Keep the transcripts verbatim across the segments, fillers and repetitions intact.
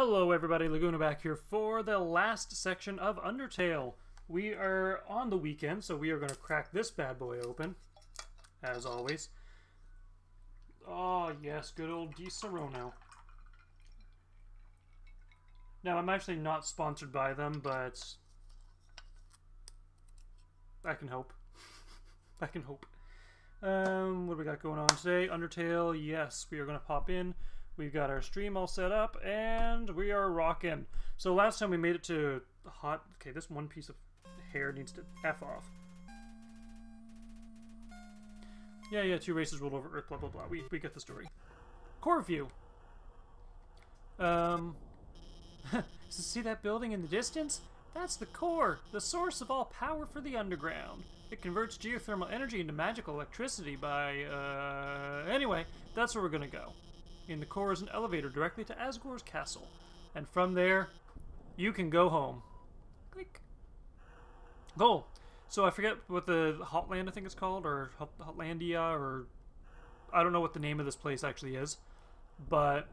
Hello everybody, Laguna back here for the last section of Undertale. We are on the weekend, so we are going to crack this bad boy open, as always. Oh yes, good old Dee Sirono. Now, I'm actually not sponsored by them, but I can hope. I can hope. Um, what do we got going on today? Undertale, yes, we are going to pop in. We've got our stream all set up, and we are rocking. So last time we made it to hot... Okay, this one piece of hair needs to F off. Yeah, yeah, two races rolled over Earth, blah, blah, blah. We, we get the story. Core view. Um, so see that building in the distance? That's the core, the source of all power for the underground. It converts geothermal energy into magical electricity by... Uh, anyway, that's where we're going to go. In the core is an elevator directly to Asgore's castle. And from there, you can go home. Click. Goal. So I forget what the Hotland, I think it's called, or Hotlandia, or... I don't know what the name of this place actually is. But...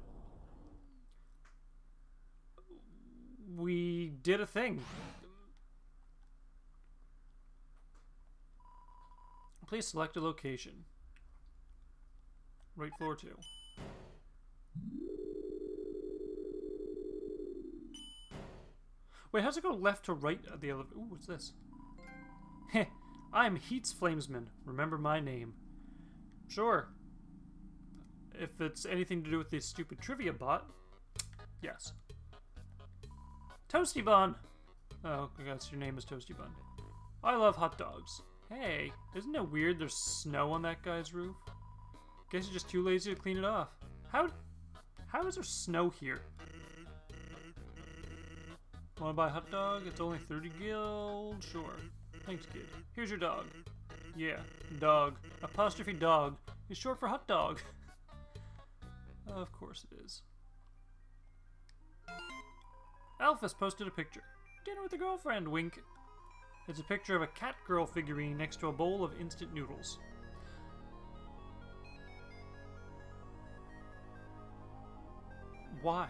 we did a thing. Please select a location. Right floor two. Wait, how's it go left to right of the elevator? Ooh, what's this? Heh, I'm Heats Flamesman. Remember my name. Sure. If it's anything to do with this stupid trivia bot, yes. Toasty Bun! Oh, I guess your name is Toasty Bun. I love hot dogs. Hey, isn't it weird there's snow on that guy's roof? Guess you're just too lazy to clean it off. How, how is there snow here? Wanna buy a hot dog? It's only thirty guild. Sure. Thanks, kid. Here's your dog. Yeah, dog. Apostrophe dog is short for hot dog. Of course it is. Alphys posted a picture. Dinner with a girlfriend, wink. It's a picture of a cat girl figurine next to a bowl of instant noodles. Why?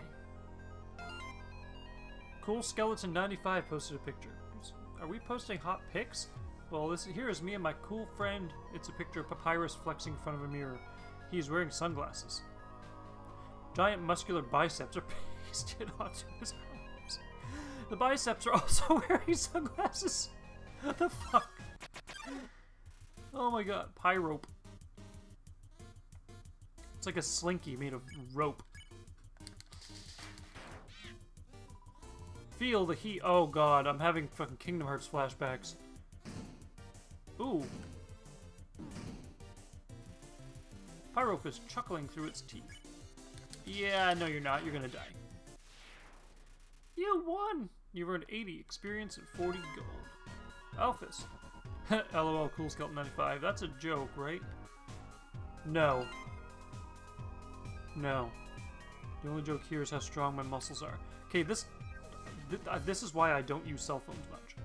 Cool Skeleton ninety-five posted a picture. Are we posting hot pics? Well, this here is me and my cool friend. It's a picture of Papyrus flexing in front of a mirror. He's wearing sunglasses. Giant muscular biceps are pasted onto his arms. The biceps are also wearing sunglasses. What the fuck? Oh my god, Pyrope. It's like a slinky made of rope. Feel the heat. Oh god, I'm having fucking Kingdom Hearts flashbacks. Ooh. Pyrope is chuckling through its teeth. Yeah, no you're not. You're gonna die. You won! You've earned eighty experience and forty gold. Alphys. LOL, Cool Skeleton ninety-five. That's a joke, right? No. No. The only joke here is how strong my muscles are. Okay, this... This is why I don't use cell phones much.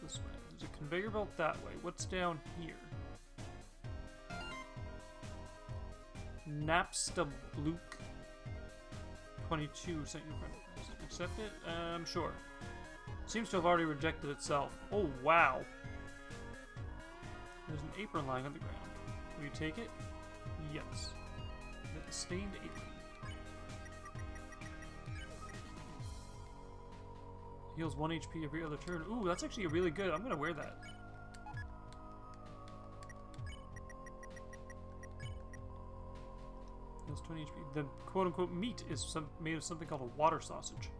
What's this way? There's a conveyor belt that way. What's down here? Napstablook twenty-two sent you a friend request. Accept it? Um, sure. Seems to have already rejected itself. Oh, wow. There's an apron lying on the ground. Will you take it? Yes. That stained apron. Heals one H P every other turn. Ooh, that's actually really good. I'm gonna wear that. Heals twenty H P. The quote-unquote meat is some, made of something called a water sausage.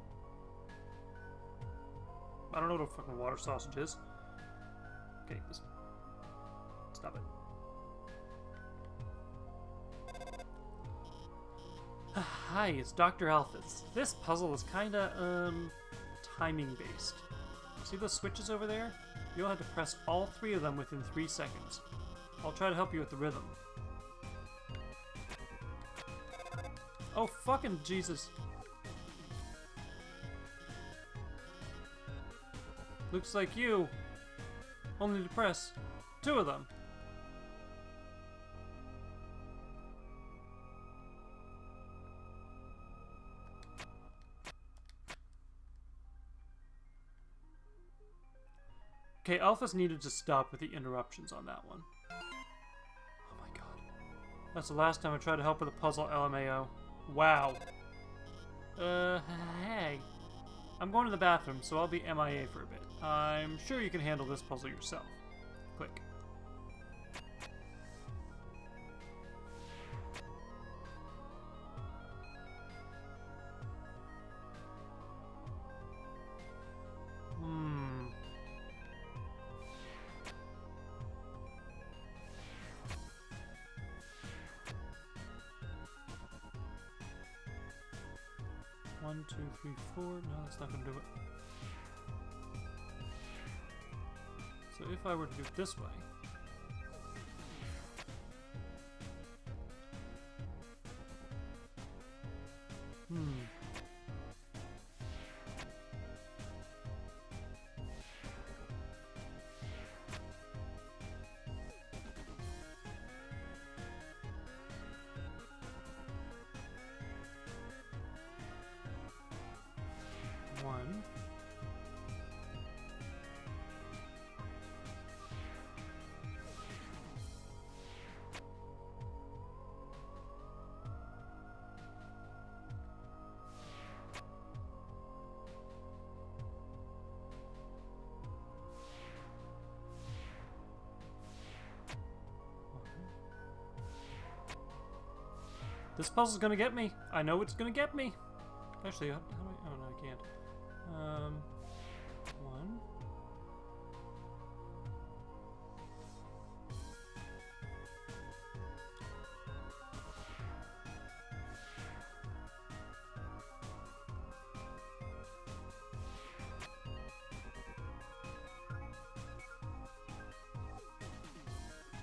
I don't know what a fucking water sausage is. Okay, just stop it. Hi, it's Doctor Alphys. This puzzle is kinda, um... timing based. See those switches over there? You'll have to press all three of them within three seconds. I'll try to help you with the rhythm. Oh fucking Jesus. Looks like you only to press two of them. Okay, Alphys needed to stop with the interruptions on that one. Oh my god. That's the last time I tried to help with a puzzle, L M A O. Wow. Uh, hey. I'm going to the bathroom, so I'll be M I A for a bit. I'm sure you can handle this puzzle yourself. Click. Hmm. One, two, three, four. No, that's not gonna do it. So if I were to do it this way... Hmm. One... This puzzle's gonna get me. I know it's gonna get me. Actually, how do I? Oh no, I can't. Um, one.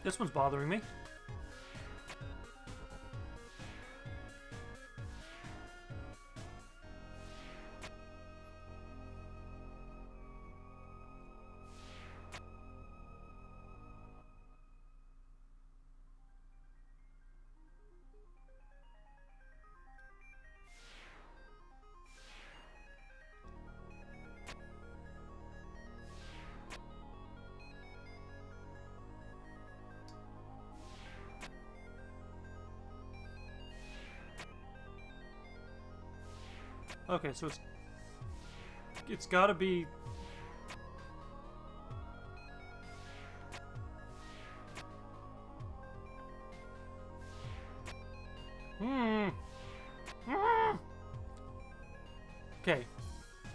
This one's bothering me. Okay, so it's it's gotta be Hmm. Mm. Okay.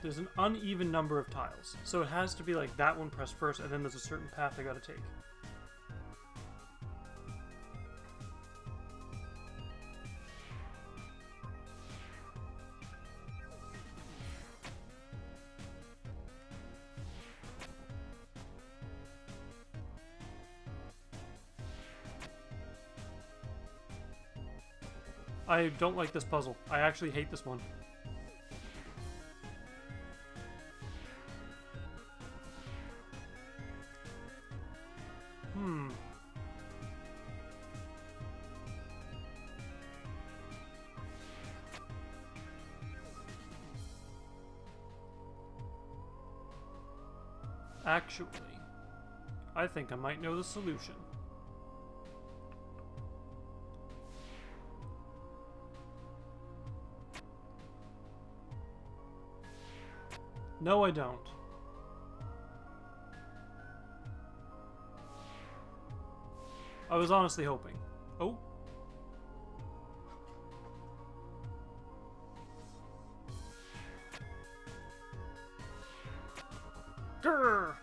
There's an uneven number of tiles. So it has to be like that one pressed first, and then there's a certain path I gotta take. I don't like this puzzle. I actually hate this one. Hmm. Actually, I think I might know the solution. No, I don't. I was honestly hoping. Oh. Grr.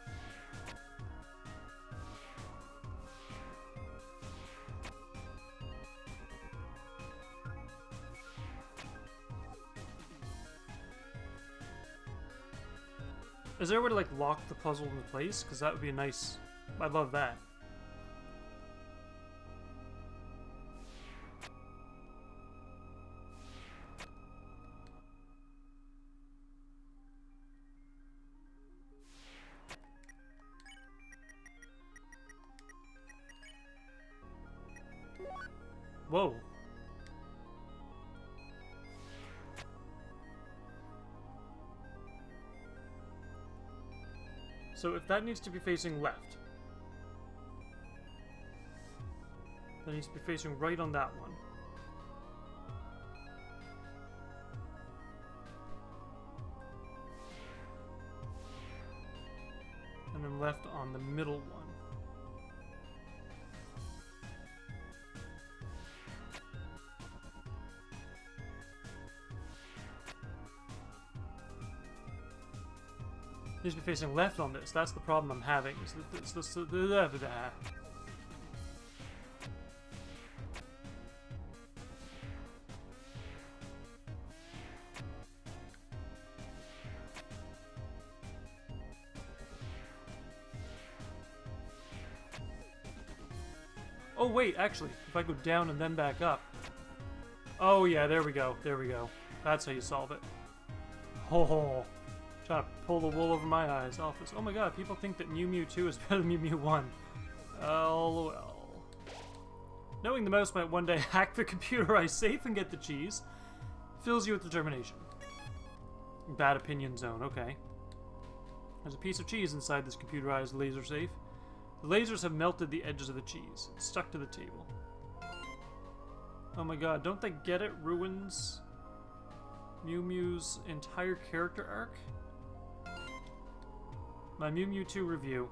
Is there a way to, like, lock the puzzle into place? Because that would be a nice... I'd love that. Whoa. So if that needs to be facing left, that needs to be facing right on that one. And then left on the middle one. Needs to be facing left on this. That's the problem I'm having. Is that it's the left there. Oh wait, actually, if I go down and then back up. Oh yeah, there we go. There we go. That's how you solve it. Ho ho. Trying to pull the wool over my eyes off this. Oh my god, people think that Mew Mew two is better than Mew Mew one. LOL. Knowing the mouse might one day hack the computerized safe and get the cheese fills you with determination. Bad opinion zone, okay. There's a piece of cheese inside this computerized laser safe. The lasers have melted the edges of the cheese. It's stuck to the table. Oh my god, don't they get it? Ruins Mew Mew's entire character arc? My Mew Mew two review.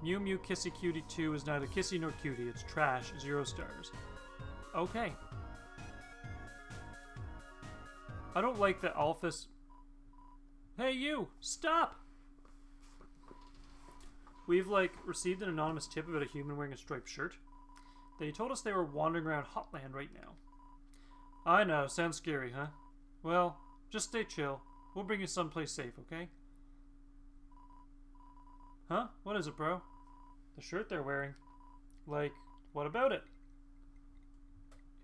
Mew Mew Kissy Cutie two is neither kissy nor cutie. It's trash. Zero stars. Okay. I don't like that Alphys... Hey you! Stop! We've, like, received an anonymous tip about a human wearing a striped shirt. They told us they were wandering around Hotland right now. I know. Sounds scary, huh? Well, just stay chill. We'll bring you someplace safe, okay? Huh? What is it, bro? The shirt they're wearing. Like, what about it?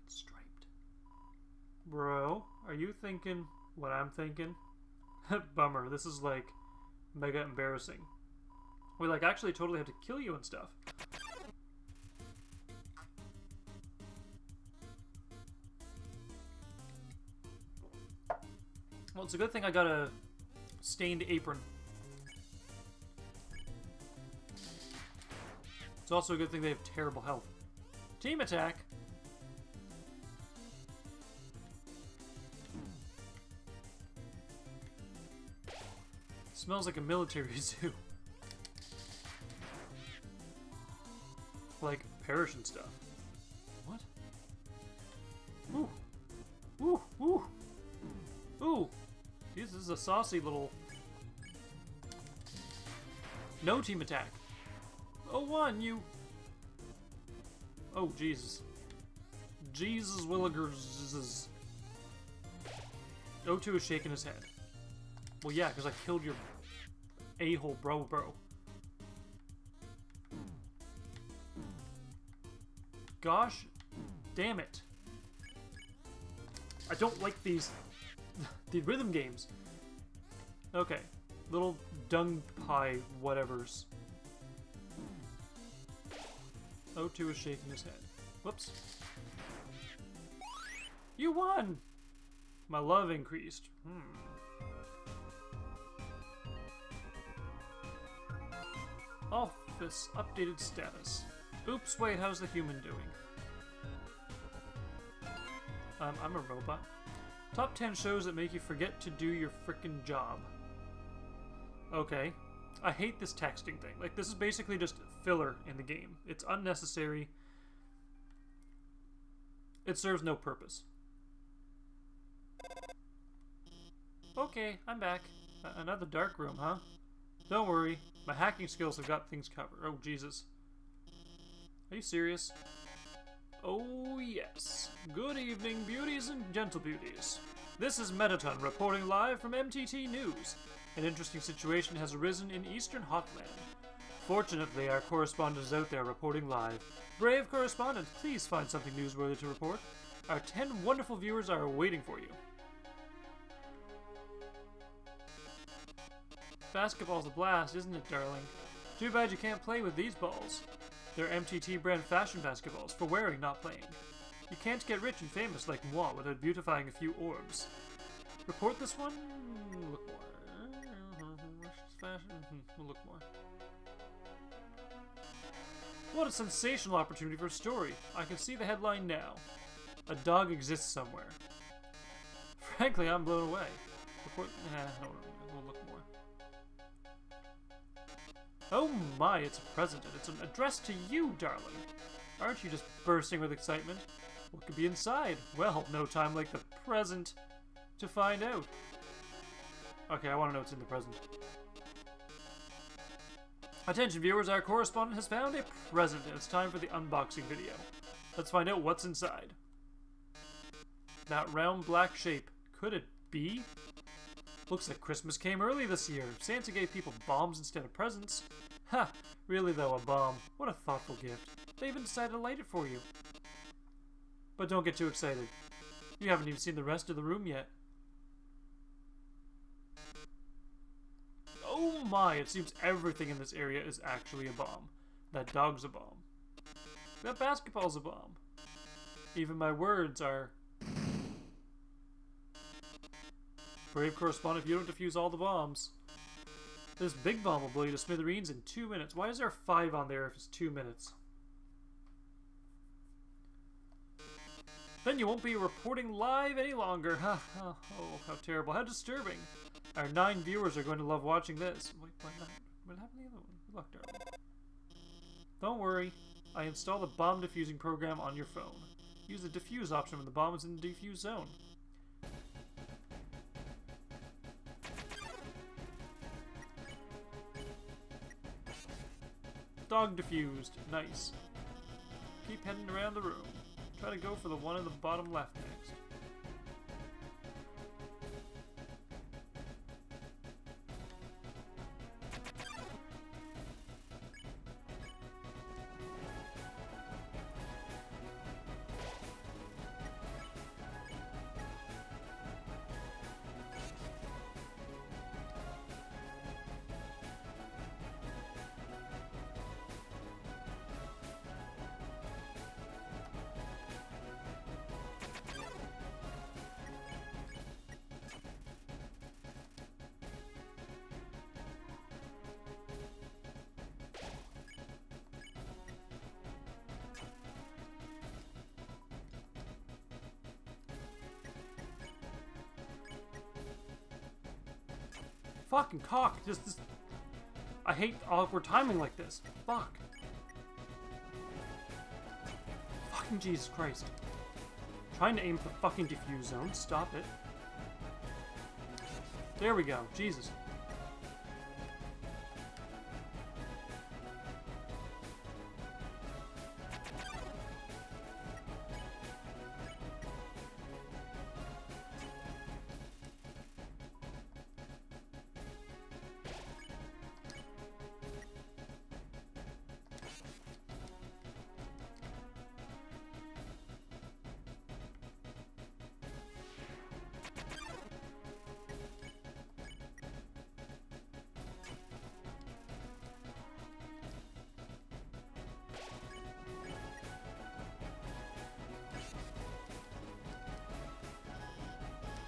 It's striped. Bro, are you thinking what I'm thinking? Bummer, this is like mega embarrassing. We like actually totally have to kill you and stuff. Well, it's a good thing I got a stained apron. It's also a good thing they have terrible health. Team attack! Smells like a military zoo. Like, perish and stuff. What? Ooh! Ooh! Ooh! Ooh! Jeez, this is a saucy little... No team attack! Oh, one, you... Oh, Jesus. Jesus Willigers. O two is shaking his head. Well, yeah, because I killed your a-hole bro bro. Gosh, damn it. I don't like these... the rhythm games. Okay. Little dung pie whatevers. O two is shaking his head. Whoops. You won! My love increased. Hmm. Office updated status. Oops, wait, how's the human doing? Um, I'm a robot. Top ten shows that make you forget to do your frickin' job. Okay. I hate this texting thing. Like, this is basically just filler in the game. It's unnecessary. It serves no purpose. Okay, I'm back. Uh, another dark room, huh? Don't worry. My hacking skills have got things covered. Oh, Jesus. Are you serious? Oh, yes. Good evening, beauties and gentle beauties. This is Mettaton reporting live from M T T News. An interesting situation has arisen in Eastern Hotland. Fortunately, our correspondent is out there reporting live. Brave correspondent, please find something newsworthy to report. Our ten wonderful viewers are waiting for you. Basketball's a blast, isn't it, darling? Too bad you can't play with these balls. They're M T T brand fashion basketballs for wearing, not playing. You can't get rich and famous like moi without beautifying a few orbs. Report this one? Look more. Fashion. We'll look more. What a sensational opportunity for a story. I can see the headline now. A dog exists somewhere. Frankly, I'm blown away. Report, eh, I don't know, we'll look more. Oh my, it's a present, and it's an address to you, darling. Aren't you just bursting with excitement? What could be inside? Well, no time like the present to find out. Okay, I want to know what's in the present. Attention viewers, our correspondent has found a present, and it's time for the unboxing video. Let's find out what's inside. That round black shape. Could it be? Looks like Christmas came early this year. Santa gave people bombs instead of presents. Ha! Really though, a bomb. What a thoughtful gift. They even decided to light it for you. But don't get too excited. You haven't even seen the rest of the room yet. Oh my, it seems everything in this area is actually a bomb. That dog's a bomb. That basketball's a bomb. Even my words are... Brave correspondent, if you don't defuse all the bombs. This big bomb will blow you to smithereens in two minutes. Why is there five on there if it's two minutes? Then you won't be reporting live any longer. Ha ha, oh, how terrible, how disturbing. Our nine viewers are going to love watching this. Wait, why not? What happened to the other one? Good luck, darling. Don't worry. I installed the bomb diffusing program on your phone. Use the diffuse option when the bomb is in the defuse zone. Dog diffused. Nice. Keep heading around the room. Try to go for the one in the bottom left next. Fucking cock! Just this. I hate awkward timing like this. Fuck. Fucking Jesus Christ. I'm trying to aim for the fucking defuse zone. Stop it. There we go. Jesus.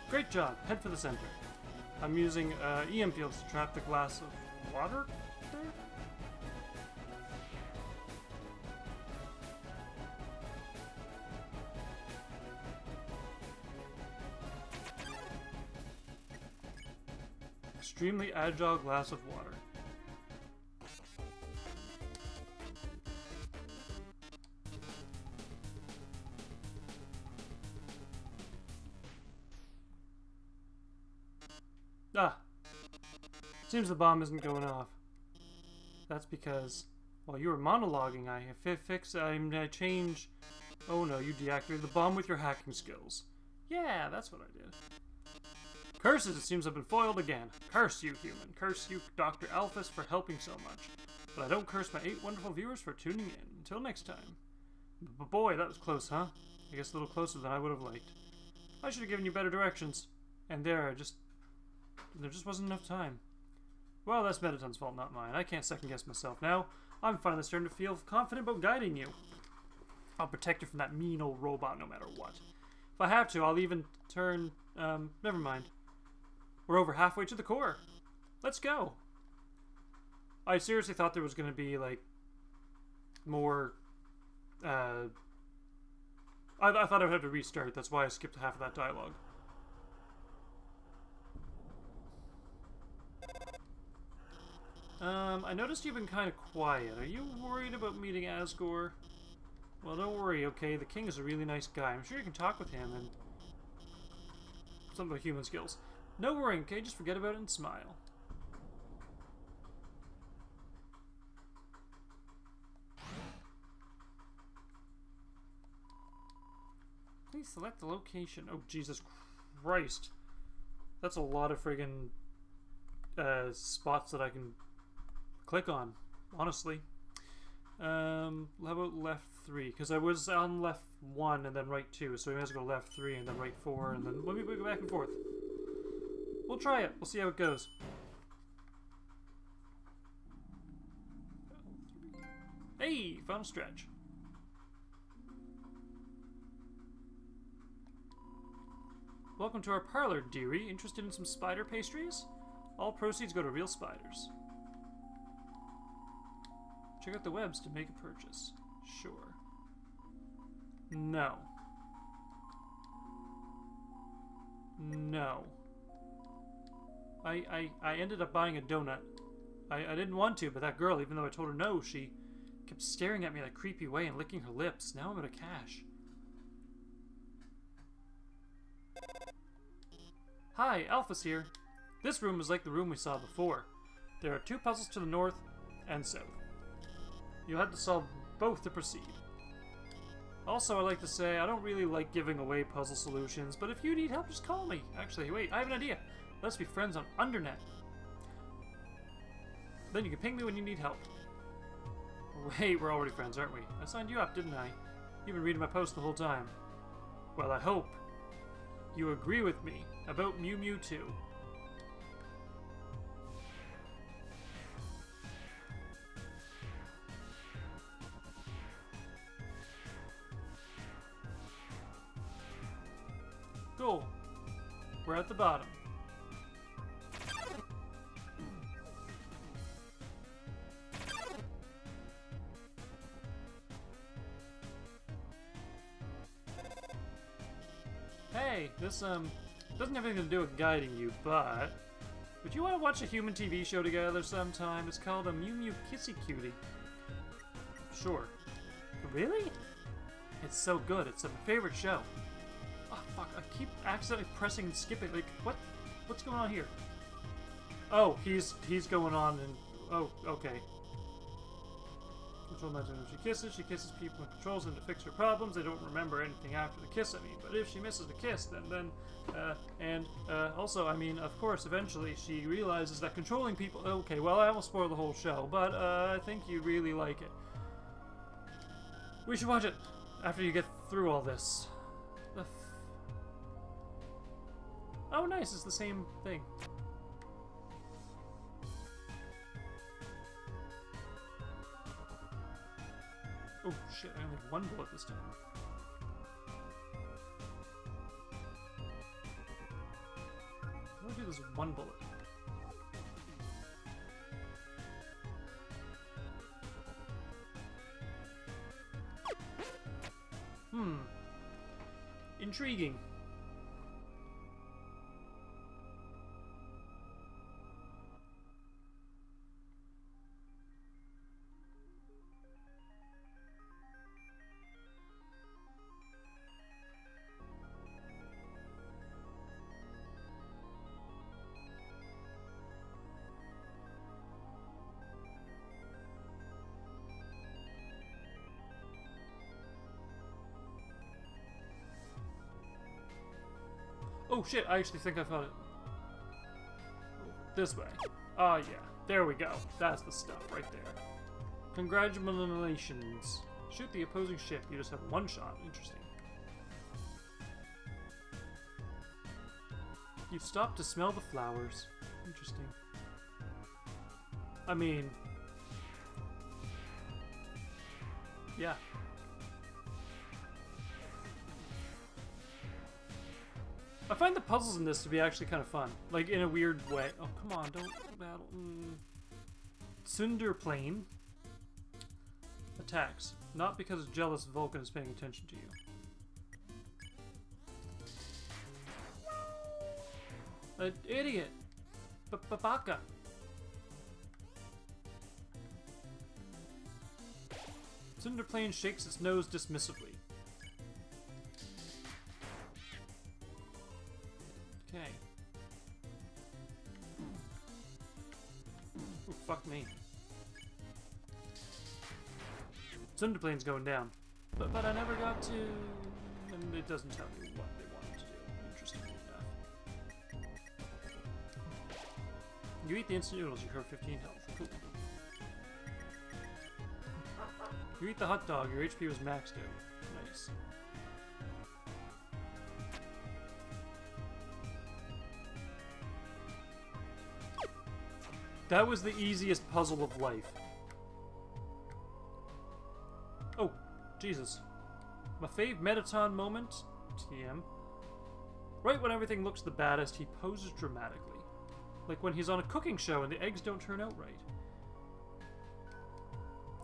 Great job! Head for the center. I'm using uh, E M fields to trap the glass of water there? Extremely agile glass of water. Ah! Seems the bomb isn't going off. That's because while you were monologuing, I fix, I, I change... Oh no, you deactivated the bomb with your hacking skills. Yeah, that's what I did. Curses, it seems I've been foiled again. Curse you, human. Curse you, Doctor Alphys, for helping so much. But I don't curse my eight wonderful viewers for tuning in. Until next time. But boy, that was close, huh? I guess a little closer than I would have liked. I should have given you better directions. And there, I just... There just wasn't enough time. Well, that's Mettaton's fault, not mine. I can't second-guess myself now. I'm finally starting to feel confident about guiding you. I'll protect you from that mean old robot no matter what. If I have to, I'll even turn... Um, never mind. We're over halfway to the core. Let's go. I seriously thought there was going to be, like... more... Uh, I, I thought I would have to restart. That's why I skipped half of that dialogue. Um, I noticed you've been kind of quiet. Are you worried about meeting Asgore? Well, don't worry, okay? The king is a really nice guy. I'm sure you can talk with him and... Some of the human skills. No worrying, okay? Just forget about it and smile. Please select the location. Oh, Jesus Christ. That's a lot of friggin' uh, spots that I can click on, honestly. Um, how about left three? Because I was on left one and then right two, so we might as well go left three and then right four, and then maybe we go back and forth. We'll try it. We'll see how it goes. Hey, found a stretch. Welcome to our parlor, dearie. Interested in some spider pastries? All proceeds go to real spiders. Check out the webs to make a purchase. Sure. No. No. I, I, I ended up buying a donut. I, I didn't want to, but that girl, even though I told her no, she kept staring at me in a creepy way and licking her lips. Now I'm out of cash. Hi, Alphys here. This room is like the room we saw before. There are two puzzles to the north and south. You'll have to solve both to proceed. Also, I like to say, I don't really like giving away puzzle solutions, but if you need help, just call me. Actually, wait, I have an idea. Let's be friends on UnderNet. Then you can ping me when you need help. Wait, we're already friends, aren't we? I signed you up, didn't I? You've been reading my post the whole time. Well, I hope you agree with me about Mew Mew too. Cool. We're at the bottom. Hey, this um doesn't have anything to do with guiding you, but would you want to watch a human T V show together sometime? It's called a Mew Mew Kissy Cutie. Sure. Really? It's so good. It's my favorite show. Oh, fuck, I keep accidentally pressing and skipping. Like, what? What's going on here? Oh, he's he's going on and... Oh, okay. Control matters when she kisses. She kisses people and controls them to fix her problems. They don't remember anything after the kiss, I mean. But if she misses the kiss, then... then uh, and uh, also, I mean, of course, eventually she realizes that controlling people... Okay, well, I almost spoiled the whole show, but uh, I think you really like it. We should watch it after you get through all this. Oh, nice, it's the same thing. Oh, shit, I only have one bullet this time. I'm gonna do this with one bullet. Hmm. Intriguing. Oh shit, I actually think I found it. This way. Ah, uh, yeah. There we go. That's the stuff right there. Congratulations. Shoot the opposing ship. You just have one shot. Interesting. You've stopped to smell the flowers. Interesting. I mean... Yeah. I find the puzzles in this to be actually kind of fun, like in a weird way. Oh, come on, don't battle. Mm. Cinder plane. A attacks, not because jealous Vulcan is paying attention to you. An idiot! B-b-baka! Cinderplane shakes its nose dismissively. Okay. Ooh, fuck me. Cinderplane's going down. But, but I never got to... And it doesn't tell me what they wanted to do. Interesting enough. You eat the instant noodles, you recover fifteen health. Cool. You eat the hot dog, your H P was maxed out. Nice. That was the easiest puzzle of life. Oh, Jesus. My fave Mettaton moment, T M. Right when everything looks the baddest, he poses dramatically. Like when he's on a cooking show and the eggs don't turn out right.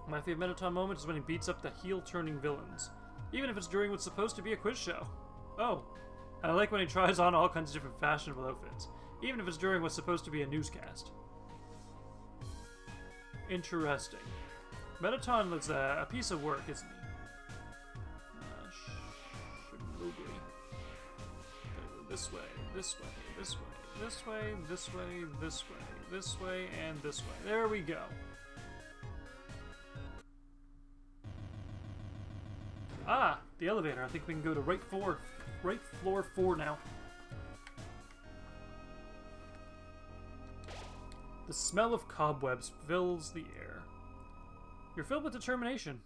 My fave Mettaton moment is when he beats up the heel-turning villains. Even if it's during what's supposed to be a quiz show. Oh, and I like when he tries on all kinds of different fashionable outfits. Even if it's during what's supposed to be a newscast. Interesting. Mettaton is a, a piece of work, isn't he? Uh, sh this way, this way, this way, this way, this way, this way, this way, and this way. There we go. Ah, the elevator. I think we can go to right floor, right floor four now. The smell of cobwebs fills the air. You're filled with determination.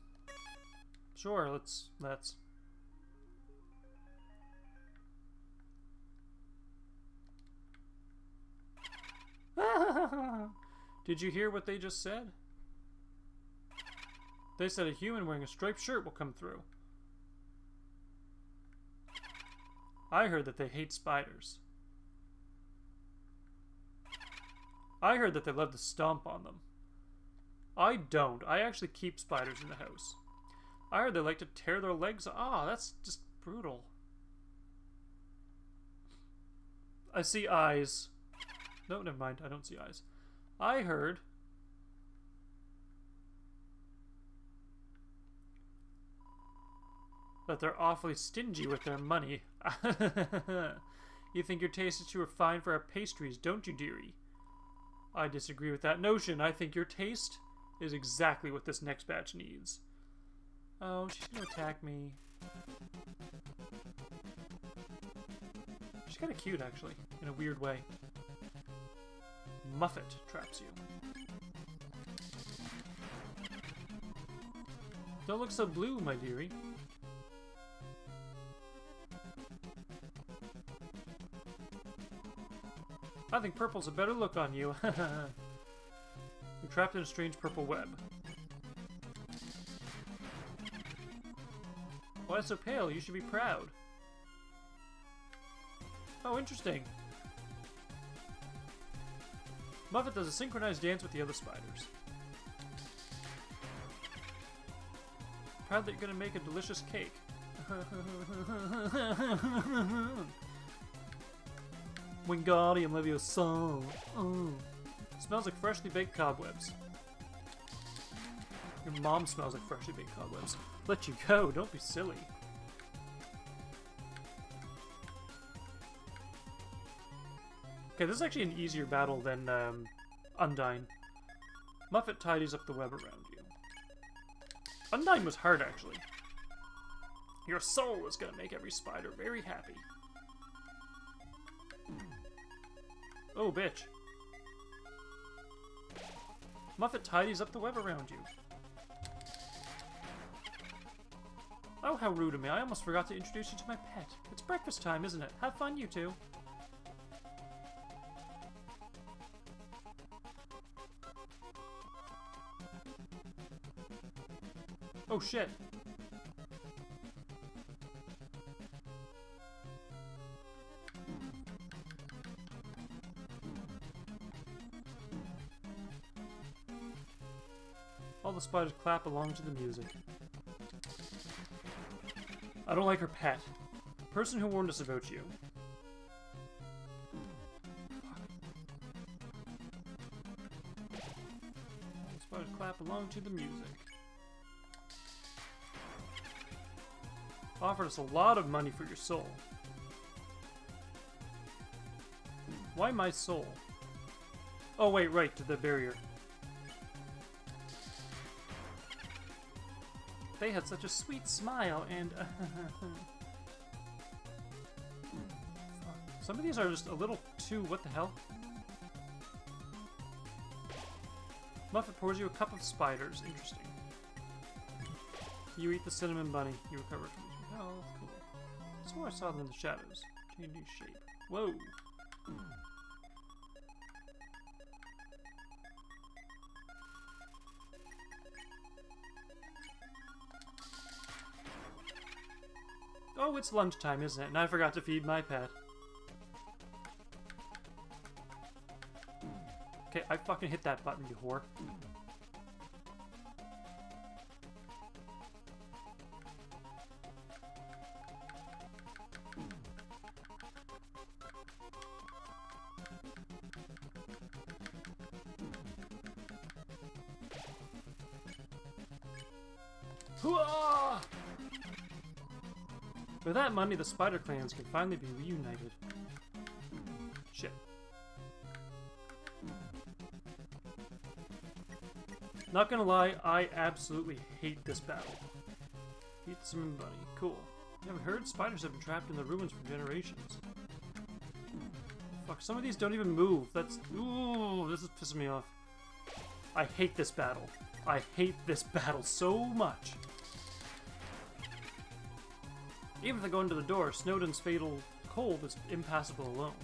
Sure, let's let's. Did you hear what they just said? They said a human wearing a striped shirt will come through. I heard that they hate spiders. I heard that they love to stomp on them. I don't. I actually keep spiders in the house. I heard they like to tear their legs off. Ah, that's just brutal. I see eyes. No, never mind. I don't see eyes. I heard... that they're awfully stingy with their money. You think your taste is too refined for our pastries, don't you, dearie? I disagree with that notion. I think your taste is exactly what this next batch needs. Oh, she's gonna attack me. She's kinda cute, actually, in a weird way. Muffet traps you. Don't look so blue, my dearie. I think purple's a better look on you. You're trapped in a strange purple web. Why so pale? You should be proud. Oh, interesting. Muffet does a synchronized dance with the other spiders. Proud that you're going to make a delicious cake. Wingardium Leviosa. Oh. Smells like freshly baked cobwebs. Your mom smells like freshly baked cobwebs. Let you go, don't be silly. Okay, this is actually an easier battle than um, Undyne. Muffet tidies up the web around you. Undyne was hard, actually. Your soul is going to make every spider very happy. Oh, bitch. Muffet tidies up the web around you. Oh, how rude of me. I almost forgot to introduce you to my pet. It's breakfast time, isn't it? Have fun, you two. Oh, shit. All the spiders clap along to the music. I don't like her pet. The person who warned us about you. Spiders clap along to the music. Offered us a lot of money for your soul. Why my soul? Oh wait, right, to the barrier. They had such a sweet smile and... Some of these are just a little too... what the hell? Muffet pours you a cup of spiders. Interesting. You eat the cinnamon bunny. You recover from your health. Cool. I swore I saw them in the shadows. Changing shape. Whoa! Oh, it's lunchtime, isn't it? And I forgot to feed my pet. Okay, I fucking hit that button, you whore. With that money, the spider clans can finally be reunited. Shit. Not gonna lie, I absolutely hate this battle. Eat some bunny. Cool. You haven't heard? Spiders have been trapped in the ruins for generations. Fuck, some of these don't even move. That's... ooh, this is pissing me off. I hate this battle. I hate this battle so much. Even if I go into the door, Snowden's fatal cold is impassable alone.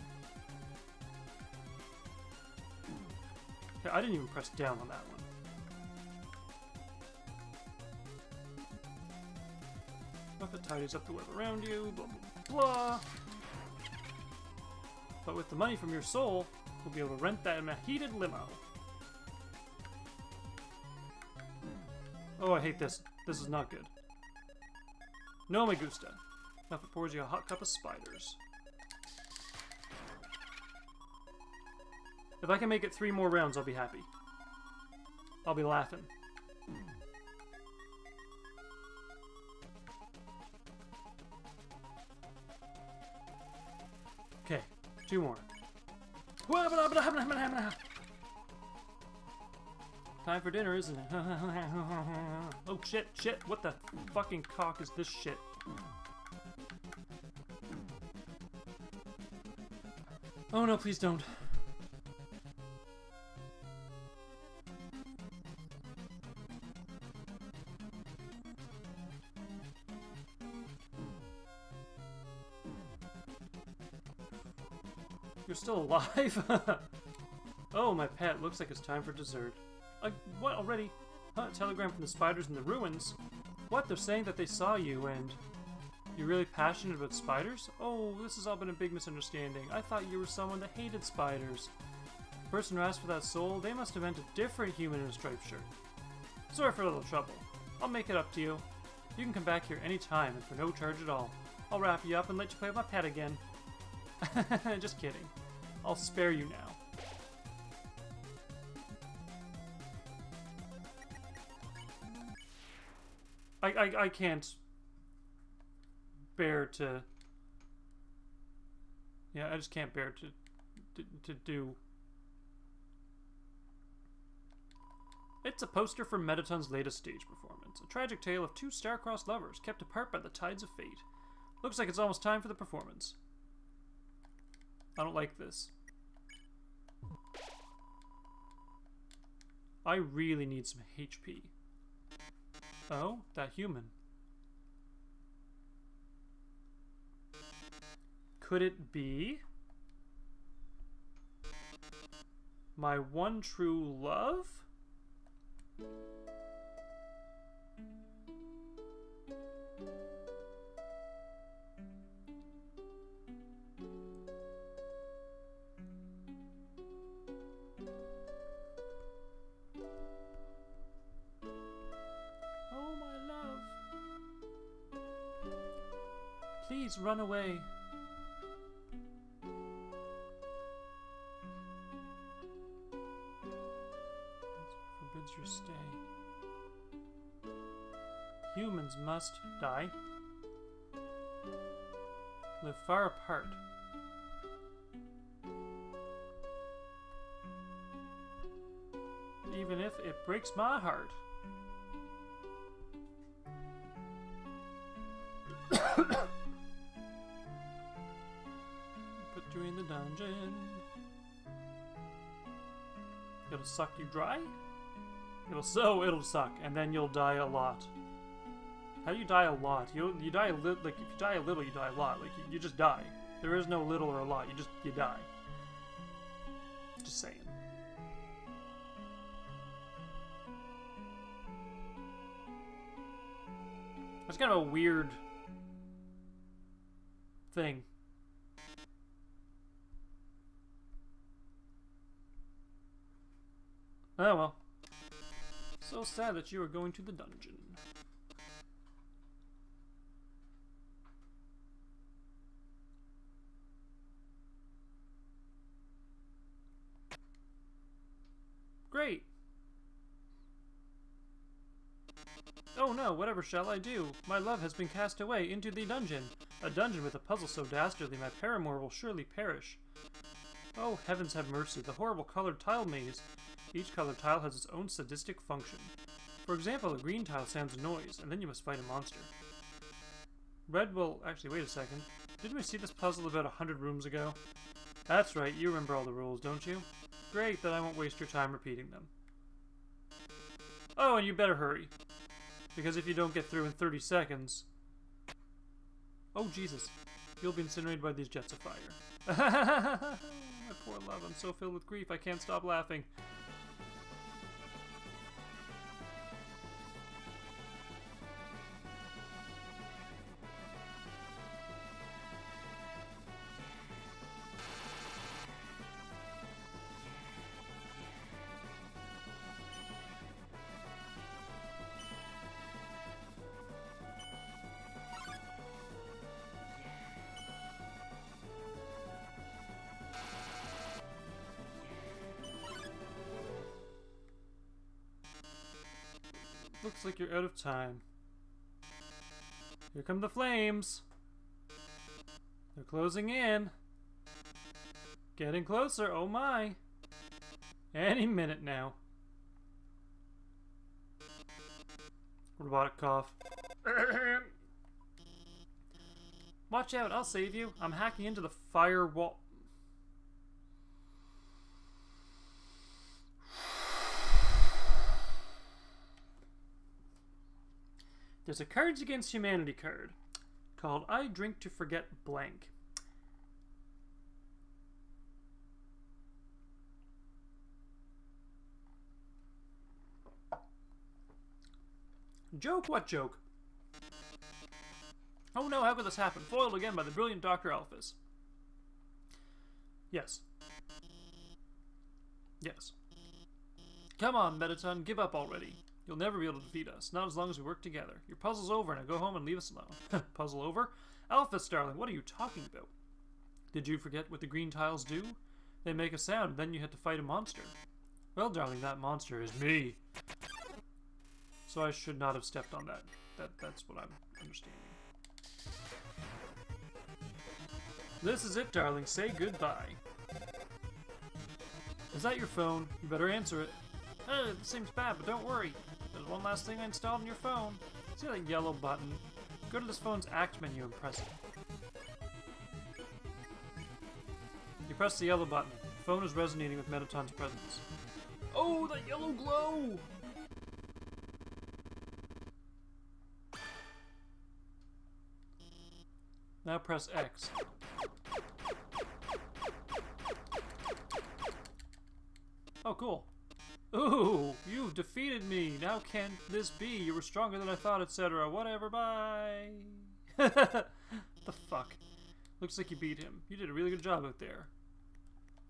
I didn't even press down on that one. Muffet tidies up the web around you, blah blah blah. But with the money from your soul, we'll be able to rent that in a heated limo. Oh, I hate this. This is not good. No me gusta. Muffet pours you a hot cup of spiders. If I can make it three more rounds, I'll be happy. I'll be laughing. Okay, two more. Time for dinner, isn't it? Oh shit, shit, what the fucking cock is this shit? Oh no, please don't. You're still alive? Oh, my pet, looks like it's time for dessert. Uh, what already? Huh, telegram from the spiders in the ruins? What? They're saying that they saw you and... You're really passionate about spiders? Oh, this has all been a big misunderstanding. I thought you were someone that hated spiders. The person who asked for that soul, they must have meant a different human in a striped shirt. Sorry for a little trouble. I'll make it up to you. You can come back here anytime and for no charge at all. I'll wrap you up and let you play with my pet again. Just kidding. I'll spare you now. I, I, I can't bear to, yeah, I just can't bear to, to, to do. It's a poster for Mettaton's latest stage performance, a tragic tale of two star-crossed lovers kept apart by the tides of fate. Looks like it's almost time for the performance. I don't like this. I really need some H P. Oh, that human. Could it be my one true love? Please run away. Forbids your stay. Humans must die. Live far apart. Even if it breaks my heart. Put you in the dungeon. It'll suck you dry? It'll so it'll suck, and then you'll die a lot. How do you die a lot? You you die a little. Like if you die a little, you die a lot. Like you, you just die. There is no little or a lot. You just you die. Just saying. That's kind of a weird thing. Oh well. So sad that you are going to the dungeon. Great. Oh no, whatever shall I do? My love has been cast away into the dungeon. A dungeon with a puzzle so dastardly my paramour will surely perish. Oh, heavens have mercy, the horrible colored tile maze. Each colored tile has its own sadistic function. For example, a green tile sounds a noise, and then you must fight a monster. Red will... actually, wait a second. Didn't we see this puzzle about a hundred rooms ago? That's right, you remember all the rules, don't you? Great, then I won't waste your time repeating them. Oh, and you better hurry. Because if you don't get through in thirty seconds... Oh, Jesus. You'll be incinerated by these jets of fire. My poor love, I'm so filled with grief, I can't stop laughing. Looks like you're out of time. Here come the flames. They're closing in. Getting closer, oh my. Any minute now. Robotic cough. Watch out, I'll save you. I'm hacking into the firewall. There's a Cards Against Humanity card called I Drink to Forget Blank. Joke? What joke? Oh no, how could this happen? Foiled again by the brilliant Doctor Alphys. Yes. Yes. Come on, Mettaton, give up already. You'll never be able to defeat us, not as long as we work together. Your puzzle's over, and I go home and leave us alone. Puzzle over? Alphys, darling, what are you talking about? Did you forget what the green tiles do? They make a sound, then you had to fight a monster. Well, darling, that monster is me. So I should not have stepped on that. That that's what I'm understanding. This is it, darling. Say goodbye. Is that your phone? You better answer it. Oh, it seems bad, but don't worry. There's one last thing I installed on your phone. See that yellow button? Go to this phone's act menu and press it. You press the yellow button. The phone is resonating with Mettaton's presence. Oh, that yellow glow! Now press X. Oh, cool. Ooh, you've defeated me. Now can this be? You were stronger than I thought, et cetera. Whatever, bye. The fuck? Looks like you beat him. You did a really good job out there.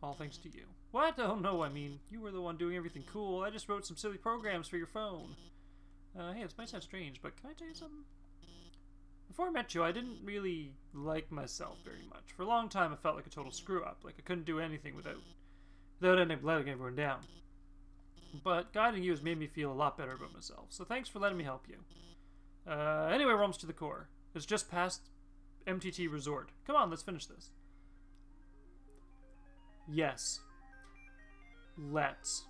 All thanks to you. What? Oh no, I mean, you were the one doing everything cool. I just wrote some silly programs for your phone. Uh, hey, this might sound strange, but can I tell you something? Before I met you, I didn't really like myself very much. For a long time, I felt like a total screw-up, like I couldn't do anything without, without ending up letting everyone down. But guiding you has made me feel a lot better about myself, so thanks for letting me help you. Uh, anyway, we're almost to the core. It's just past M T T Resort. Come on, let's finish this. Yes. Let's.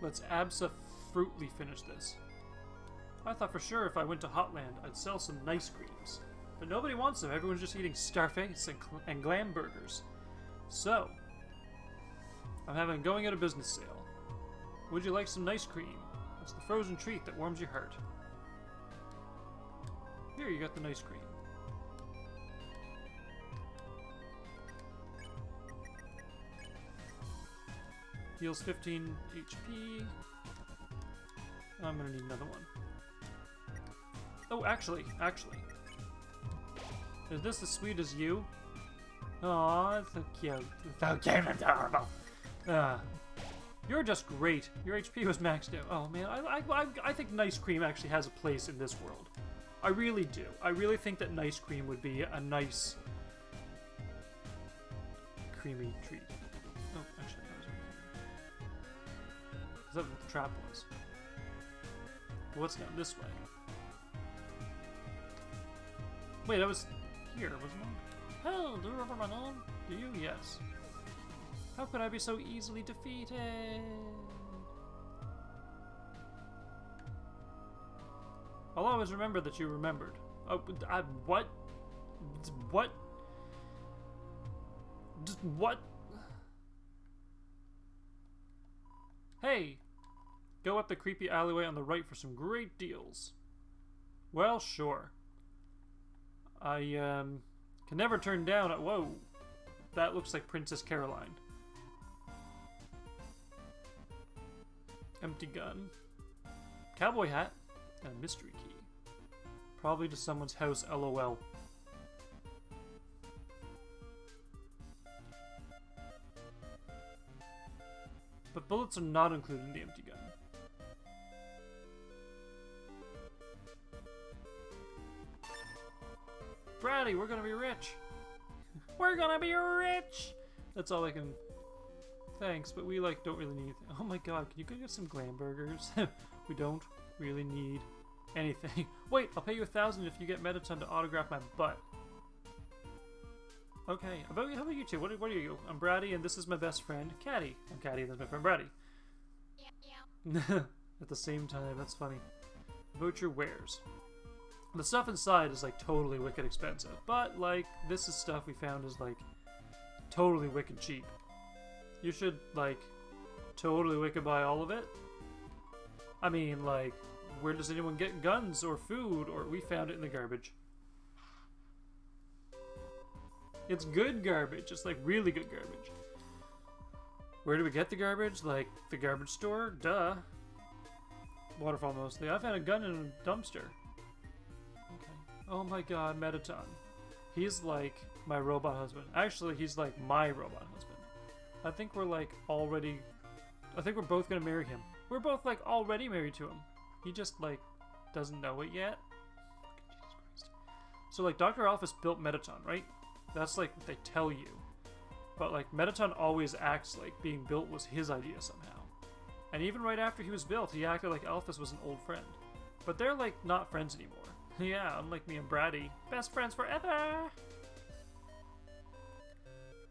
Let's abso-fruitly finish this. I thought for sure if I went to Hotland, I'd sell some nice creams. But nobody wants them. Everyone's just eating Starface and, and Glam Burgers. So, I'm having a going out of business sale. Would you like some nice cream? It's the frozen treat that warms your heart. Here, you got the nice cream. Heals fifteen H P. I'm gonna need another one. Oh, actually, actually. Is this as sweet as you? Aww, it's so cute. It's so cute, it's adorable. Uh, you're just great. Your H P was maxed out. Oh man, I, I, I think nice cream actually has a place in this world. I really do. I really think that nice cream would be a nice, creamy treat. Oh, actually. Is that what the trap was? What's down this way? Wait, I was here, wasn't I? Hell, do you remember my name? Do you? Yes. How could I be so easily defeated? I'll always remember that you remembered. Oh, I, what? What? Just what? Hey! Go up the creepy alleyway on the right for some great deals. Well, sure. I, um, can never turn down a- whoa. That looks like Princess Caroline. Empty gun. Cowboy hat. And a mystery key. Probably to someone's house, lol. But bullets are not included in the empty gun. Bratty, we're gonna be rich! We're gonna be rich! That's all I can... Thanks, but we, like, don't really need anything. Oh my god, can you go get some Glam Burgers? We don't really need anything. Wait, I'll pay you a thousand if you get Mettaton to autograph my butt. Okay, how about, how about you two? What, what are you? I'm Bratty, and this is my best friend, Caddy. I'm Caddy, and that's my friend Bratty. Yeah, yeah. At the same time, that's funny. About your wares. The stuff inside is, like, totally wicked expensive, but, like, this is stuff we found is, like, totally wicked cheap. You should, like, totally wicked buy all of it. I mean, like, where does anyone get guns or food, or we found it in the garbage? It's good garbage. It's like really good garbage. Where do we get the garbage? Like the garbage store? Duh. Waterfall mostly. I found a gun in a dumpster. Okay. Oh my god, Mettaton. He's like my robot husband. Actually, he's like my robot husband. I think we're like already... I think we're both gonna marry him. We're both like already married to him. He just like doesn't know it yet. Jesus Christ. So like Doctor Alphys built Mettaton, right? That's like what they tell you. But like Mettaton always acts like being built was his idea somehow. And even right after he was built, he acted like Alphys was an old friend. But they're like not friends anymore. Yeah, unlike me and Bratty. Best friends forever!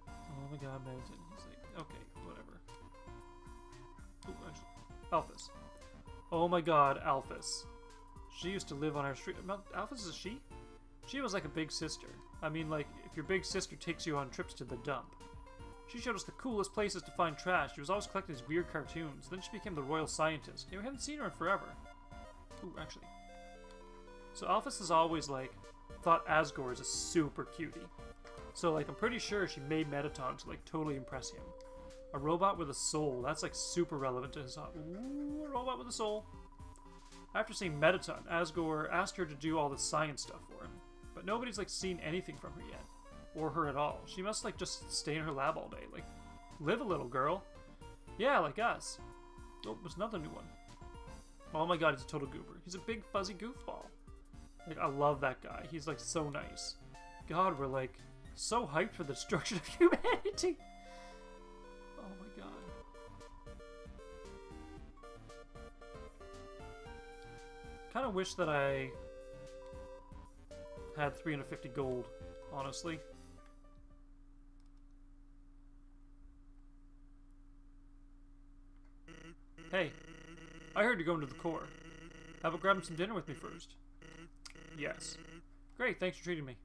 Oh my god, Mettaton. He's like, okay, whatever. Ooh, actually. Alphys. Oh my god, Alphys. She used to live on our street. Alphys is a she? She was like a big sister. I mean, like, if your big sister takes you on trips to the dump. She showed us the coolest places to find trash. She was always collecting these weird cartoons. Then she became the royal scientist. Yeah, we haven't seen her in forever. Ooh, actually. So Alphys has always, like, thought Asgore is a super cutie. So, like, I'm pretty sure she made Mettaton to, like, totally impress him. A robot with a soul. That's, like, super relevant to his thought. Ooh, a robot with a soul. After seeing Mettaton, Asgore asked her to do all the science stuff for him. But nobody's, like, seen anything from her yet. Or her at all. She must, like, just stay in her lab all day. Like, live a little, girl. Yeah, like us. Oh, there's another new one. Oh my god, he's a total goober. He's a big fuzzy goofball. Like, I love that guy. He's like so nice. God, we're like so hyped for the destruction of humanity. Oh my god. Kind of wish that I had three hundred fifty gold, honestly. Hey, I heard you're going to the core. How about grabbing some dinner with me first? Yes. Great, thanks for treating me.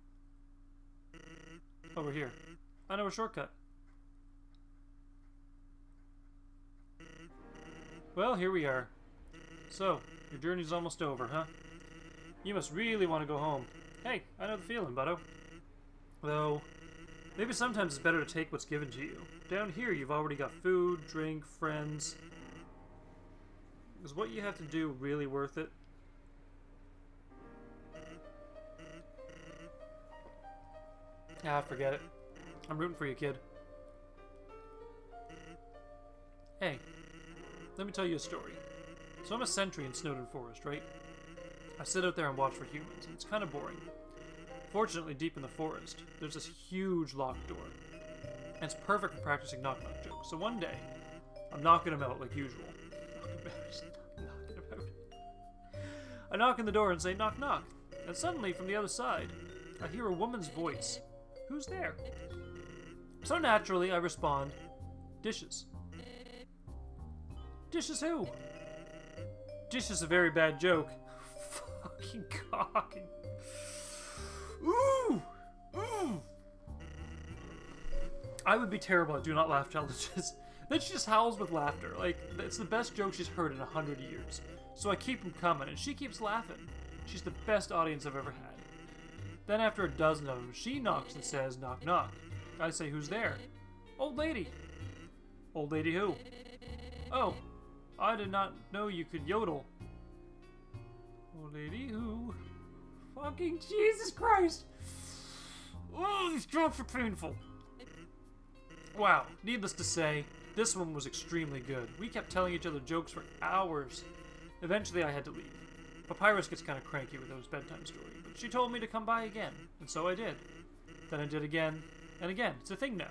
Over here. I know a shortcut. Well, here we are. So, your journey's almost over, huh? You must really want to go home. Hey, I know the feeling, buddo. Though, maybe sometimes it's better to take what's given to you. Down here, you've already got food, drink, friends. Is what you have to do really worth it? Ah, forget it. I'm rooting for you, kid. Hey, let me tell you a story. So I'm a sentry in Snowden Forest, right? I sit out there and watch for humans. It's kind of boring. Fortunately, deep in the forest, there's this huge locked door. And it's perfect for practicing knock-knock jokes. So one day, I'm knocking them out like usual. I knock on the door and say, knock, knock. And suddenly, from the other side, I hear a woman's voice. Who's there? So naturally, I respond, dishes. Dishes who? Dishes is a very bad joke. Fucking cocky. Ooh! Ooh! I would be terrible at do not laugh challenges. Then she just howls with laughter. Like, it's the best joke she's heard in a hundred years. So I keep them coming, and she keeps laughing. She's the best audience I've ever had. Then after a dozen of them, she knocks and says, knock, knock. I say, who's there? Old lady. Old lady who? Oh, I did not know you could yodel. Old lady who? Fucking Jesus Christ. Oh, these jokes are painful. Wow, needless to say, this one was extremely good. We kept telling each other jokes for hours. Eventually, I had to leave. Papyrus gets kind of cranky with his bedtime story, but she told me to come by again, and so I did. Then I did again, and again. It's a thing now.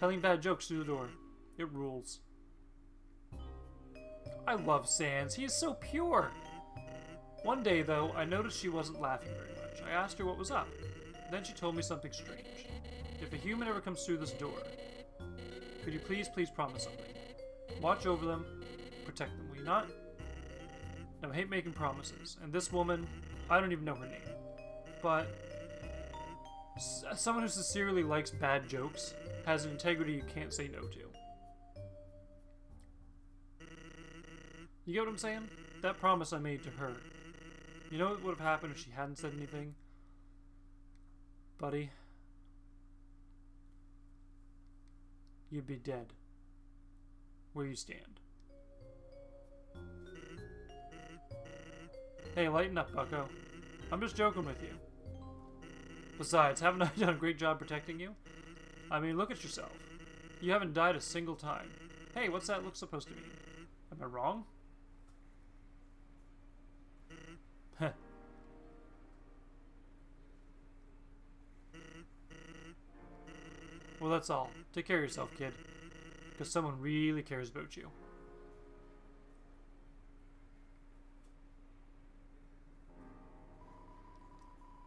Telling bad jokes through the door. It rules. I love Sans. He is so pure. One day, though, I noticed she wasn't laughing very much. I asked her what was up. Then she told me something strange. If a human ever comes through this door, could you please, please promise something? Watch over them, protect them, will you not? Now, I hate making promises, and this woman, I don't even know her name, but s someone who sincerely likes bad jokes has an integrity you can't say no to. You get what I'm saying? That promise I made to her. You know what would have happened if she hadn't said anything? Buddy, you'd be dead. Where you stand. Hey, lighten up, bucko. I'm just joking with you. Besides, haven't I done a great job protecting you? I mean, look at yourself. You haven't died a single time. Hey, what's that look supposed to mean? Am I wrong? Heh. Well, that's all. Take care of yourself, kid. Because someone really cares about you.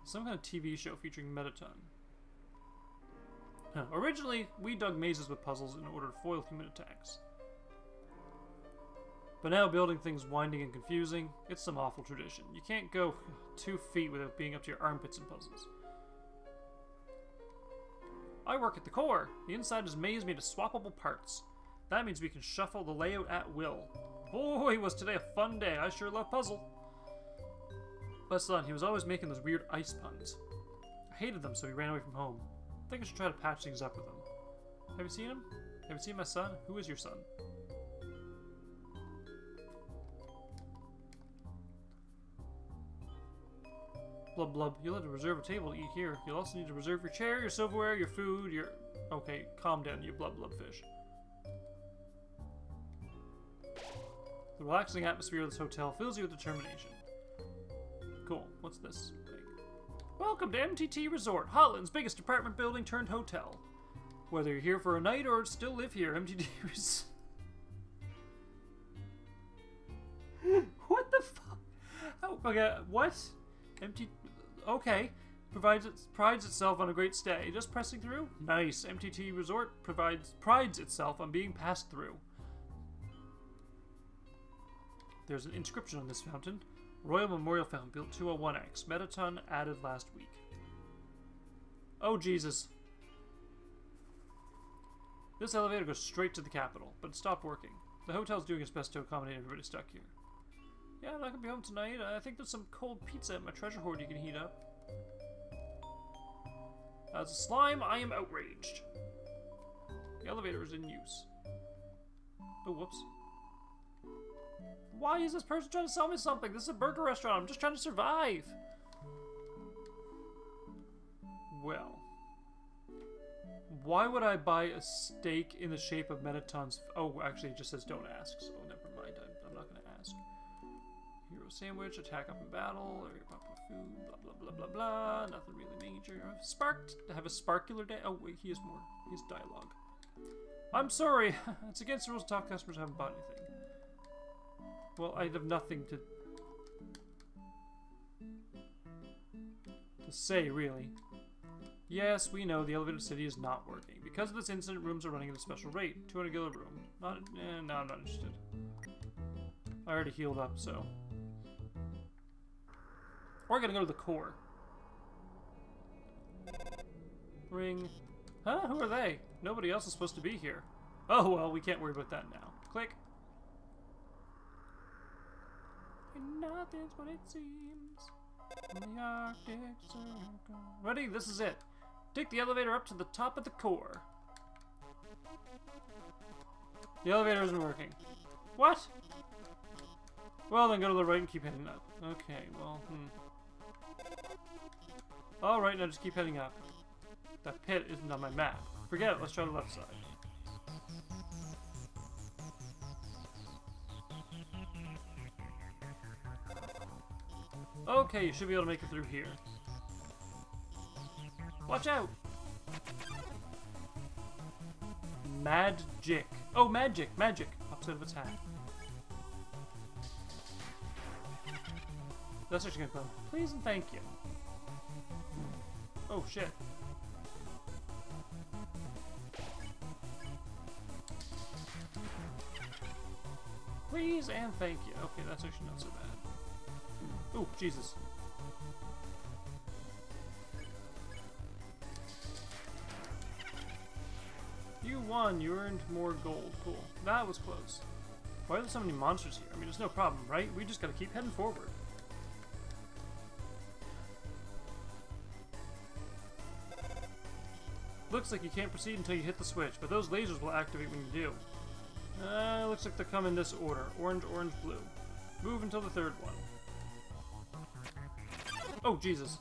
Some kind of T V show featuring Mettaton. Huh. Originally, we dug mazes with puzzles in order to foil human attacks. But now building things winding and confusing, it's some awful tradition. You can't go two feet without being up to your armpits in puzzles. I work at the core. The inside is maze made of swappable parts. That means we can shuffle the layout at will. Boy, was today a fun day. I sure love puzzle. Bless son, he was always making those weird ice puns. I hated them, so he ran away from home. I think I should try to patch things up with him. Have you seen him? Have you seen my son? Who is your son? Blub blub. You'll have to reserve a table to eat here. You'll also need to reserve your chair, your silverware, your food, your... Okay, calm down, you blub blub fish. The relaxing atmosphere of this hotel fills you with determination. Cool. What's this? Welcome to M T T Resort, Hotland's biggest apartment building turned hotel. Whether you're here for a night or still live here, M T T Resort... What the fuck? Oh, okay, what? M T... Okay. Provides it, prides itself on a great stay. Just pressing through? Nice. M T T Resort provides prides itself on being passed through. There's an inscription on this fountain. Royal Memorial Fountain, built two oh one X. Mettaton added last week. Oh, Jesus. This elevator goes straight to the capital, but it stopped working. The hotel's doing its best to accommodate everybody stuck here. Yeah, I'm not gonna be home tonight. I think there's some cold pizza at my treasure hoard you can heat up. As a slime, I am outraged. The elevator is in use. Oh, whoops. Why is this person trying to sell me something? This is a burger restaurant. I'm just trying to survive. Well. Why would I buy a steak in the shape of Mettaton's... Oh, actually, it just says don't ask, so never mind. I'm, I'm not going to ask. Hero sandwich, attack up in battle, area popular food, blah, blah, blah, blah, blah. Nothing really major. Sparked. Have a sparkular day. Oh, wait, he has more. He has dialogue. I'm sorry. It's against the rules to talk customers haven't bought anything. Well, I have nothing to to say, really. Yes, we know the elevator city is not working. Because of this incident, rooms are running at a special rate. two hundred gil a room. Not, eh, no, I'm not interested. I already healed up, so. We're gonna go to the core. Ring. Huh? Who are they? Nobody else is supposed to be here. Oh, well, we can't worry about that now. Click. Nothing's what it seems in the Arctic Circle. Ready? This is it. Take the elevator up to the top of the core. The elevator isn't working. What? Well, then go to the right and keep heading up. Okay, well, hmm. Alright, now just keep heading up. That pit isn't on my map. Forget it, let's try the left side. Okay, you should be able to make it through here. Watch out! Magic. Oh, magic, magic. Opposite of attack. That's actually gonna come. Please and thank you. Oh, shit. Please and thank you. Okay, that's actually not so bad. Oh, Jesus. You won. You earned more gold. Cool. That was close. Why are there so many monsters here? I mean, there's no problem, right? We just gotta keep heading forward. Looks like you can't proceed until you hit the switch, but those lasers will activate when you do. Uh, looks like they come in this order. Orange, orange, blue. Move until the third one. Oh, Jesus.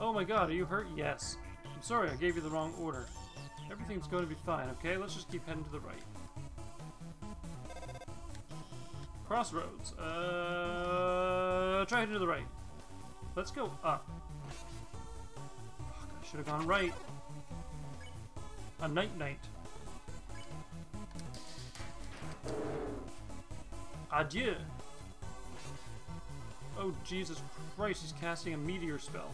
Oh my god, are you hurt? Yes. I'm sorry, I gave you the wrong order. Everything's going to be fine, okay? Let's just keep heading to the right. Crossroads. Uh, try heading to the right. Let's go up. Fuck, I should have gone right. A night-night. Adieu. Oh, Jesus Christ, he's casting a meteor spell.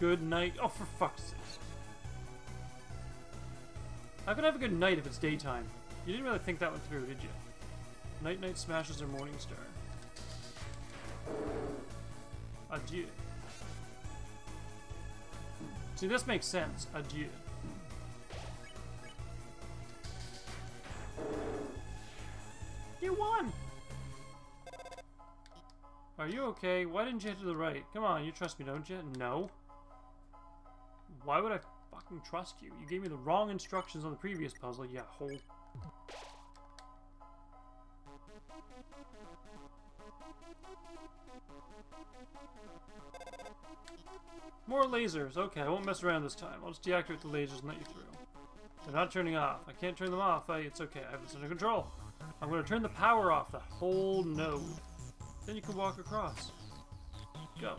Good night. Oh, for fuck's sake. How could I have a good night if it's daytime? You didn't really think that one through, did you? Night Night smashes her morning star. Adieu. See, this makes sense. Adieu. You won! Are you okay? Why didn't you head to the right? Come on, you trust me, don't you? No. Why would I fucking trust you? You gave me the wrong instructions on the previous puzzle, you hole. More lasers. Okay, I won't mess around this time. I'll just deactivate the lasers and let you through. They're not turning off. I can't turn them off. I, it's okay. I have this under control. I'm going to turn the power off the whole node. Then you can walk across. Go.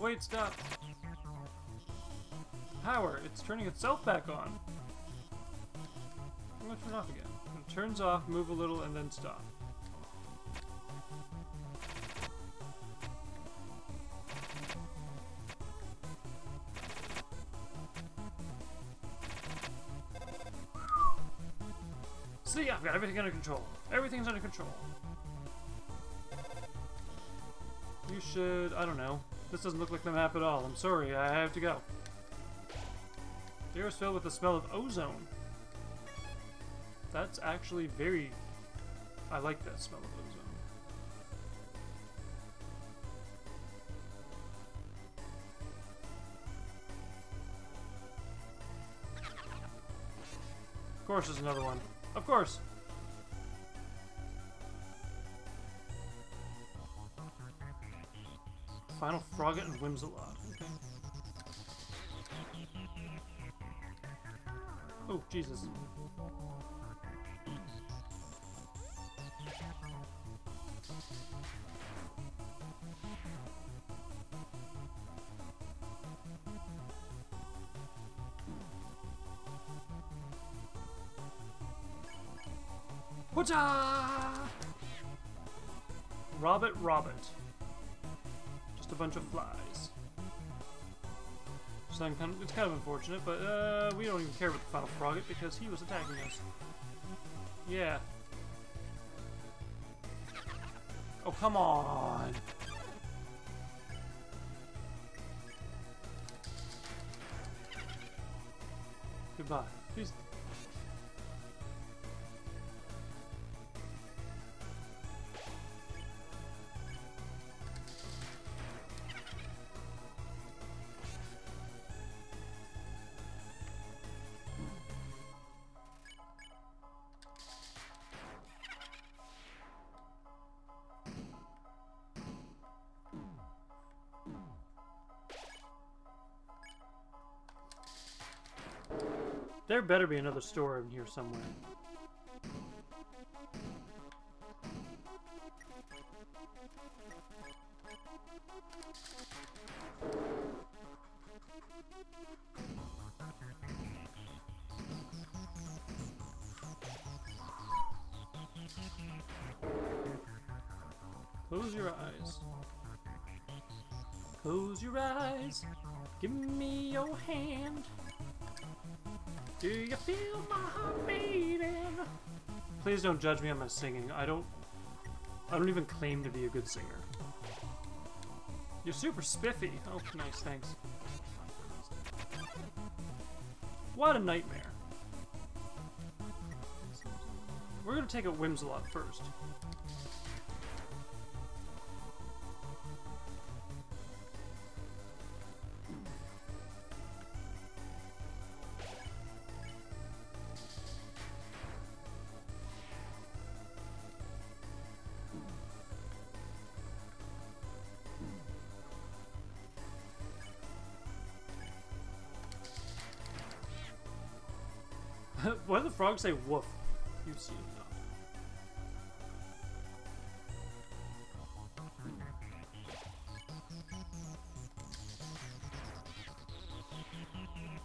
Wait, stop. Power. It's turning itself back on. I'm going to turn it off again. When it turns off, move a little, and then stop. See, I've got everything under control. Everything's under control. You should... I don't know. This doesn't look like the map at all. I'm sorry, I have to go. The air is filled with the smell of ozone. That's actually very... I like that smell of ozone. Of course there's another one. Of course! Final Frogget and Whimsalot. Okay. Oh, Jesus. Hooja! Robert, Robert. Just a bunch of flies. So kind of, it's kind of unfortunate, but uh, we don't even care about the Final Frogget because he was attacking us. Yeah. Oh, come on! Goodbye. Please. There better be another store in here somewhere. Close your eyes. Close your eyes. Give me your hand. Do you feel my heart beating? Please don't judge me on my singing. I don't... I don't even claim to be a good singer. You're super spiffy. Oh, nice, thanks. What a nightmare. We're gonna take a Whimsalot first. Why did the frogs say woof? You've seen enough.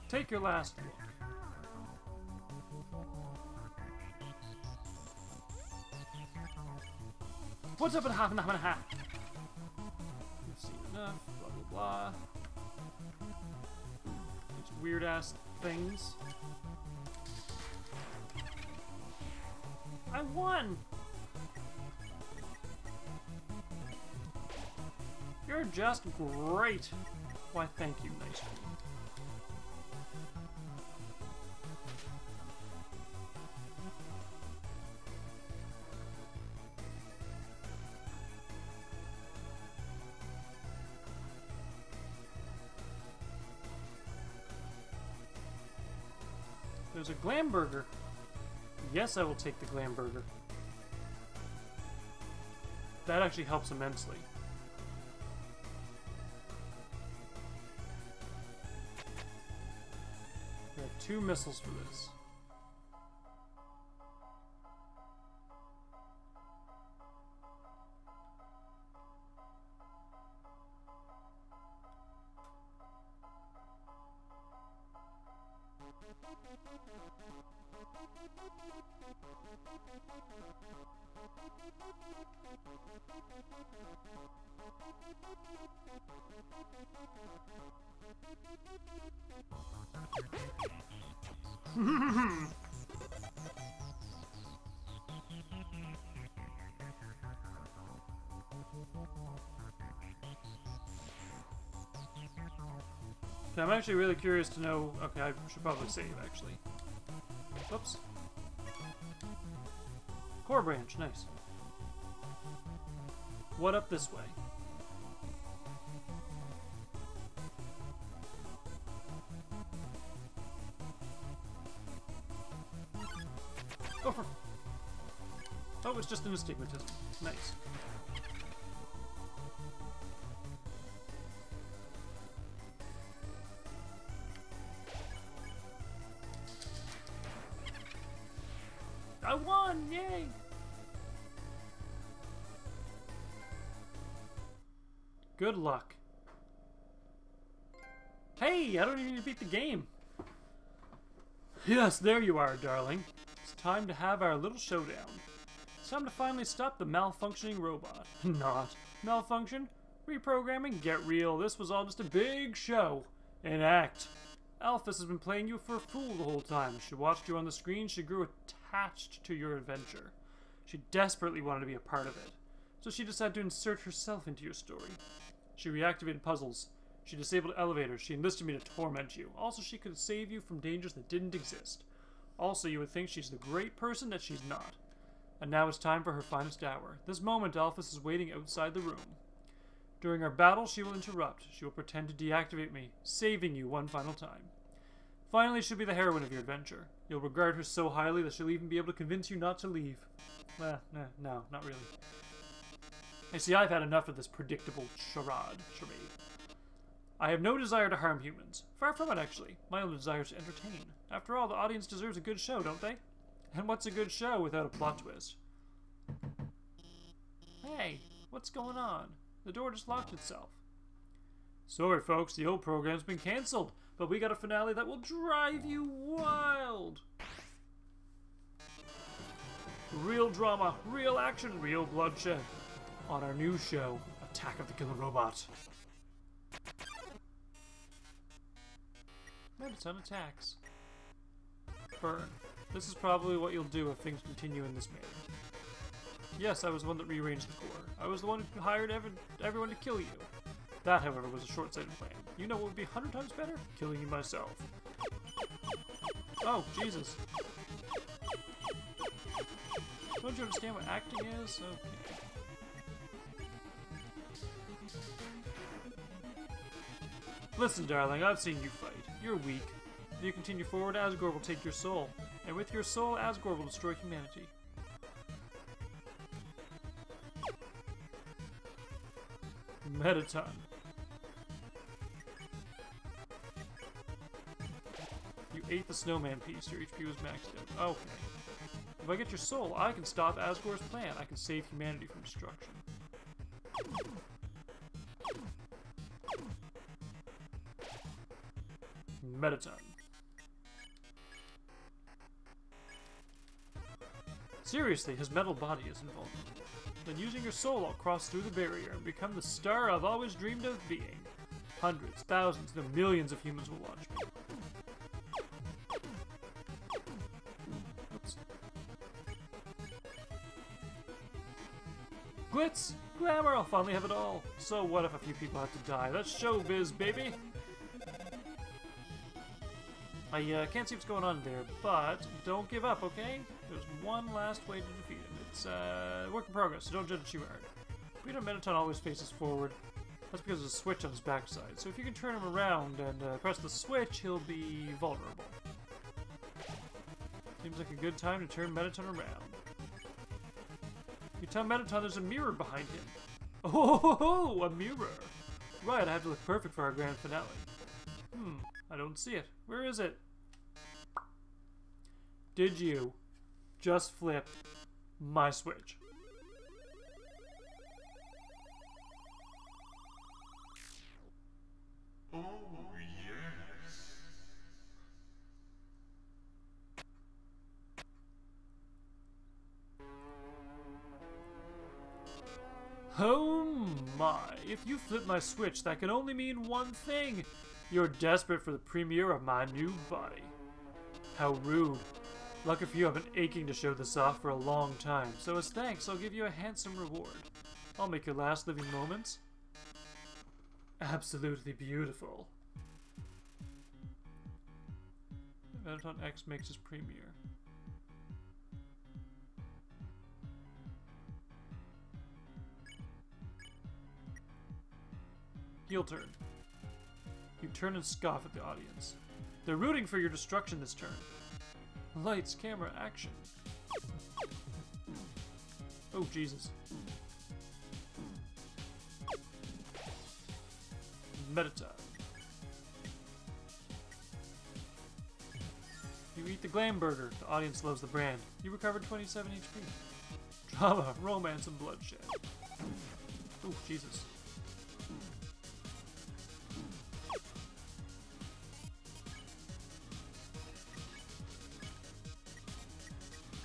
Take your last look. What's up in half and half and half? You've seen enough. Blah blah blah. These weird ass things. I won! You're just great! Why, thank you, nice one. There's a Glamburger. Yes, I will take the Glam Burger. That actually helps immensely. We have two missiles for this. I'm actually really curious to know. Okay, I should probably save actually. Oops. Core branch, nice. What up this way? Go for. Oh, it's just an astigmatism. Nice. I won! Yay! Good luck. Hey! I don't even need to beat the game! Yes, there you are, darling. It's time to have our little showdown. It's time to finally stop the malfunctioning robot. Not. Malfunction? Reprogramming? Get real. This was all just a big show. An act. Alphys has been playing you for a fool the whole time. She watched you on the screen. She grew attached to your adventure. She desperately wanted to be a part of it. So she decided to insert herself into your story. She reactivated puzzles. She disabled elevators. She enlisted me to torment you. Also, she could save you from dangers that didn't exist. Also, you would think she's the great person that she's not. And now it's time for her finest hour. This moment, Alphys is waiting outside the room. During our battle, she will interrupt. She will pretend to deactivate me, saving you one final time. Finally, she'll be the heroine of your adventure. You'll regard her so highly that she'll even be able to convince you not to leave. Eh, nah, no, not really. You see, I've had enough of this predictable charade. charade. I have no desire to harm humans. Far from it, actually. My only desire is to entertain. After all, the audience deserves a good show, don't they? And what's a good show without a plot twist? Hey, what's going on? The door just locked itself. Sorry, folks, the old program's been cancelled, but we got a finale that will drive you wild! Real drama, real action, real bloodshed on our new show, Attack of the Killer Robot. Mettaton attacks. Burn. This is probably what you'll do if things continue in this manner. Yes, I was the one that rearranged the core. I was the one who hired ev everyone to kill you. That, however, was a short-sighted plan. You know what would be a hundred times better? Killing you myself. Oh, Jesus. Don't you understand what acting is? Okay. Listen, darling, I've seen you fight. You're weak. If you continue forward, Asgore will take your soul. And with your soul, Asgore will destroy humanity. Mettaton. You ate the snowman piece. Your H P was maxed out. Okay. If I get your soul, I can stop Asgore's plan. I can save humanity from destruction. Mettaton. Seriously, his metal body is involved. Then using your soul, I'll cross through the barrier and become the star I've always dreamed of being. Hundreds, thousands, no, millions of humans will watch me. Oops. Glitz! Glamour! I'll finally have it all! So what if a few people have to die? That's showbiz, baby! I uh, can't see what's going on there, but don't give up, okay? There's one last way to defeat him. It's a uh, work in progress, so don't judge it too hard. Peter Mettaton always faces forward. That's because there's a switch on his backside. So if you can turn him around and uh, press the switch, he'll be vulnerable. Seems like a good time to turn Mettaton around. You tell Mettaton there's a mirror behind him. Oh, ho, ho, ho, a mirror! Right, I have to look perfect for our grand finale. Hmm, I don't see it. Where is it? Did you just flip my switch? Oh, yes. Oh my, if you flip my switch, that can only mean one thing. You're desperate for the premiere of my new body. How rude. Lucky for you, I've been aching to show this off for a long time, so as thanks, I'll give you a handsome reward. I'll make your last living moments absolutely beautiful. Mettaton X makes his premiere. Heel turn. You turn and scoff at the audience. They're rooting for your destruction this turn. Lights, camera, action. Oh, Jesus. Mettaton. You eat the glam burger. The audience loves the brand. You recover twenty-seven H P. Drama, romance, and bloodshed. Oh, Jesus.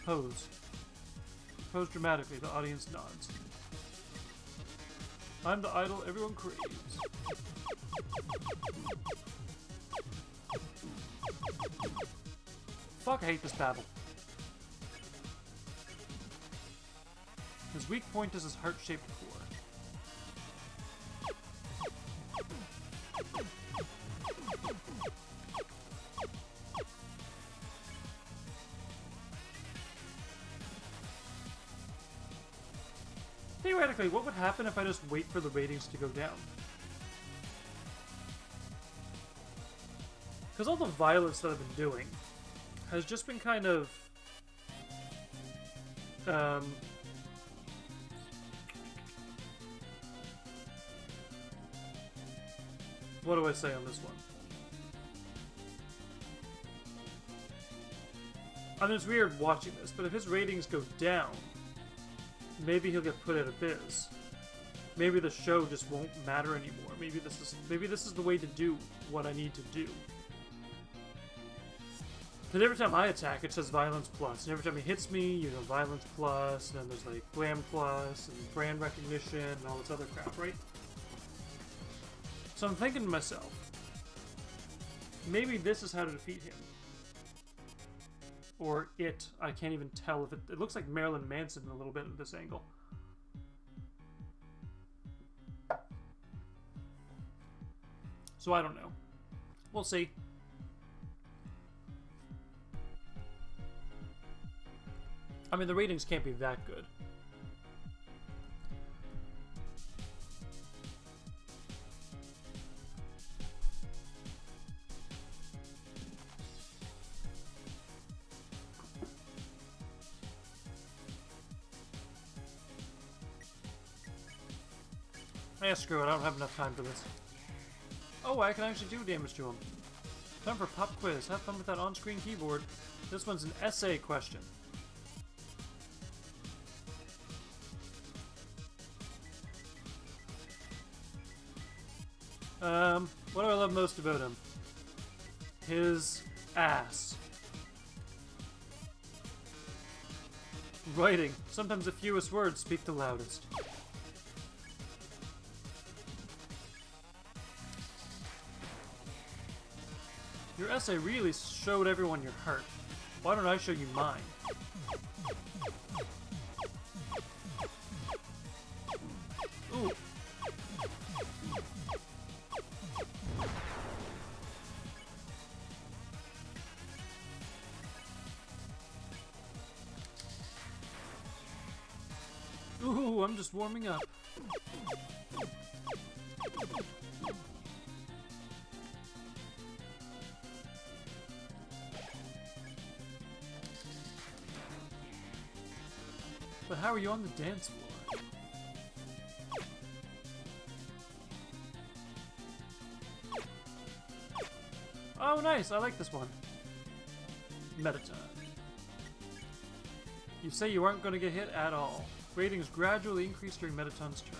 Pose. Pose dramatically, the audience nods. I'm the idol everyone craves. Fuck, I hate this battle. His weak point is his heart-shaped core. Theoretically, what would happen if I just wait for the ratings to go down? Because all the violence that I've been doing has just been kind of... Um... What do I say on this one? I mean, it's weird watching this, but if his ratings go down, maybe he'll get put out of biz. Maybe the show just won't matter anymore. Maybe this is maybe this is the way to do what I need to do. Because every time I attack, it says violence plus, and every time he hits me, you know, violence plus, and then there's like glam plus and brand recognition and all this other crap, right? So I'm thinking to myself, maybe this is how to defeat him. Or it. I can't even tell if it... It looks like Marilyn Manson a little bit at this angle. So I don't know. We'll see. I mean, the ratings can't be that good. Eh, screw it, I don't have enough time for this. Oh, I can actually do damage to him. Time for pop quiz. Have fun with that on-screen keyboard. This one's an essay question. Um, what do I love most about him? His ass. Writing. Sometimes the fewest words speak the loudest. Your essay really showed everyone your heart. Why don't I show you mine? Ooh. Ooh, I'm just warming up. But how are you on the dance floor? Oh nice, I like this one. Mettaton. You say you aren't going to get hit at all. Ratings gradually increase during Mettaton's turn.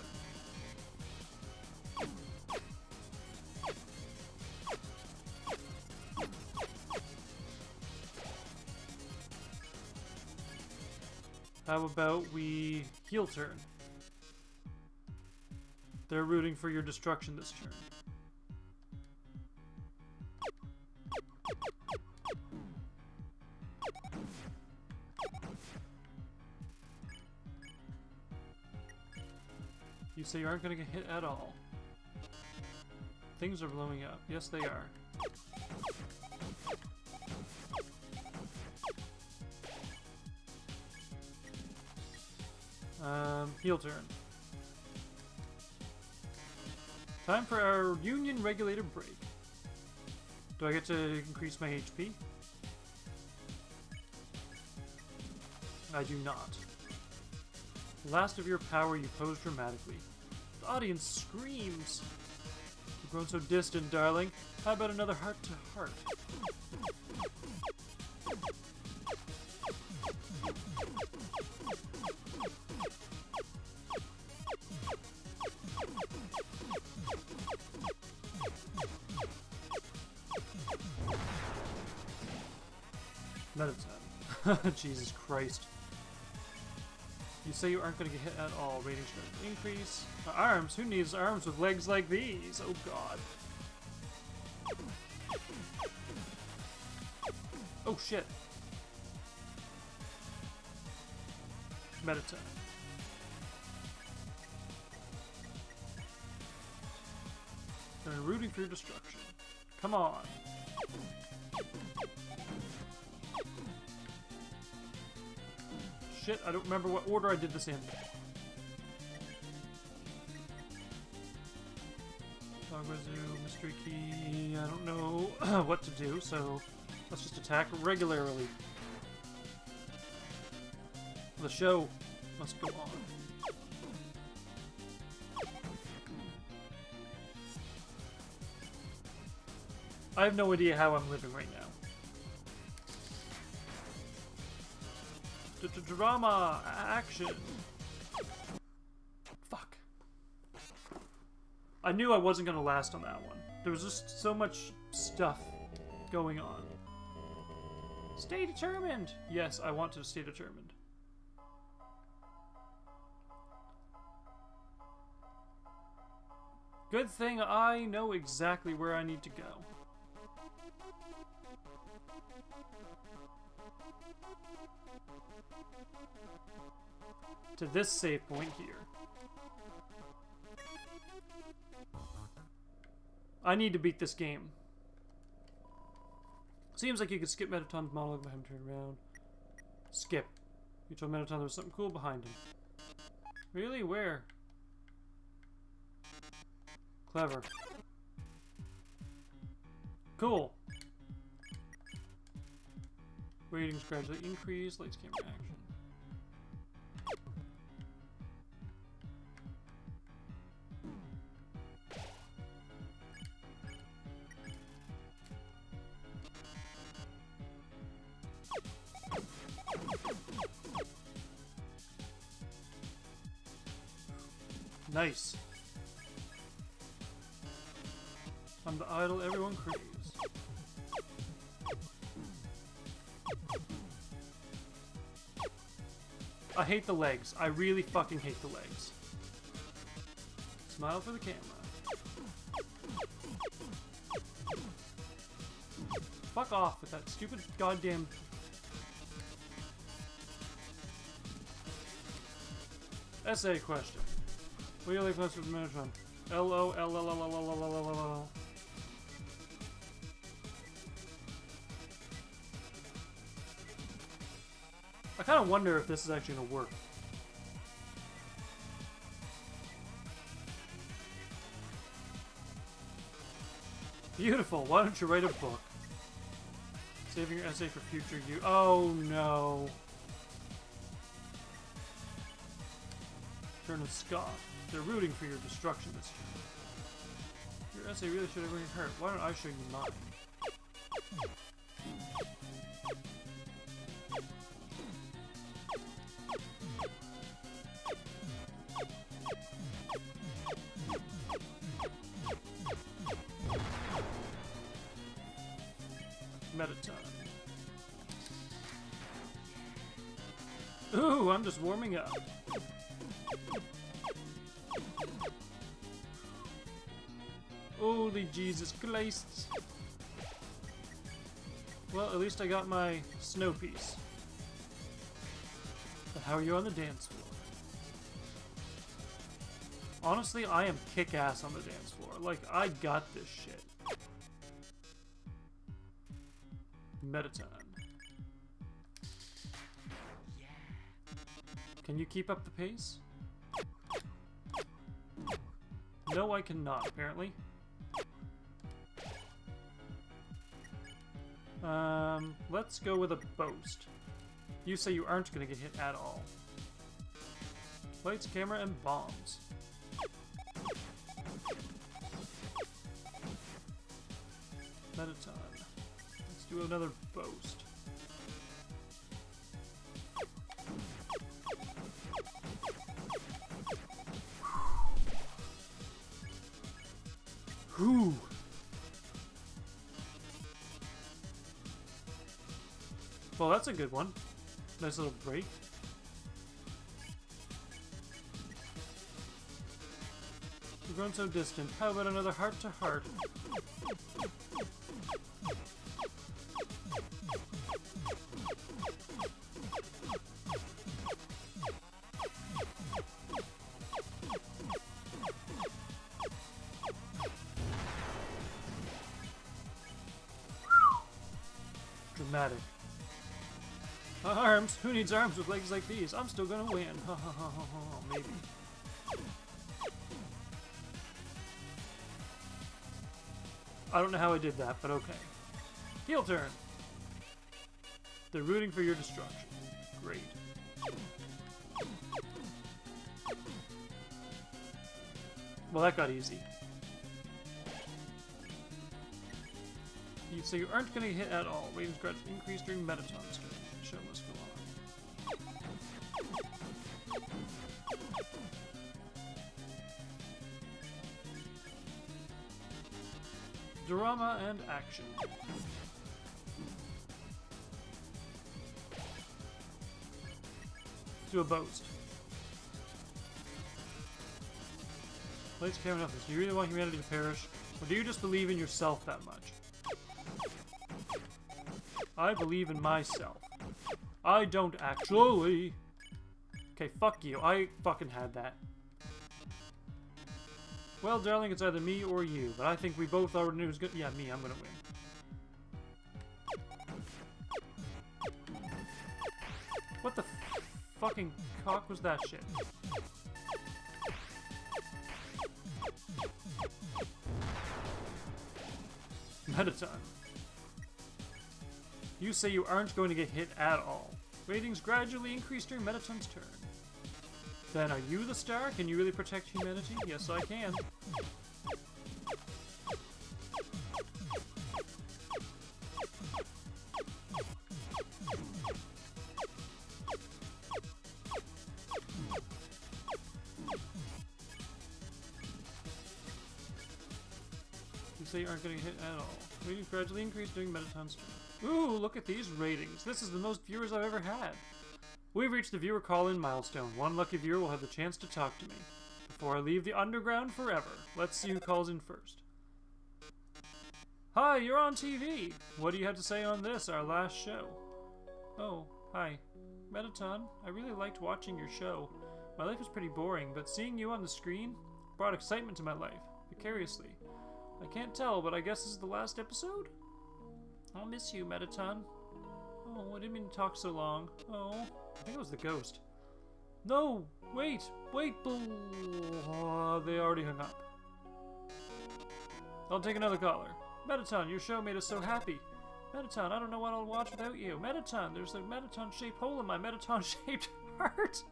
How about we heal turn? They're rooting for your destruction this turn. You say you aren't going to get hit at all. Things are blowing up. Yes, they are. Um, heal turn. Time for our union regulator break. Do I get to increase my H P? I do not. Last of your power, you pose dramatically. The audience screams. You've grown so distant, darling. How about another heart to heart? Jesus Christ. You say you aren't going to get hit at all. Ratings should increase. Uh, arms? Who needs arms with legs like these? Oh god. Oh shit. Mettaton. They're rooting for your destruction. Come on. Shit, I don't remember what order I did this in. Dogwazoo, mystery key, I don't know what to do, so let's just attack regularly. The show must go on. I have no idea how I'm living right now. Drama! Action! Fuck. I knew I wasn't gonna last on that one. There was just so much stuff going on. Stay determined! Yes, I want to stay determined. Good thing I know exactly where I need to go. To this save point here. I need to beat this game. Seems like you could skip Mettaton's monologue by him turning around. Skip. You told Mettaton there was something cool behind him. Really? Where? Clever. Cool. Ratings gradually increase. Lights, camera, action. Nice. I'm the idol everyone craves. I hate the legs. I really fucking hate the legs. Smile for the camera. Fuck off with that stupid goddamn... essay question. What do you like most with Mettaton? L O L L L L L L L L L. I kind of wonder if this is actually gonna work. Beautiful. Why don't you write a book? Saving your essay for future you. Oh no. Turn and scoff. They're rooting for your destruction this turn. Your essay really should have been hurt. Why don't I show you mine? Mettaton. Ooh, I'm just warming up. Holy Jesus Christ. Well, at least I got my snow piece. But how are you on the dance floor? Honestly, I am kick-ass on the dance floor. Like, I got this shit. Mettaton. Yeah. Can you keep up the pace? No, I cannot, apparently. Um, let's go with a boast. You say you aren't gonna get hit at all. Lights, camera, and bombs. Mettaton. Let's do another boast. Whew. Well, that's a good one. Nice little break. You've grown so distant. How about another heart-to-heart? Dramatic. Arms? Who needs arms with legs like these? I'm still gonna win. Ha ha ha ha ha. Maybe. I don't know how I did that, but okay. Heel turn! They're rooting for your destruction. Great. Well, that got easy. You say you aren't gonna hit at all. Raven's grudge increased during Mettaton's turn. Show must go on. Drama and action. Do a boast. Lights, camera, nothing. Do you really want humanity to perish? Or do you just believe in yourself that much? I believe in myself. I don't actually. Okay, fuck you. I fucking had that. Well, darling, it's either me or you, but I think we both already knew it was good. Yeah, me. I'm gonna win. What the fucking cock was that shit? Mettaton. You say you aren't going to get hit at all. Ratings gradually increase during Mettaton's turn. Then are you the star? Can you really protect humanity? Yes, I can. You say you aren't going to get hit at all. Ratings gradually increase during Mettaton's turn. Ooh, look at these ratings. This is the most viewers I've ever had. We've reached the viewer call-in milestone. One lucky viewer will have the chance to talk to me before I leave the underground forever. Let's see who calls in first. Hi, you're on T V. What do you have to say on this, our last show? Oh, hi. Mettaton, I really liked watching your show. My life is pretty boring, but seeing you on the screen brought excitement to my life, vicariously. I can't tell, but I guess this is the last episode? I'll miss you, Mettaton. Oh, I didn't mean to talk so long. Oh, I think it was the ghost. No, wait, wait, oh, they already hung up. I'll take another caller. Mettaton, your show made us so happy. Mettaton, I don't know what I'll watch without you. Mettaton, there's a Mettaton-shaped hole in my Mettaton-shaped heart.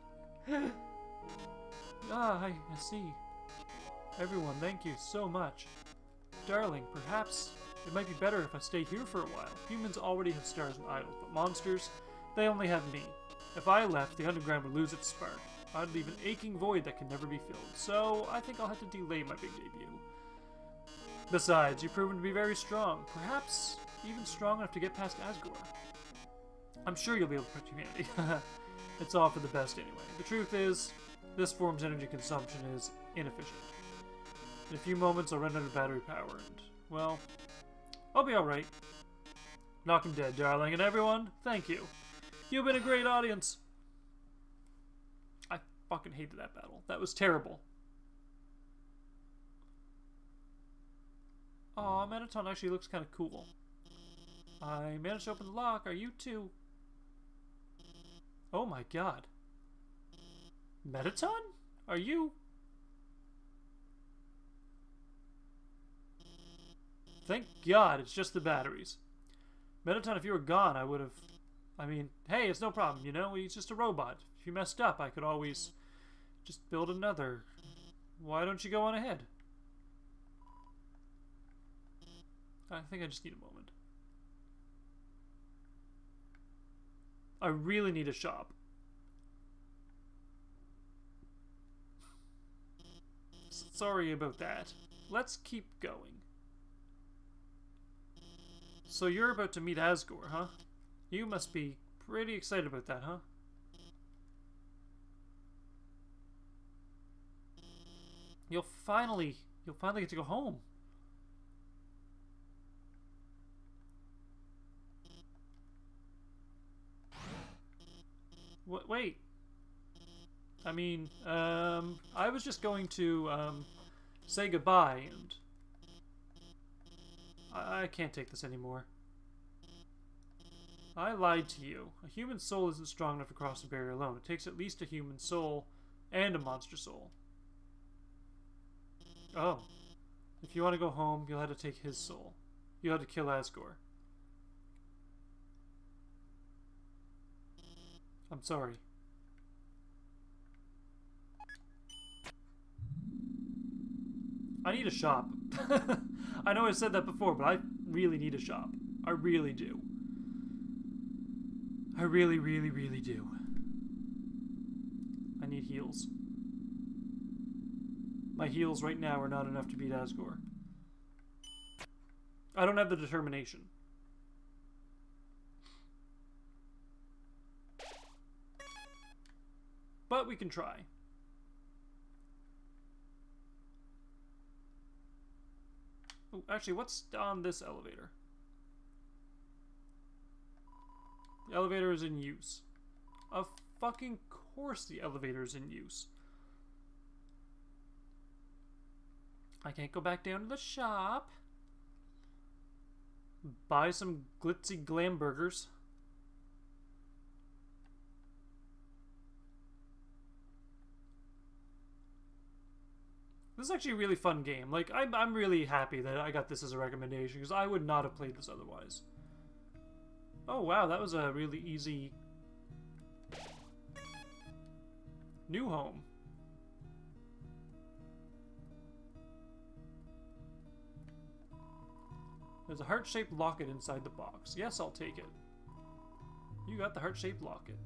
Ah, I, I see. Everyone, thank you so much. Darling, perhaps it might be better if I stay here for a while. Humans already have stars and idols, but monsters, they only have me. If I left, the underground would lose its spark. I'd leave an aching void that can never be filled, so I think I'll have to delay my big debut. Besides, you've proven to be very strong, perhaps even strong enough to get past Asgore. I'm sure you'll be able to protect humanity. It's all for the best anyway. The truth is, this form's energy consumption is inefficient. In a few moments, I'll run out of battery power and, well, I'll be alright. Knock him dead, darling, and everyone, thank you. You've been a great audience. I fucking hated that battle. That was terrible. Aw, Mettaton actually looks kind of cool. I managed to open the lock. Are you too? Oh my god. Mettaton? Are you? Thank god, it's just the batteries. Mettaton, if you were gone, I would have... I mean, hey, it's no problem, you know? He's just a robot. If you messed up, I could always just build another. Why don't you go on ahead? I think I just need a moment. I really need a shop. Sorry about that. Let's keep going. So you're about to meet Asgore, huh? You must be pretty excited about that, huh? You'll finally, you'll finally get to go home. What? Wait. I mean, um, I was just going to um, say goodbye, and I, I can't take this anymore. I lied to you. A human soul isn't strong enough to cross the barrier alone. It takes at least a human soul and a monster soul. Oh. If you want to go home, you'll have to take his soul. You'll have to kill Asgore. I'm sorry. I need a shop. I know I said that before, but I really need a shop. I really do. I really, really, really do. I need heals. My heals right now are not enough to beat Asgore. I don't have the determination. But we can try. Oh, actually, what's on this elevator? The elevator is in use. Of fucking course the elevator is in use. I can't go back down to the shop. Buy some glitzy glam burgers. This is actually a really fun game. Like, I'm, I'm really happy that I got this as a recommendation, because I would not have played this otherwise. Oh wow, that was a really easy... New home. There's a heart-shaped locket inside the box. Yes, I'll take it. You got the heart-shaped locket.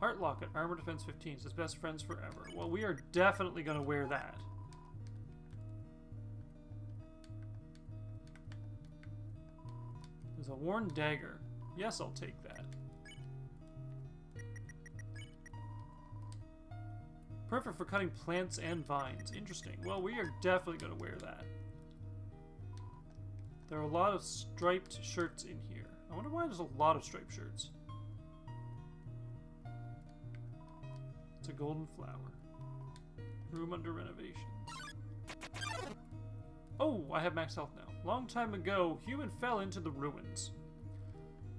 Heart locket, armor defense fifteen, says best friends forever. Well, we are definitely gonna wear that. There's a worn dagger. Yes, I'll take that. Perfect for cutting plants and vines. Interesting. Well, we are definitely going to wear that. There are a lot of striped shirts in here. I wonder why there's a lot of striped shirts. It's a golden flower. Room under renovation. Oh, I have max health now. Long time ago, human fell into the ruins.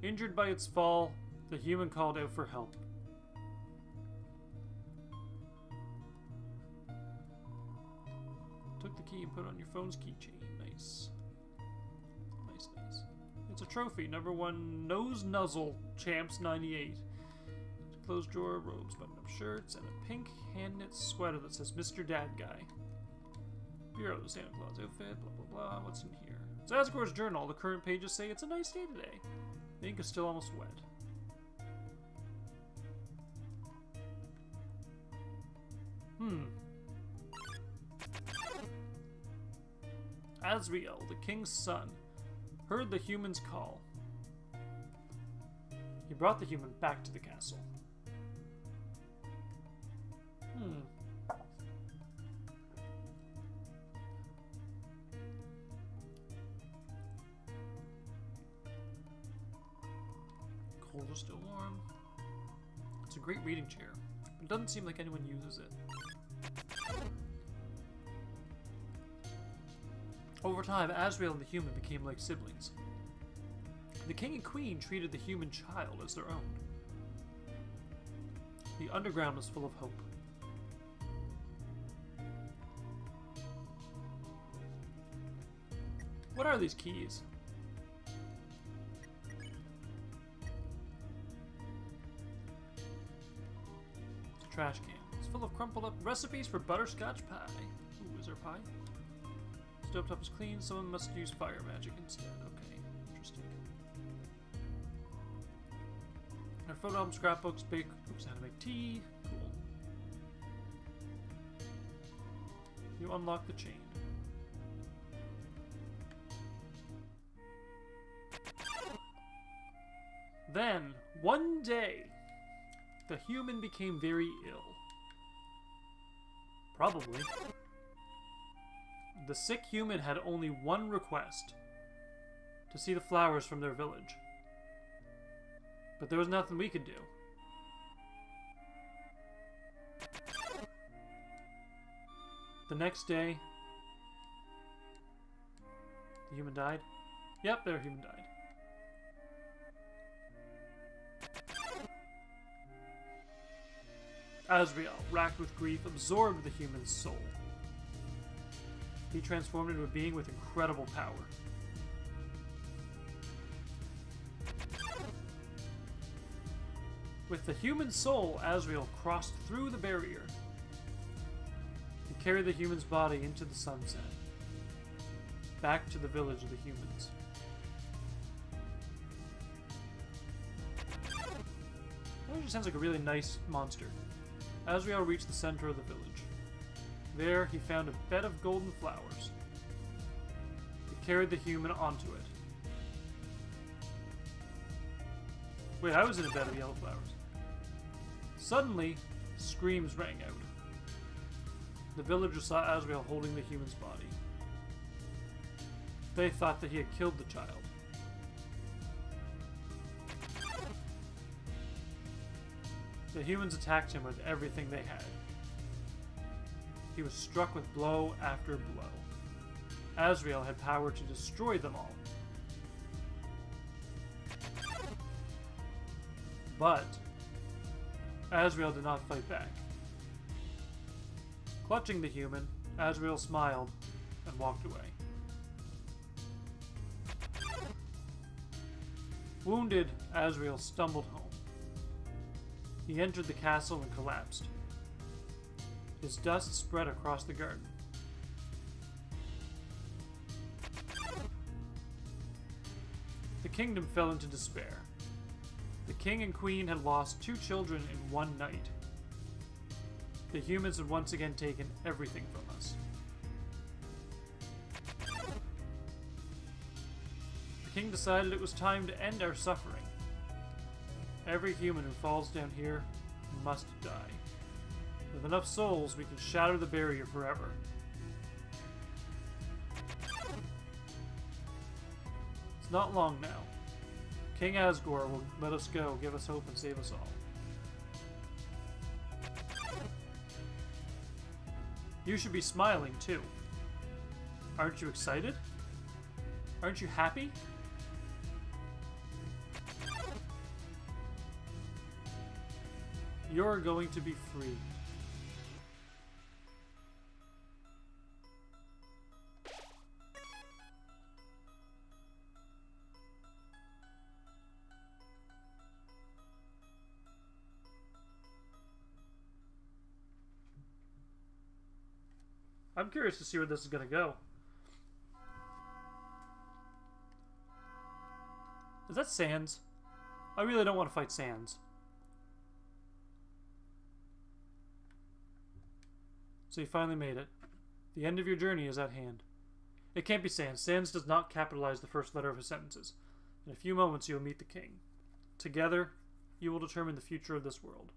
Injured by its fall, the human called out for help. Took the key and put it on your phone's keychain. Nice. Nice, nice. It's a trophy. Number one, Nose Nuzzle Champs ninety-eight. clothes drawer, robes, button-up shirts, and a pink hand-knit sweater that says Mister Dad Guy. Bureau, the Santa Claus outfit, blah blah blah, what's in here? It's Asgore's journal, the current pages say it's a nice day today. The ink is still almost wet. Hmm. Asriel, the king's son, heard the human's call. He brought the human back to the castle. Hmm. Cold is still warm. It's a great reading chair, but it doesn't seem like anyone uses it. Over time, Asriel and the human became like siblings. The king and queen treated the human child as their own. The underground was full of hope. What are these keys? It's a trash can. It's full of crumpled up recipes for butterscotch pie. Ooh, is there pie? Stovetop is clean, someone must use fire magic instead. Okay, interesting. Our photo album, scrapbooks, bake, oops, how to make tea. Cool. You unlock the chain. Then, one day, the human became very ill. Probably. The sick human had only one request: to see the flowers from their village. But there was nothing we could do. The next day, the human died. Yep, their human died. Asriel, racked with grief, absorbed the human's soul. He transformed into a being with incredible power. With the human soul, Asriel crossed through the barrier and carried the human's body into the sunset, back to the village of the humans. That just sounds like a really nice monster. Asriel reached the center of the village. There, he found a bed of golden flowers. He carried the human onto it. Wait, I was in a bed of yellow flowers. Suddenly, screams rang out. The villagers saw Asriel holding the human's body. They thought that he had killed the child. The humans attacked him with everything they had. He was struck with blow after blow. Asriel had power to destroy them all. But Asriel did not fight back. Clutching the human, Asriel smiled and walked away. Wounded, Asriel stumbled home. He entered the castle and collapsed. His dust spread across the garden. The kingdom fell into despair. The king and queen had lost two children in one night. The humans had once again taken everything from us. The king decided it was time to end our suffering. Every human who falls down here must die. With enough souls, we can shatter the barrier forever. It's not long now. King Asgore will let us go, give us hope, and save us all. You should be smiling, too. Aren't you excited? Aren't you happy? You're going to be free. I'm curious to see where this is going to go. Is that Sans? I really don't want to fight Sans. So you finally made it. The end of your journey is at hand. It can't be Sans. Sans does not capitalize the first letter of his sentences. In a few moments you will meet the king. Together, you will determine the future of this world.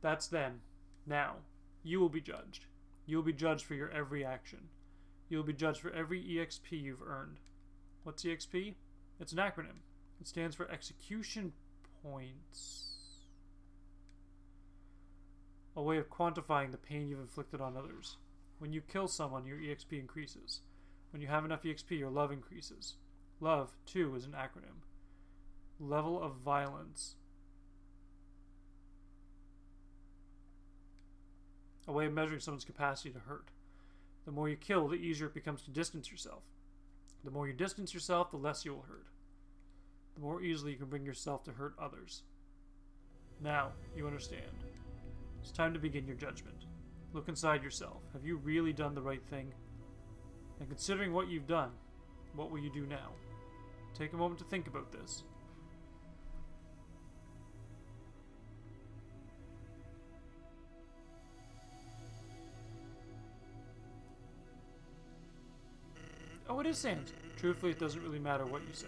That's then. Now, you will be judged. You will be judged for your every action. You will be judged for every E X P you've earned. What's E X P? It's an acronym. It stands for execution points. A way of quantifying the pain you've inflicted on others. When you kill someone, your E X P increases. When you have enough E X P, your love increases. Love, too, is an acronym. Level of violence. A way of measuring someone's capacity to hurt. The more you kill, the easier it becomes to distance yourself. The more you distance yourself, the less you will hurt. The more easily you can bring yourself to hurt others. Now, you understand. It's time to begin your judgment. Look inside yourself. Have you really done the right thing? And considering what you've done, what will you do now? Take a moment to think about this. Oh, it is Sans. Truthfully, it doesn't really matter what you say.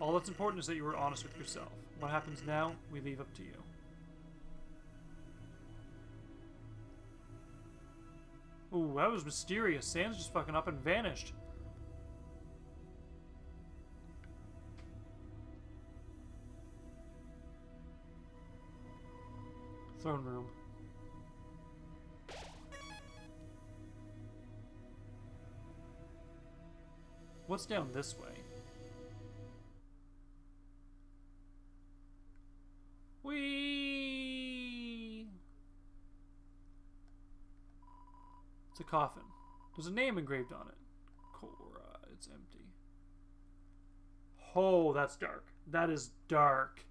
All that's important is that you were honest with yourself. What happens now, we leave up to you. Ooh, that was mysterious. Sans just fucking up and vanished. Throne room. What's down this way? Whee! It's a coffin. There's a name engraved on it. Cora. It's empty. Oh, that's dark. That is dark.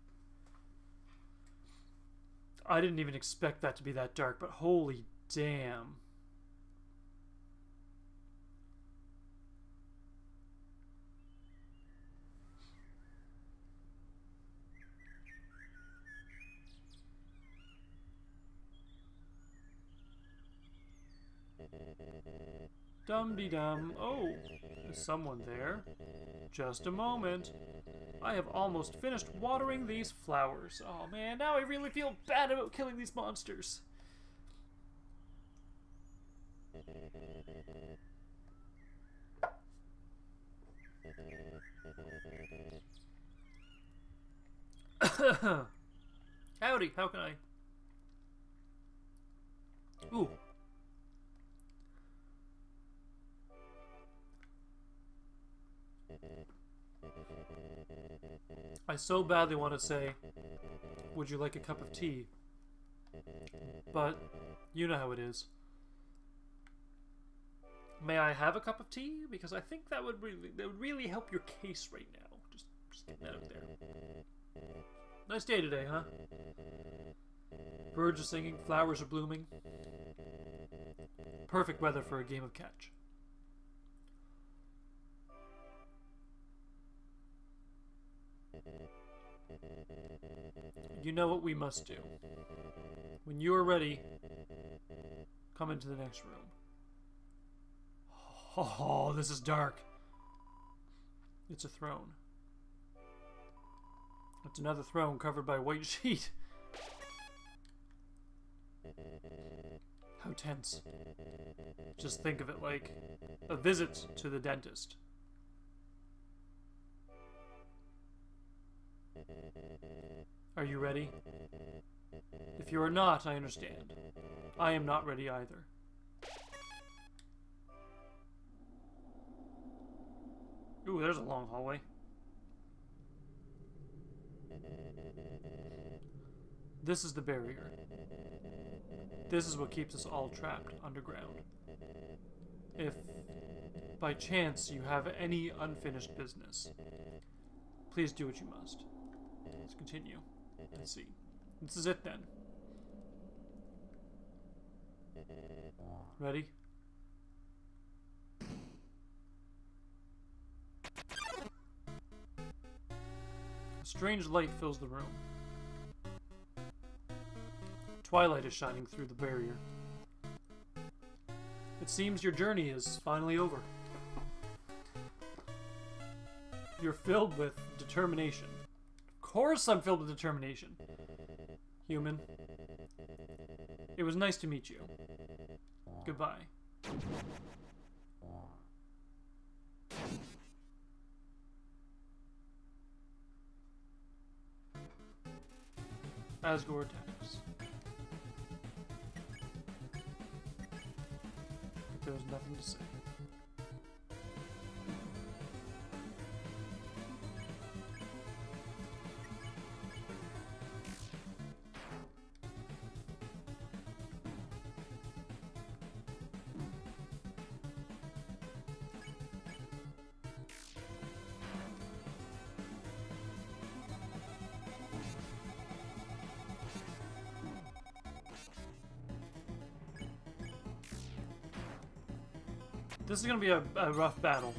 I didn't even expect that to be that dark, but holy damn. Dum-de-dum. Oh, is someone there? Just a moment. I have almost finished watering these flowers. Oh man, now I really feel bad about killing these monsters. Howdy, how can I? Ooh. I so badly want to say, would you like a cup of tea? But, you know how it is. May I have a cup of tea? Because I think that would really, that would really help your case right now. Just, just get that out there. Nice day today, huh? Birds are singing, flowers are blooming. Perfect weather for a game of catch. You know what we must do. When you are ready, come into the next room. Oh, this is dark. It's a throne. It's another throne covered by a white sheet. How tense. Just think of it like a visit to the dentist. Are you ready? If you are not, I understand. I am not ready either. Ooh, there's a long hallway. This is the barrier. This is what keeps us all trapped underground. If, by chance, you have any unfinished business, please do what you must. Let's continue. Let's see. This is it then. Ready? Strange light fills the room. Twilight is shining through the barrier. It seems your journey is finally over. You're filled with determination. Of course I'm filled with determination. Human. It was nice to meet you. Goodbye. Asgore attacks. But there's nothing to say. This is gonna be a, a rough battle.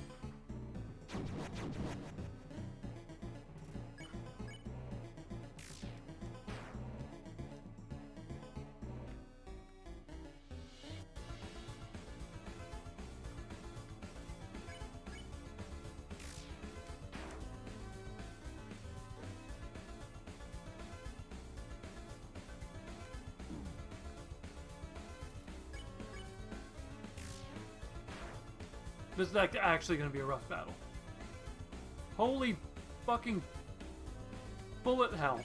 This is actually going to be a rough battle. Holy fucking bullet hell.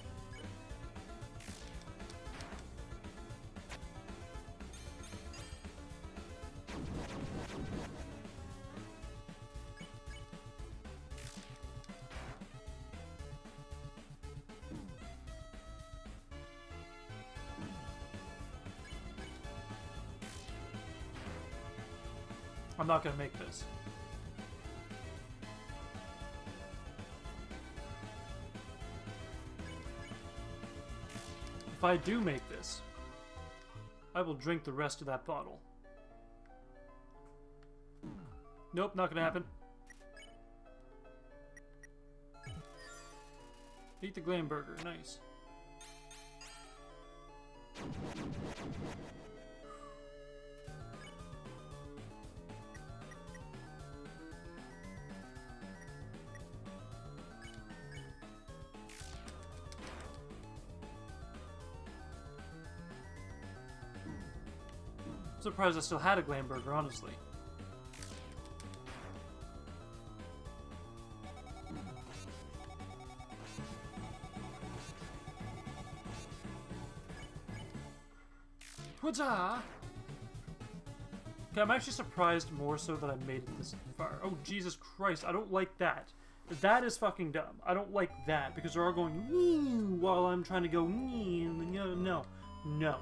I'm not gonna make this. If I do make this, I will drink the rest of that bottle. Nope, not gonna happen. Eat the glam burger, nice. Surprised I still had a glam burger, honestly. Huzzah! Okay, I'm actually surprised more so that I made it this far. Oh, Jesus Christ, I don't like that. That is fucking dumb. I don't like that, because they're all going "nee" while I'm trying to go "nee." No, no, no.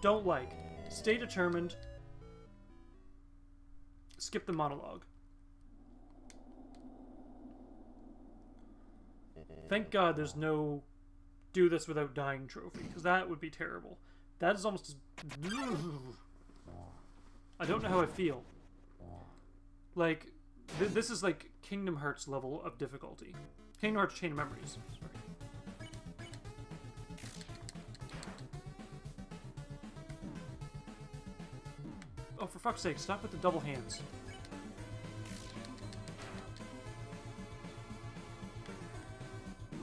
Don't like. Stay determined. Skip the monologue. Thank God there's no do this without dying trophy, because that would be terrible. That is almost as... I don't know how I feel. Like, th this is like Kingdom Hearts level of difficulty. Kingdom Hearts Chain of Memories. Sorry. Oh, for fuck's sake, stop with the double hands.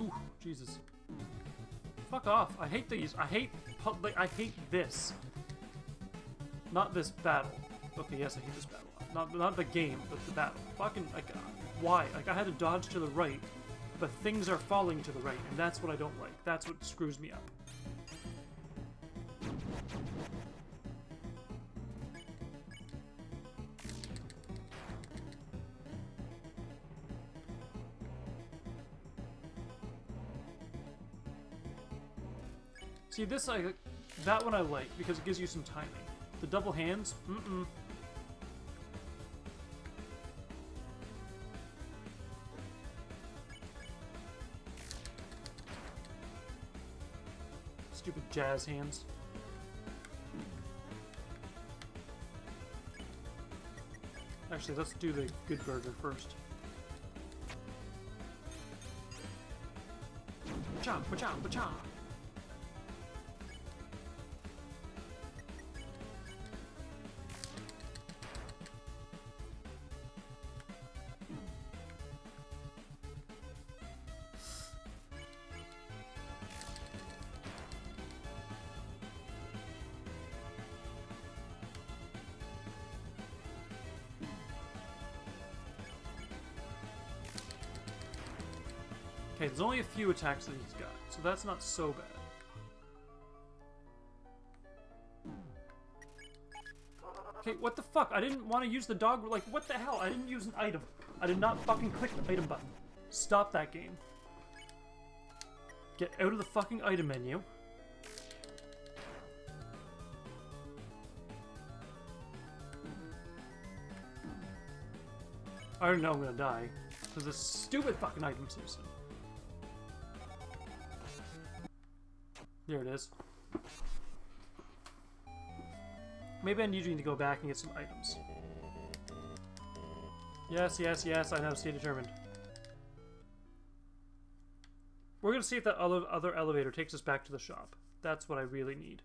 Ooh, Jesus. Fuck off. I hate these. I hate public. I hate this. Not this battle. Okay, yes, I hate this battle. Not, not the game, but the battle. Fucking, like, why? Like, I had to dodge to the right, but things are falling to the right, and that's what I don't like. That's what screws me up. See, this, I, that one I like, because it gives you some timing. The double hands, mm-mm. Stupid jazz hands. Actually, let's do the good burger first. Pacham, pacham, pacham. Okay, there's only a few attacks that he's got, so that's not so bad. Okay, what the fuck? I didn't want to use the dog. Like, what the hell? I didn't use an item. I did not fucking click the item button. Stop that game. Get out of the fucking item menu. I already know I'm gonna die because this stupid fucking item system. There it is. Maybe I need you to go back and get some items. Yes, yes, yes, I know, stay determined. We're gonna see if that other elevator takes us back to the shop. That's what I really need.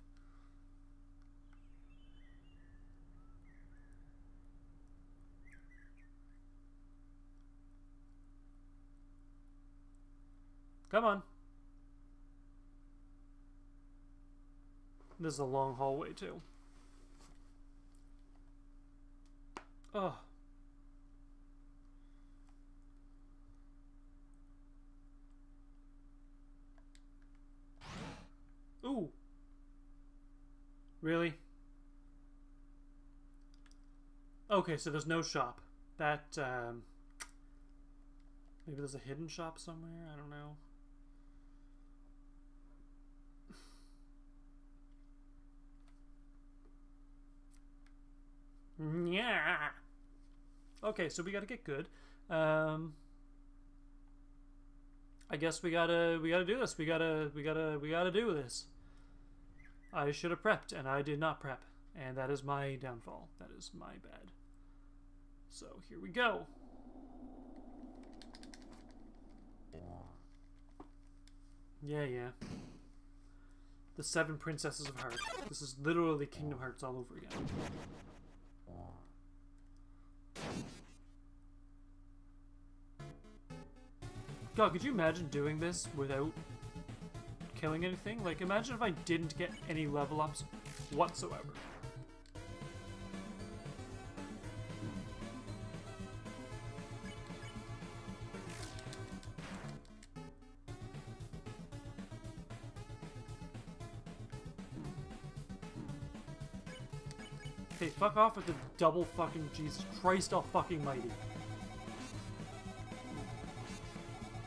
Come on. This is a long hallway, too. Ugh. Ooh. Really? Okay, so there's no shop. That, um... maybe there's a hidden shop somewhere? I don't know. Yeah. Okay, so we gotta get good. Um, I guess we gotta we gotta do this. We gotta we gotta we gotta do this. I should have prepped, and I did not prep, and that is my downfall. That is my bad. So here we go. Yeah, yeah. The Seven Princesses of Heart. This is literally Kingdom Hearts all over again. God, could you imagine doing this without killing anything? Like, imagine if I didn't get any level ups whatsoever. Okay, fuck off with the double fucking Jesus Christ all fucking mighty.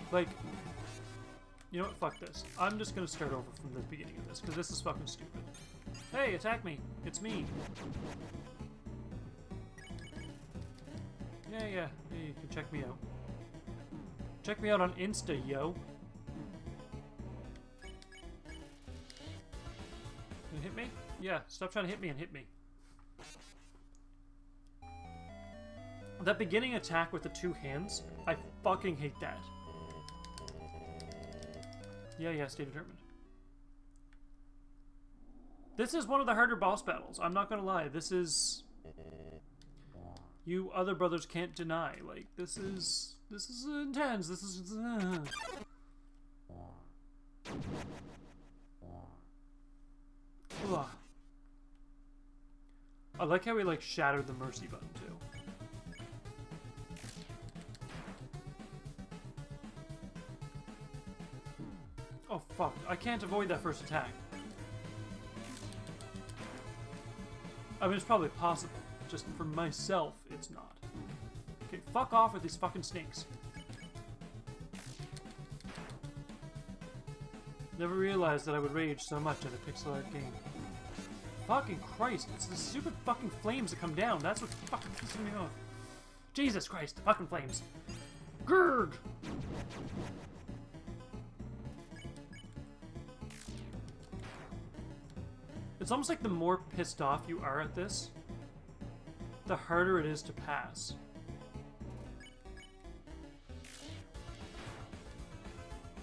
Like, you know what, fuck this. I'm just gonna start over from the beginning of this, because this is fucking stupid. Hey, attack me! It's me! Yeah, yeah, yeah, you can check me out. Check me out on Insta, yo! Can you hit me? Yeah, stop trying to hit me and hit me. That beginning attack with the two hands, I fucking hate that. Yeah, yeah, stay determined. This is one of the harder boss battles, I'm not gonna lie. This is... you other brothers can't deny. Like, this is... this is intense. This is... Uh. Ugh. I like how we, like, shattered the mercy button, too. Oh fuck, I can't avoid that first attack. I mean, it's probably possible. Just for myself, it's not. Okay, fuck off with these fucking snakes. Never realized that I would rage so much at a pixel art game. Fucking Christ, it's the stupid fucking flames that come down. That's what fucking pisses me off. Jesus Christ, the fucking flames. Grrrg! It's almost like the more pissed off you are at this, the harder it is to pass.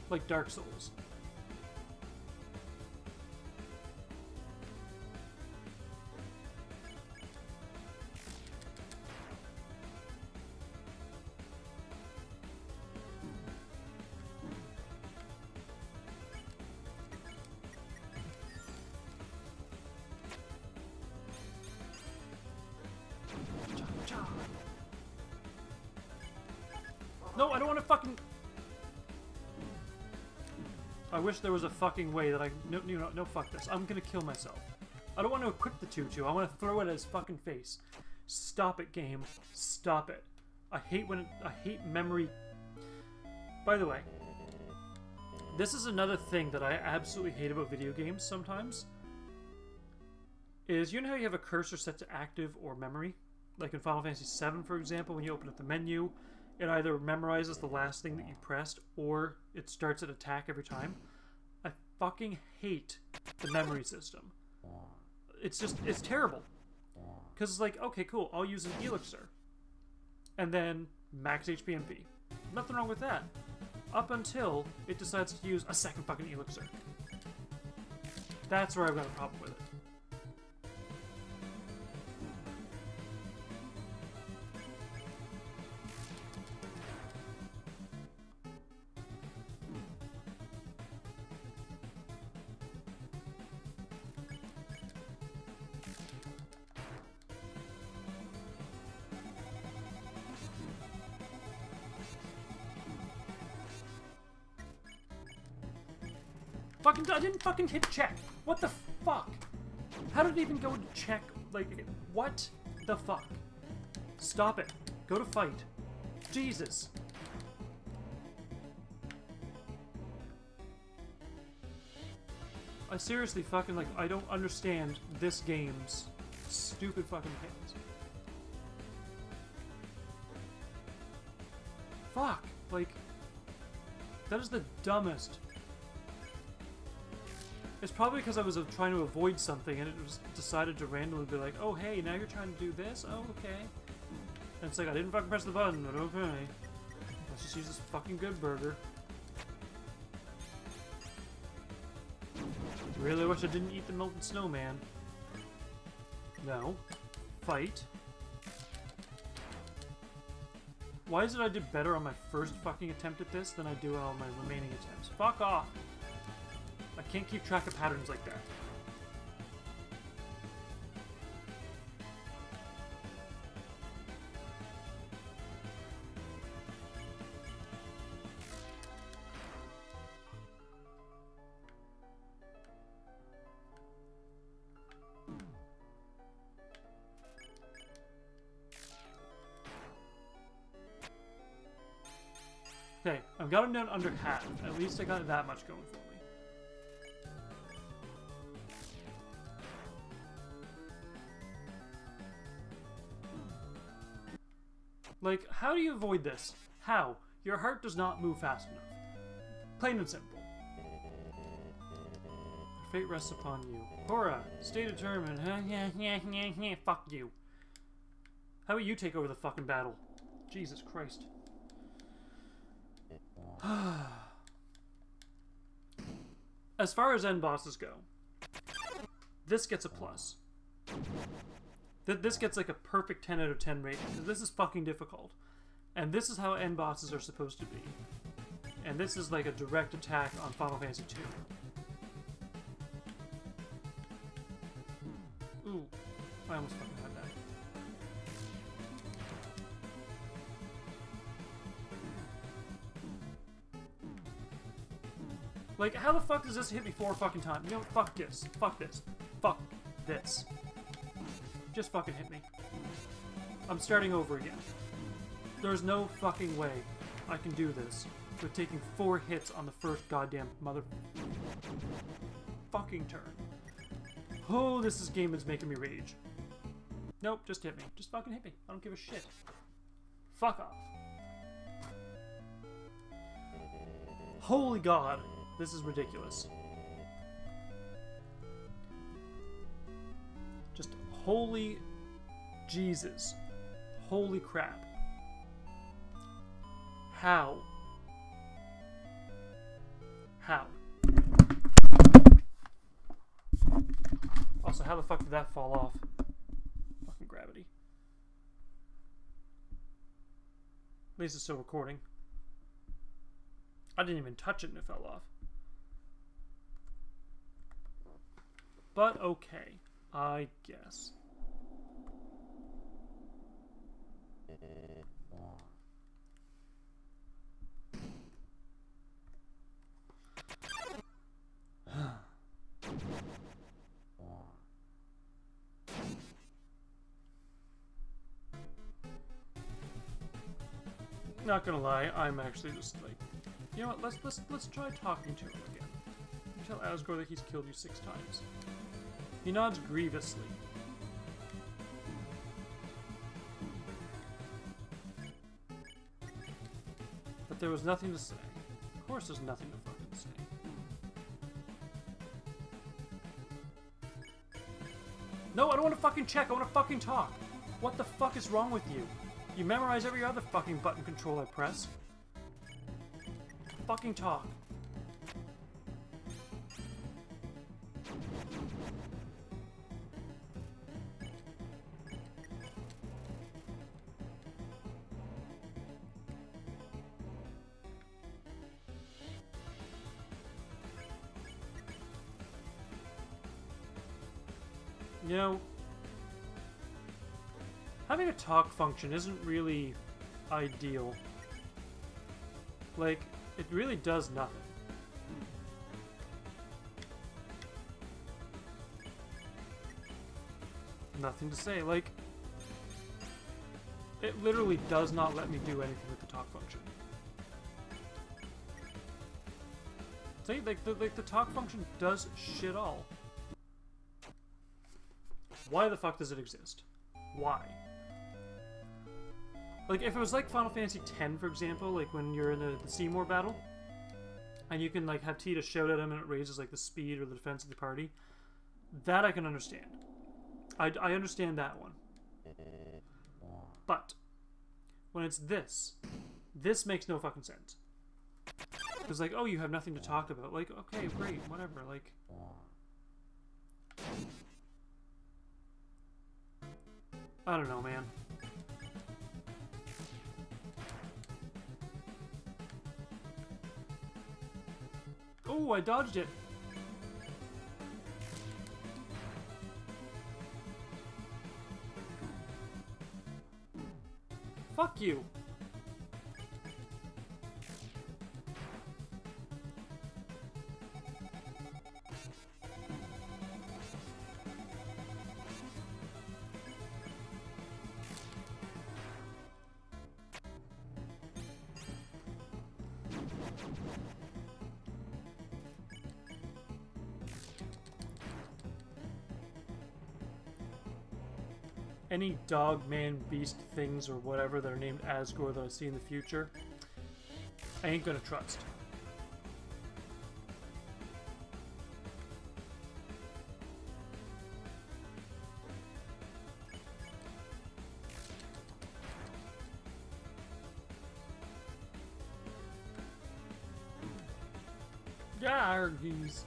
Like Dark Souls. fucking... I wish there was a fucking way that I... No, no, no, fuck this. I'm gonna kill myself. I don't want to equip the tutu. I want to throw it at his fucking face. Stop it, game. Stop it. I hate when... It, I hate memory... By the way, this is another thing that I absolutely hate about video games sometimes. Is, you know how you have a cursor set to active or memory? Like in Final Fantasy seven, for example, when you open up the menu, it either memorizes the last thing that you pressed, or it starts an attack every time. I fucking hate the memory system. It's just, it's terrible. Because it's like, okay, cool, I'll use an elixir. And then, max H P and V. Nothing wrong with that. Up until it decides to use a second fucking elixir. That's where I've got a problem with it. Fucking, I didn't fucking hit check. What the fuck? How did it even go to check? Like, what the fuck? Stop it. Go to fight. Jesus. I seriously fucking, like, I don't understand this game's stupid fucking things. Fuck. Like, that is the dumbest... It's probably because I was trying to avoid something and it was decided to randomly be like, oh hey, now you're trying to do this? Oh, okay. And it's like, I didn't fucking press the button, but okay. Let's just use this fucking good burger. Really wish I didn't eat the melted snowman. No. Fight. Why is it I did better on my first fucking attempt at this than I do on all my remaining attempts? Fuck off! I can't keep track of patterns like that. Okay, I've got him down under half. At least I got that much going for me. Like, how do you avoid this? How? Your heart does not move fast enough. Plain and simple. Your fate rests upon you. Hora, stay determined. Fuck you. How about you take over the fucking battle? Jesus Christ. As far as end bosses go, this gets a plus. This gets like a perfect ten out of ten rating. This is fucking difficult. And this is how end bosses are supposed to be. And this is like a direct attack on Final Fantasy two. Ooh. I almost fucking had that. Like, how the fuck does this hit me four fucking times? You know, fuck this. Fuck this. Fuck this. Just fucking hit me. I'm starting over again. There's no fucking way I can do this with taking four hits on the first goddamn mother... fucking turn. Oh, this is game is making me rage. Nope, just hit me. Just fucking hit me. I don't give a shit. Fuck off. Holy God, this is ridiculous. Holy Jesus. Holy crap. How? How? Also, how the fuck did that fall off? Fucking gravity. At least it's still recording. I didn't even touch it and it fell off. But okay. I guess. Not gonna lie, I'm actually just like, you know what? Let's let's let's try talking to him again. You tell Asgore that he's killed you six times. He nods grievously. But there was nothing to say. Of course, there's nothing to fucking say. No, I don't want to fucking check. I want to fucking talk. What the fuck is wrong with you? You memorize every other fucking button control I press. Fucking talk. You know, having a talk function isn't really ideal. Like, it really does nothing. Nothing to say. Like, it literally does not let me do anything with the talk function. See, like the, like the talk function does shit all. Why the fuck does it exist? Why? Like, if it was like Final Fantasy ten, for example, like when you're in the, the Seymour battle, and you can like have Tita shout at him and it raises like the speed or the defense of the party, that I can understand. I, I understand that one. But when it's this, this makes no fucking sense. Because like, oh, you have nothing to talk about. Like, okay, great, whatever. Like. I don't know, man. Oh, I dodged it. Fuck you. Any dog, man, beast things or whatever that are named Asgore that I see in the future, I ain't gonna trust. Yargies.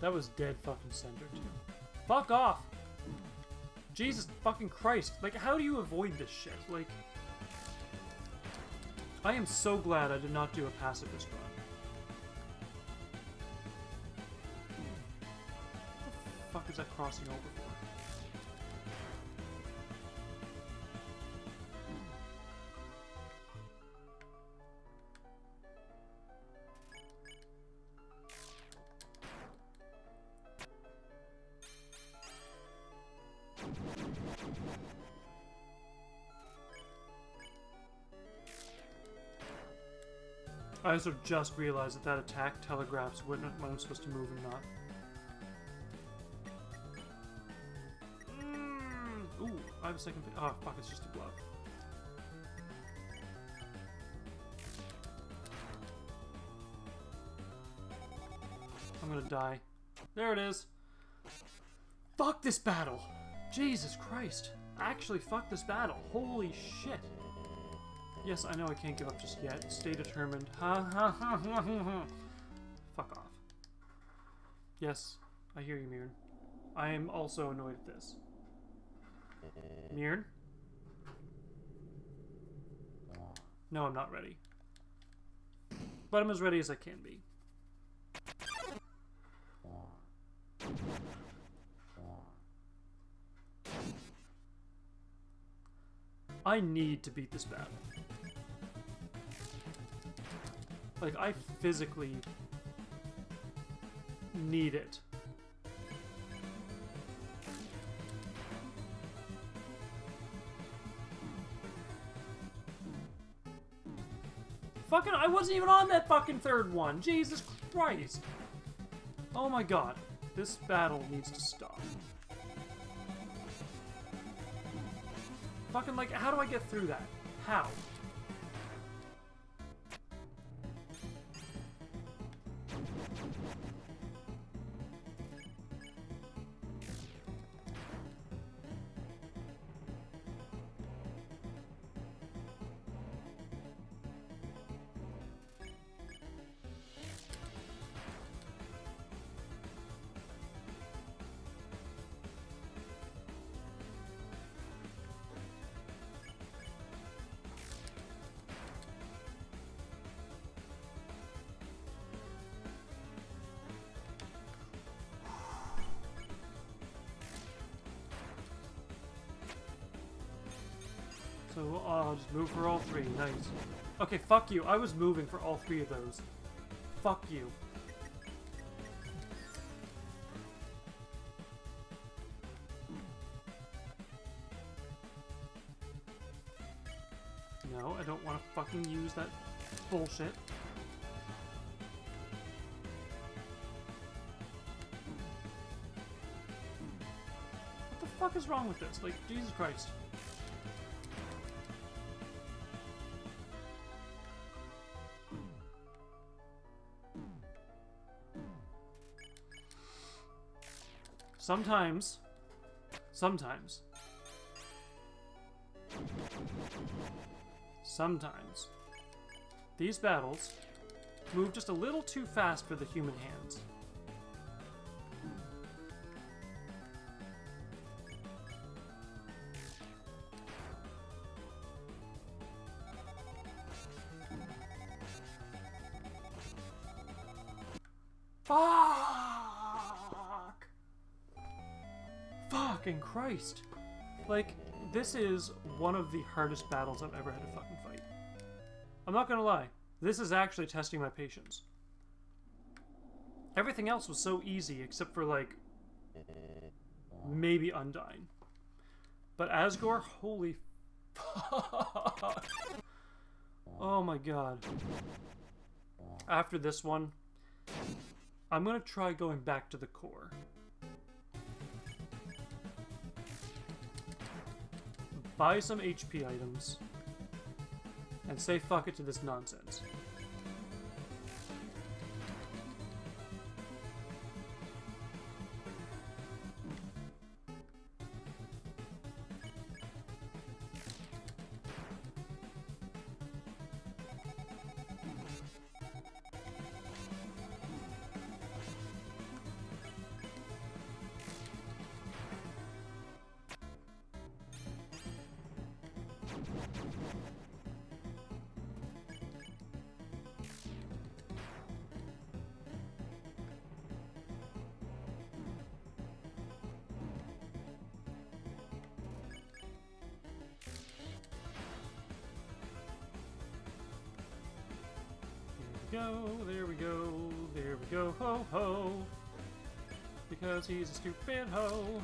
That was dead fucking center, too. Fuck off! Jesus fucking Christ. Like, how do you avoid this shit? Like, I am so glad I did not do a passive respawn. What the fuck is that crossing over I also just realized that that attack telegraphs when I'm supposed to move and not. Mm. Ooh, I have a second. Oh, fuck, it's just a glove. I'm gonna die. There it is. Fuck this battle! Jesus Christ. Actually, fuck this battle. Holy shit. Yes, I know I can't give up just yet. Stay determined. Ha ha ha ha ha. Fuck off. Yes, I hear you, Mirren. I am also annoyed at this. Mirren? No, I'm not ready. But I'm as ready as I can be. I need to beat this battle. Like, I physically need it. Fucking, I wasn't even on that fucking third one. Jesus Christ. Oh my god. This battle needs to stop. Fucking, like, how do I get through that? How? So, uh, I'll just move for all three. Nice. Okay, fuck you. I was moving for all three of those. Fuck you. No, I don't want to fucking use that bullshit. What the fuck is wrong with this? Like, Jesus Christ. Sometimes, sometimes, sometimes, these battles move just a little too fast for the human hands. Christ. Like, this is one of the hardest battles I've ever had to fucking fight. I'm not gonna lie. This is actually testing my patience. Everything else was so easy except for, like, maybe Undyne. But Asgore, holy fuck. Oh my god. After this one, I'm gonna try going back to the core. Buy some H P items, and say fuck it to this nonsense. Go, there we go, there we go, ho ho, because he's a stupid ho.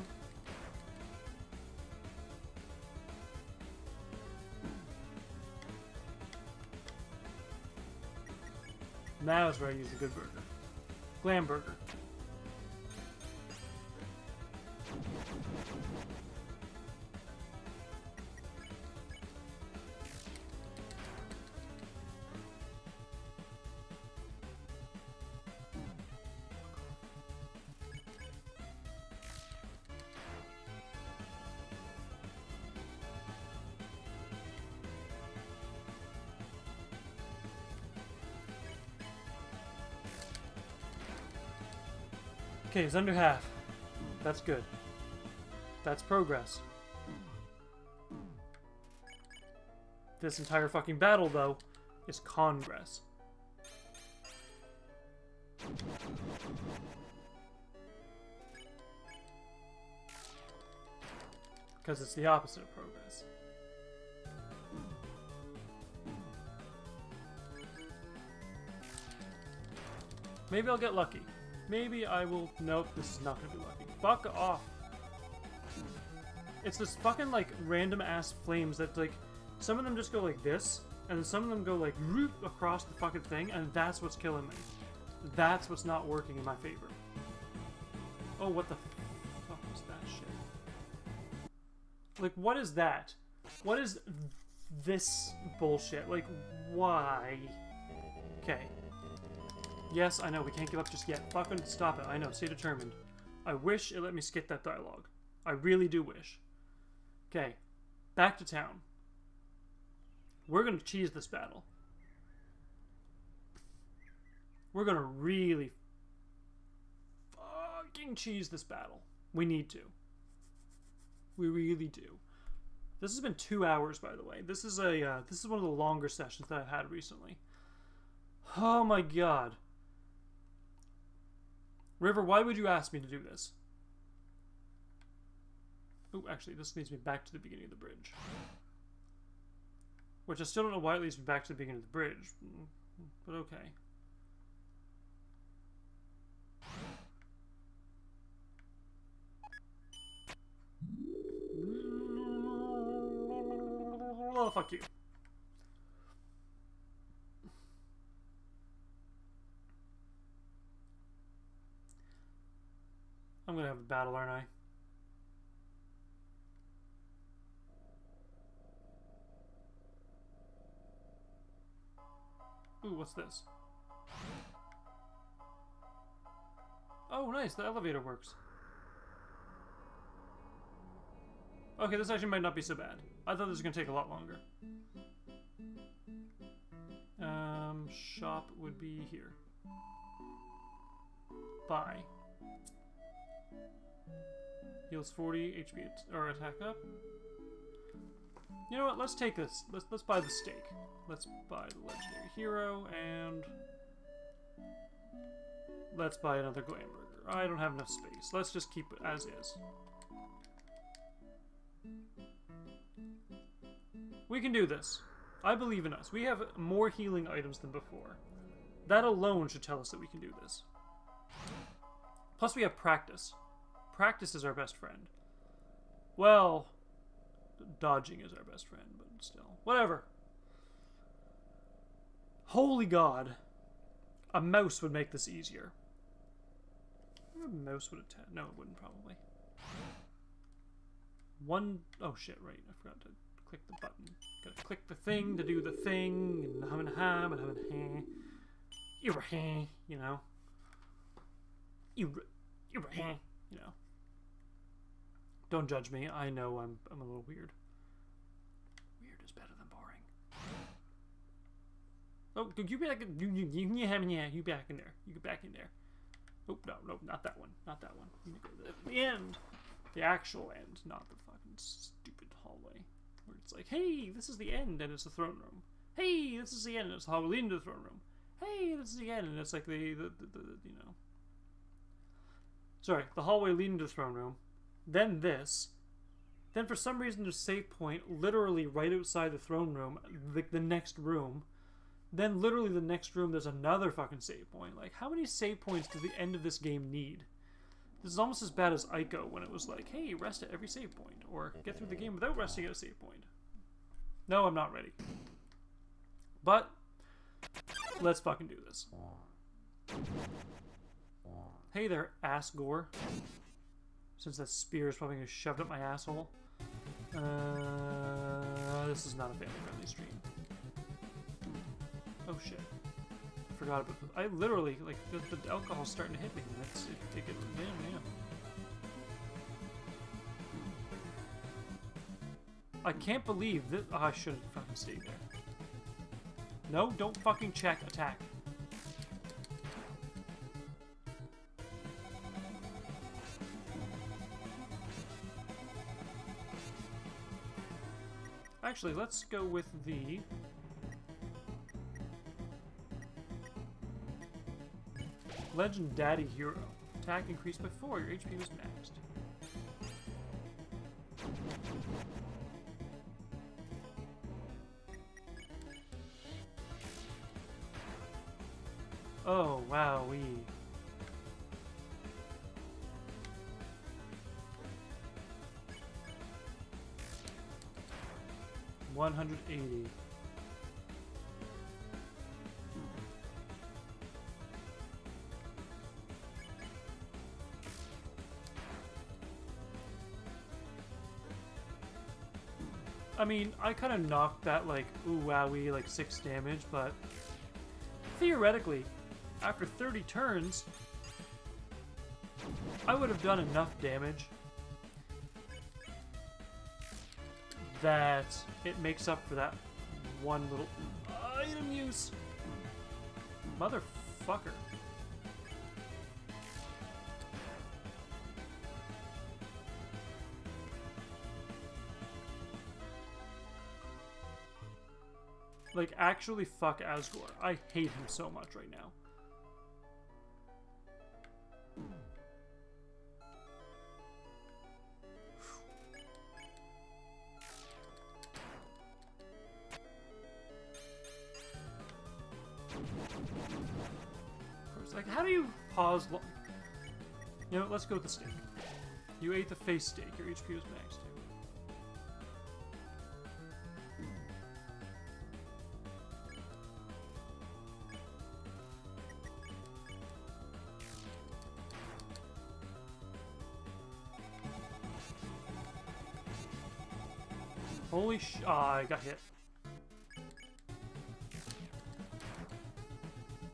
Now is where I use the good burger. Glam burger. Okay, it's under half. That's good. That's progress. This entire fucking battle, though, is Congress. Because it's the opposite of progress. Maybe I'll get lucky. Maybe I will... Nope, this is not gonna be lucky. Fuck off. It's this fucking, like, random-ass flames that, like... Some of them just go like this, and some of them go, like, roop across the fucking thing, and that's what's killing me. That's what's not working in my favor. Oh, what the fuck was that shit? Like, what is that? What is this bullshit? Like, why? Okay. Yes, I know, we can't give up just yet. Fucking stop it. I know, stay determined. I wish it let me skip that dialogue. I really do wish. Okay. Back to town. We're gonna cheese this battle. We're gonna really fucking cheese this battle. We need to. We really do. This has been two hours, by the way. This is a uh, this is one of the longer sessions that I've had recently. Oh my god. River, why would you ask me to do this? Oh, actually, this leads me back to the beginning of the bridge. Which I still don't know why it leads me back to the beginning of the bridge. But okay. Oh, fuck you. I'm gonna have a battle, aren't I? Ooh, what's this? Oh, nice, the elevator works. Okay, this actually might not be so bad. I thought this was gonna take a lot longer. Um, shop would be here. Buy. Heals forty, H P or attack up. You know what? Let's take this. Let's let's buy the steak. Let's buy the legendary hero and let's buy another glam burger. I don't have enough space. Let's just keep it as is. We can do this. I believe in us. We have more healing items than before. That alone should tell us that we can do this. Plus we have practice. Practice is our best friend. Well, dodging is our best friend, but still. Whatever. Holy god. A mouse would make this easier. A mouse would attack. No, it wouldn't probably. One... Oh shit, right. I forgot to click the button. Gotta click the thing to do the thing. And hum and hum and hum and heh. You know. You know. Don't judge me. I know I'm I'm a little weird. Weird is better than boring. Oh, you back in, you, you, you, you back in there. You get back in there. Oh no, no, not that one. Not that one. The end. The actual end, not the fucking stupid hallway. Where it's like, hey, this is the end and it's the throne room. Hey, this is the end and it's the hallway leading to the throne room. Hey, this is the end and it's like the the, the, the, the you know. Sorry, the hallway leading to the throne room. Then this, then for some reason there's a save point literally right outside the throne room, like the, the next room, then literally the next room there's another fucking save point. Like, how many save points does the end of this game need? This is almost as bad as Ico when it was like, hey, rest at every save point, or get through the game without resting at a save point. No, I'm not ready. But, let's fucking do this. Hey there, Asgore. Since that spear is probably going to shove up my asshole. Uh, this is not a family-friendly stream. Oh shit! Forgot about. I literally like the, the alcohol's starting to hit me. That's it. It gets, damn, damn. I can't believe that. Oh, I shouldn't fucking stay there. No, don't fucking check. Attack. Actually, let's go with the... Legend Daddy Hero. Attack increased by four. Your H P was maxed. Oh, Wowee. one hundred eighty. I mean, I kind of knocked that, like, ooh, wowie, like, six damage, but theoretically, after thirty turns, I would have done enough damage that it makes up for that one little item use. Motherfucker. Like, actually, fuck Asgore. I hate him so much right now. Like, how do you pause long? You know, let's go with the steak. You ate the face steak. Your H P was maxed. Holy sh! Oh, I got hit.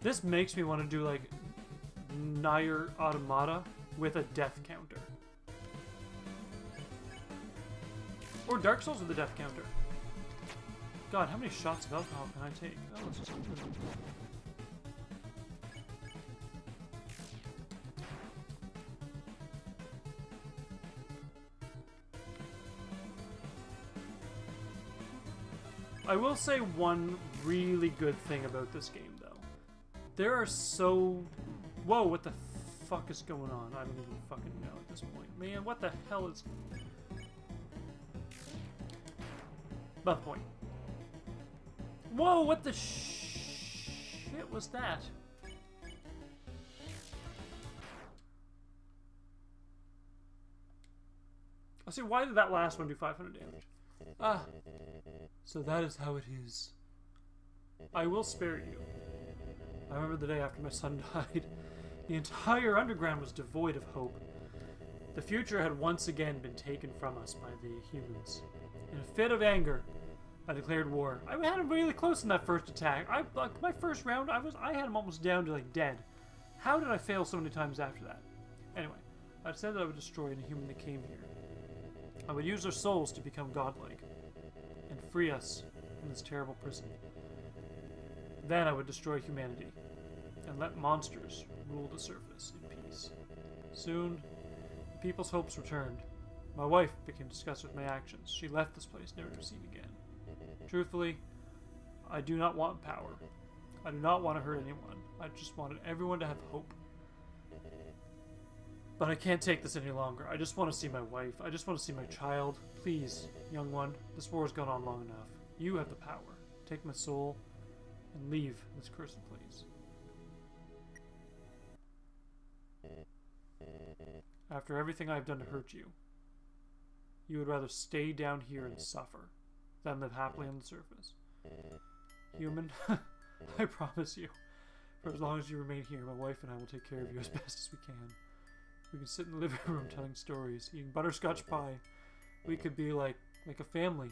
This makes me want to do like Nier Automata with a death counter, or Dark Souls with a death counter. God, how many shots of alcohol can I take? Oh, let's just. I will say one really good thing about this game, though. There are so... Whoa, what the fuck is going on? I don't even fucking know at this point. Man, what the hell is... Not the point. Whoa, what the sh... shit was that? I see, why did that last one do five hundred damage? Ah, so that is how it is. I will spare you. I remember the day after my son died. The entire underground was devoid of hope. The future had once again been taken from us by the humans. In a fit of anger, I declared war. I had him really close in that first attack. I, like, my first round, I was I had him almost down to like dead. How did I fail so many times after that? Anyway, I said that I would destroy any human that came here. I would use their souls to become godlike and free us from this terrible prison. Then I would destroy humanity and let monsters rule the surface in peace. Soon, people's hopes returned. My wife became disgusted with my actions. She left this place, never to be seen again. Truthfully, I do not want power. I do not want to hurt anyone. I just wanted everyone to have hope. But I can't take this any longer. I just want to see my wife. I just want to see my child. Please, young one, this war has gone on long enough. You have the power. Take my soul and leave this cursed place. After everything I have done to hurt you, you would rather stay down here and suffer than live happily on the surface. Human, I promise you, for as long as you remain here, my wife and I will take care of you as best as we can. We could sit in the living room telling stories, eating butterscotch pie. We could be like, like a family.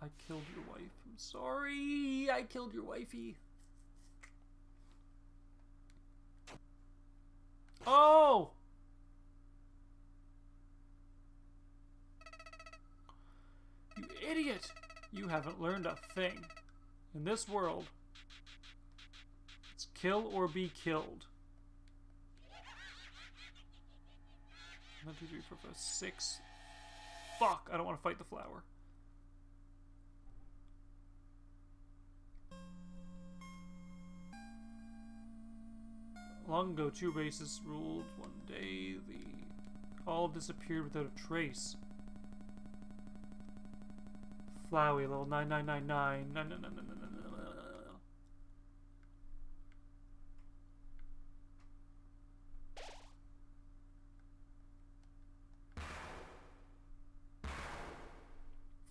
I killed your wife. I'm sorry. I killed your wifey. Oh! You idiot! You haven't learned a thing. In this world, kill or be killed. One, two, three, four, five, six. Fuck! I don't want to fight the flower. Long ago, two races ruled. One day, the all disappeared without a trace. Flowey, level nine nine nine nine nine nine nine nine nine nine.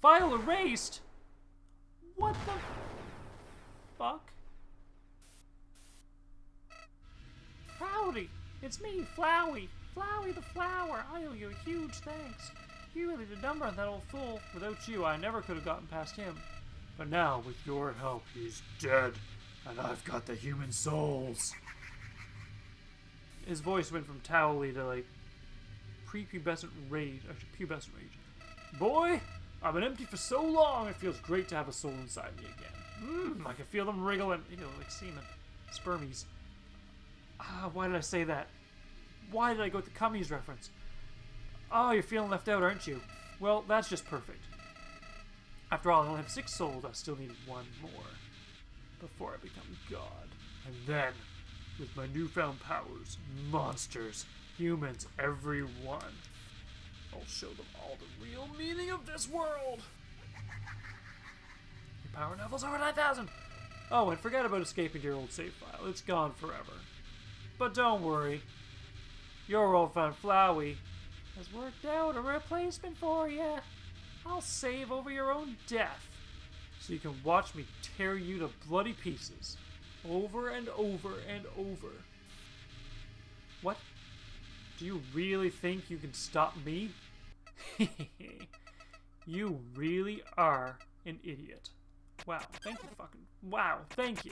File erased? What the fuck? Howdy, it's me, Flowey. Flowey the flower. I owe you a huge thanks. You really did number on that old fool. Without you, I never could have gotten past him. But now, with your help, he's dead. And I've got the human souls. His voice went from towelly to, like, prepubescent rage. Actually, pubescent rage. Boy, I've been empty for so long, it feels great to have a soul inside me again. Mmm, I can feel them wriggling, you know, like semen. Spermies. Ah, why did I say that? Why did I go with the cummies reference? Oh, you're feeling left out, aren't you? Well, that's just perfect. After all, I only have six souls, I still needed one more. Before I become God. And then, with my newfound powers, monsters, humans, everyone, I'll show them all the real meaning of this world! Your power level's over nine thousand! Oh, and forget about escaping to your old save file. It's gone forever. But don't worry. Your old friend Flowey has worked out a replacement for you. I'll save over your own death, so you can watch me tear you to bloody pieces. Over and over and over. What? Do you really think you can stop me? You really are an idiot. Wow, thank you fucking... Wow, thank you.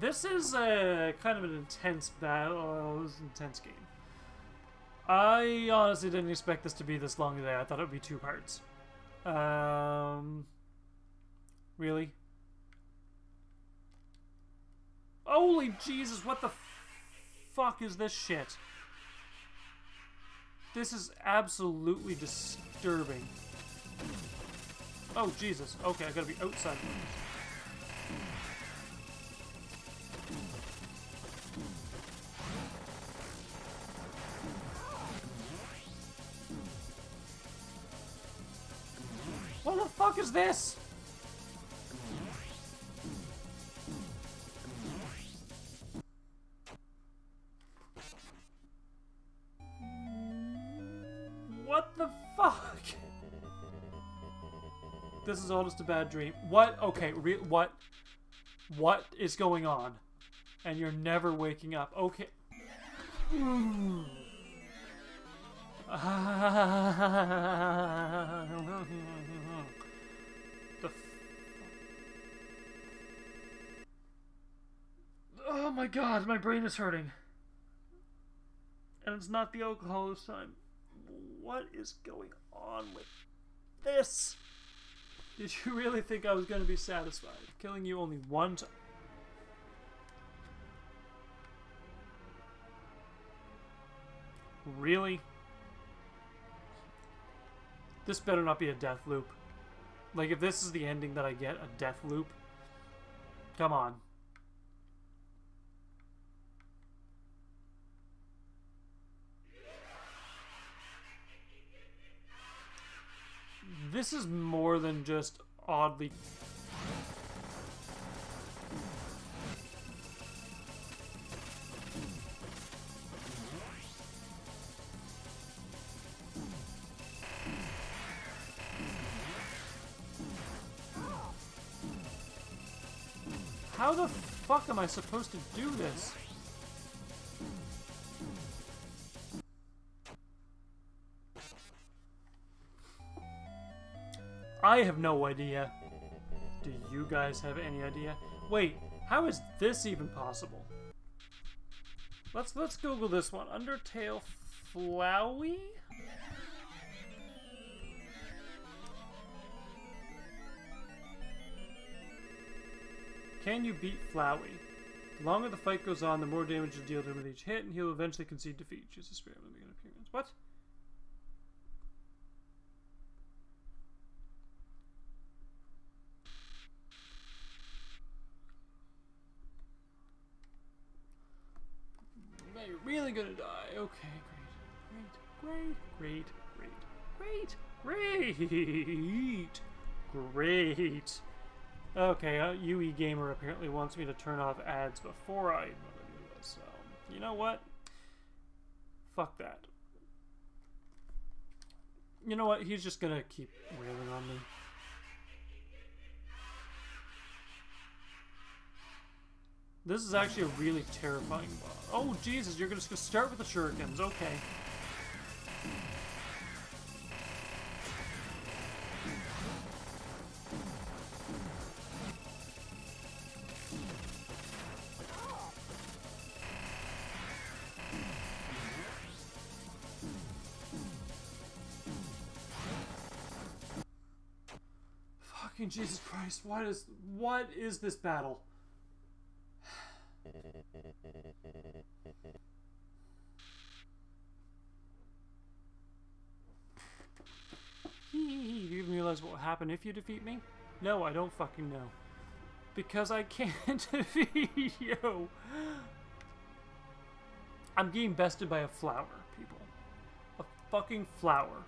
This is a kind of an intense battle. Oh, this is an intense game. I honestly didn't expect this to be this long today. I thought it would be two parts. Um, really? Holy Jesus! What the fuck is this shit? This is absolutely disturbing. Oh Jesus! Okay, I gotta be outside. What the fuck is this? What the fuck? This is all just a bad dream. What? Okay, re what? What is going on? And you're never waking up. Okay. Mm. The f oh my god, my brain is hurting. And it's not the alcohol this time. What is going on with this? Did you really think I was going to be satisfied? Killing you only one time. Really? This better not be a death loop. Like, if this is the ending that I get, a death loop. Come on. This is more than just oddly... How the fuck am I supposed to do this? I have no idea. Do you guys have any idea? Wait, how is this even possible? Let's let's Google this one. Undertale Flowey? Can you beat Flowey? The longer the fight goes on, the more damage you'll deal to him with each hit, and he'll eventually concede defeat. Choose a spirit to make an appearance. What? Now you're really gonna die. Okay, great. Great, great, great, great, great, great, great. Okay, uh, U E Gamer apparently wants me to turn off ads before I You know what? Fuck that. You know what? He's just gonna keep railing on me. This is actually a really terrifying boss. Oh, Jesus, you're just gonna start with the shurikens. Okay. Fucking Jesus Christ, what is, what is this battle? You even realize what will happen if you defeat me? No, I don't fucking know. Because I can't defeat you. I'm getting bested by a flower, people. A fucking flower.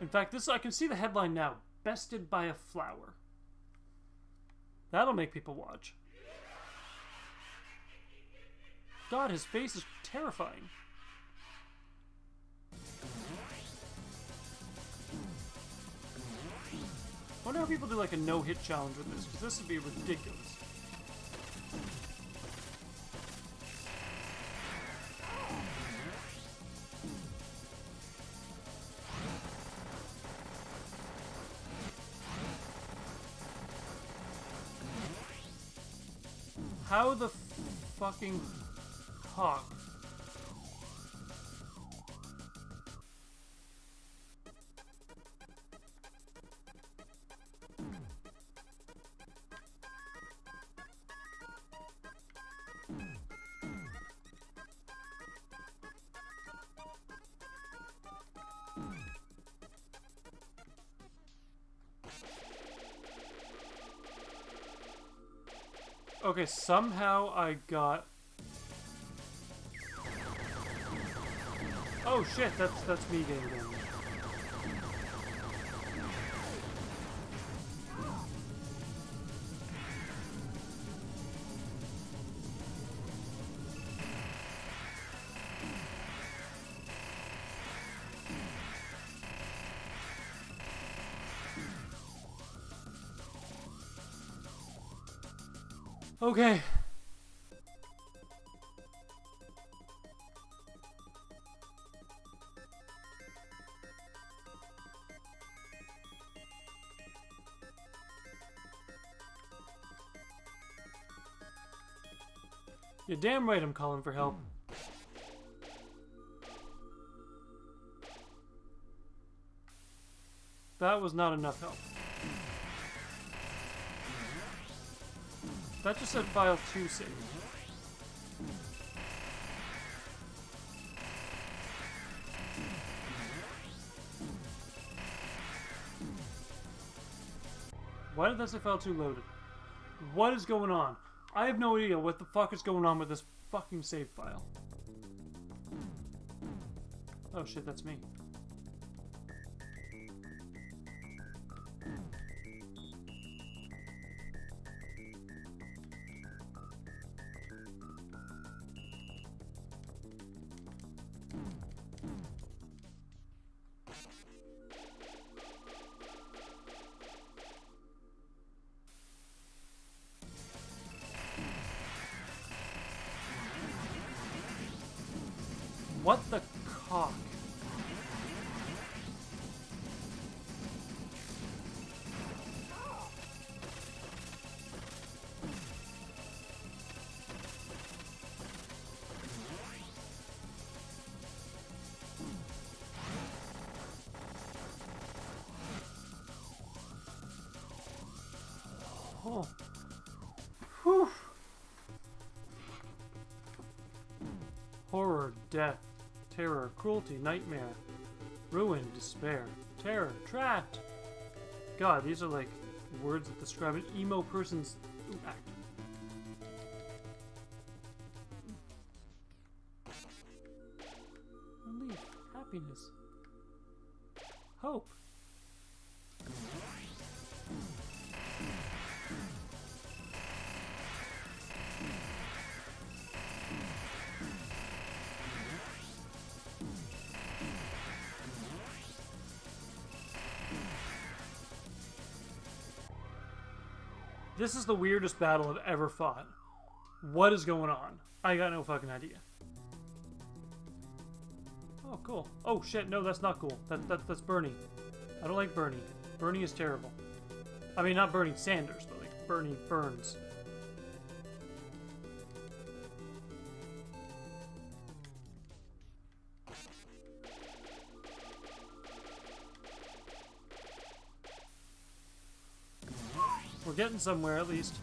In fact, this I can see the headline now. Bested by a flower. That'll make people watch. God, his face is terrifying. I wonder how people do like a no-hit challenge with this, because this would be ridiculous. How the fucking fuck? Okay, somehow I got... Oh shit, that's that's me getting damage. Okay. You're damn right I'm calling for help. That was not enough help. That just said file two save. Why did that say file two loaded? What is going on? I have no idea what the fuck is going on with this fucking save file. Oh shit, that's me. What the cock? Oh. Whew. Horror, death. Terror, cruelty, nightmare, ruin, despair, terror, trapped. God, these are like words that describe an emo person's act. Relief, happiness, hope. This is the weirdest battle I've ever fought. What is going on? I got no fucking idea. Oh, cool. Oh, shit. No, that's not cool. That, that, that's Bernie. I don't like Bernie. Bernie is terrible. I mean, not Bernie Sanders, but like Bernie Burns. We're getting somewhere, at least.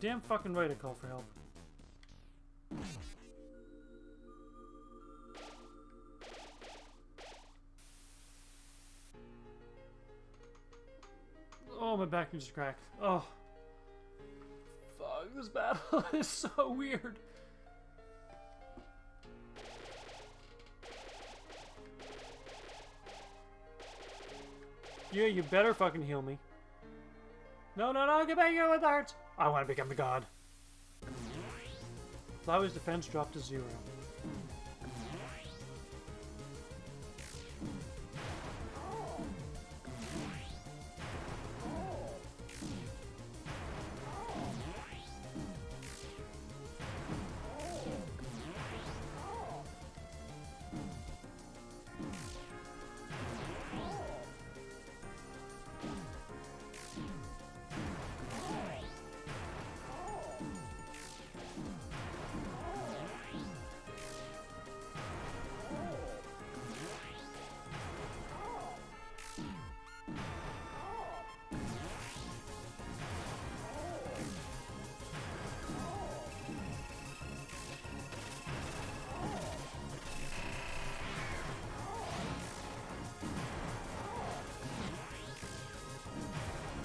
Damn fucking right to call for help. Oh, my back just cracked. Oh. Fuck, this battle is so weird. Yeah, you better fucking heal me. No, no, no, get back here with the hearts! I want to become the god. Flowey's defense dropped to zero.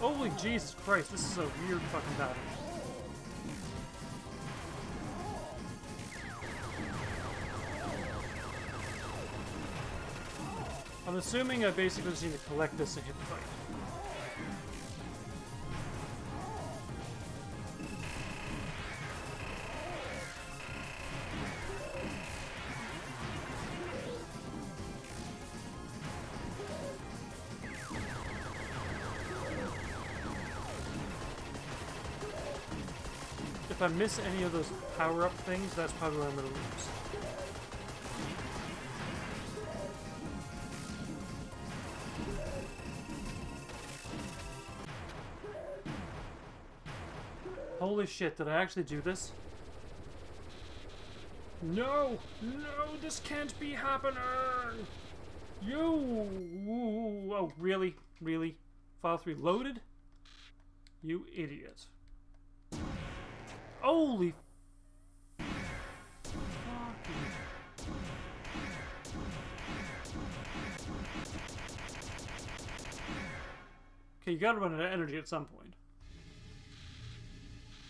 Holy Jesus Christ, this is a weird fucking battle. I'm assuming I basically just need to collect this and hit the fight. If I miss any of those power-up things, that's probably where I'm gonna lose. Holy shit, did I actually do this? No! No, this can't be happening! You! Oh, really? Really? File three loaded? You idiot. Holy fuck. Okay, you gotta run out of energy at some point.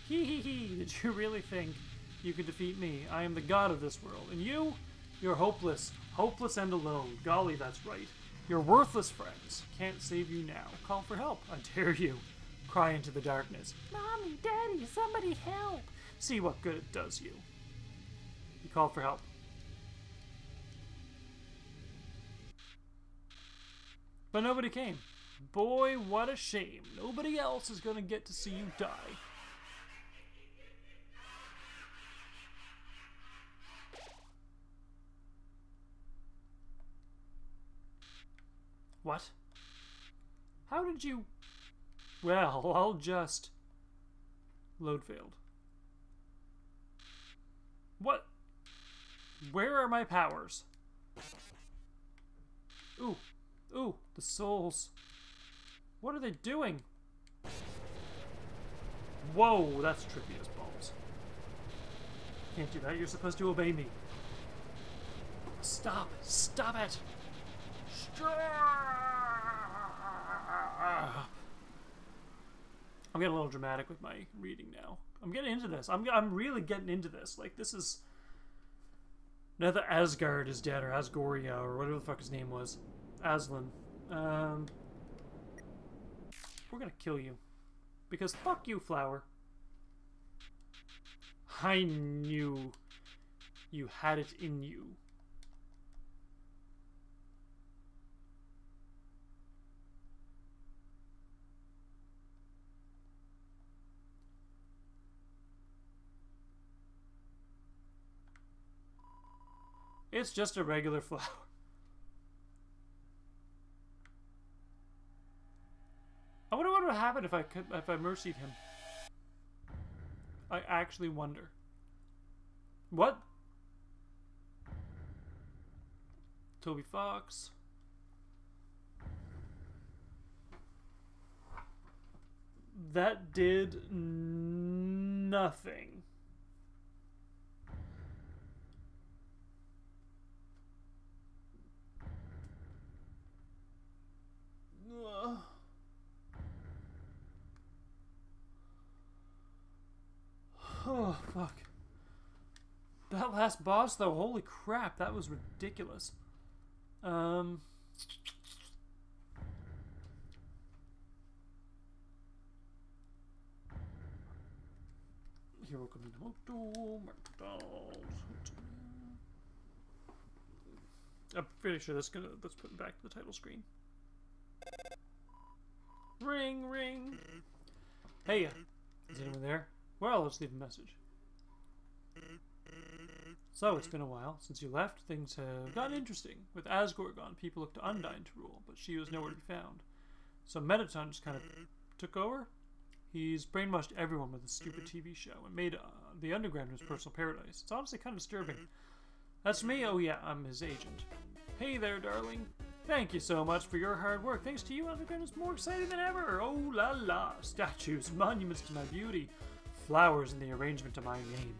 Hee hee hee, did you really think you could defeat me? I am the god of this world. And you? You're hopeless. Hopeless and alone. Golly, that's right. Your worthless friends can't save you now. Call for help. I dare you. Cry into the darkness. Mommy, Daddy, somebody help! See what good it does you. You call for help. But nobody came. Boy, what a shame. Nobody else is gonna get to see you die. What? How did you... Well, I'll just... Load failed. What? Where are my powers? Ooh. Ooh, the souls. What are they doing? Whoa, that's trippy as balls. can't do that. You're supposed to obey me. Stop! Stop it! Stop! I'm getting a little dramatic with my reading now. I'm getting into this. I'm I'm really getting into this. Like, this is... Now that Asgard is dead, or Asgoria, or whatever the fuck his name was. Aslan. Um... We're gonna kill you. Because fuck you, flower. I knew you had it in you. It's just a regular flower. I wonder what would happen if I could, if I mercied him. I actually wonder. What? Toby Fox. That did nothing. Ugh. Oh, fuck. That last boss, though, holy crap, that was ridiculous. Um... Here we'll come into Mokdol, Mokdol. I'm pretty sure that's gonna, let's put it back to the title screen. Ring, ring. Hey, is anyone there? Well, let's leave a message. So, it's been a while. Since you left, things have gotten interesting. With Asgore gone, people looked to Undyne to rule, but she was nowhere to be found. So Mettaton just kind of took over. He's brainwashed everyone with a stupid T V show and made uh, the underground his personal paradise. It's honestly kind of disturbing. That's me? Oh yeah, I'm his agent. Hey there, darling. Thank you so much for your hard work. Thanks to you, underground is more exciting than ever. Oh la la. Statues, monuments to my beauty. Flowers in the arrangement of my name.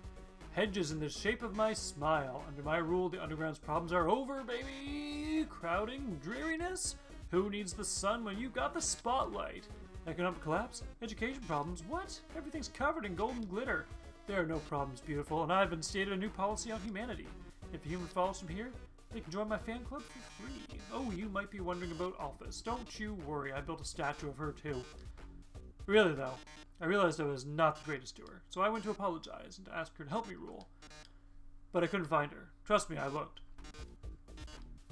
Hedges in the shape of my smile. Under my rule, the underground's problems are over, baby! Crowding dreariness? Who needs the sun when you've got the spotlight? Economic collapse? Education problems? What? Everything's covered in golden glitter. There are no problems, beautiful, and I've instated a new policy on humanity. If a human falls from here, they can join my fan club for free. Oh, you might be wondering about Alphys. Don't you worry, I built a statue of her, too. Really, though. I realized I was not the greatest doer, so I went to apologize and to ask her to help me rule. But I couldn't find her. Trust me, I looked.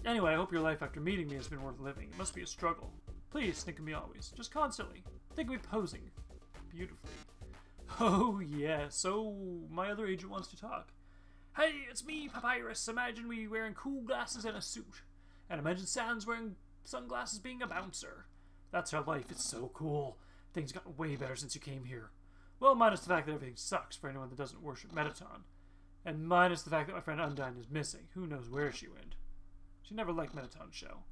Anyway, I hope your life after meeting me has been worth living. It must be a struggle. Please think of me always, just constantly. Think of me posing. Beautifully. Oh yeah, so my other agent wants to talk. Hey, it's me, Papyrus. Imagine me wearing cool glasses and a suit. And imagine Sans wearing sunglasses being a bouncer. That's her life, it's so cool. Things gotten way better since you came here. Well, minus the fact that everything sucks for anyone that doesn't worship Mettaton. And minus the fact that my friend Undyne is missing. Who knows where she went. She never liked Mettaton's show.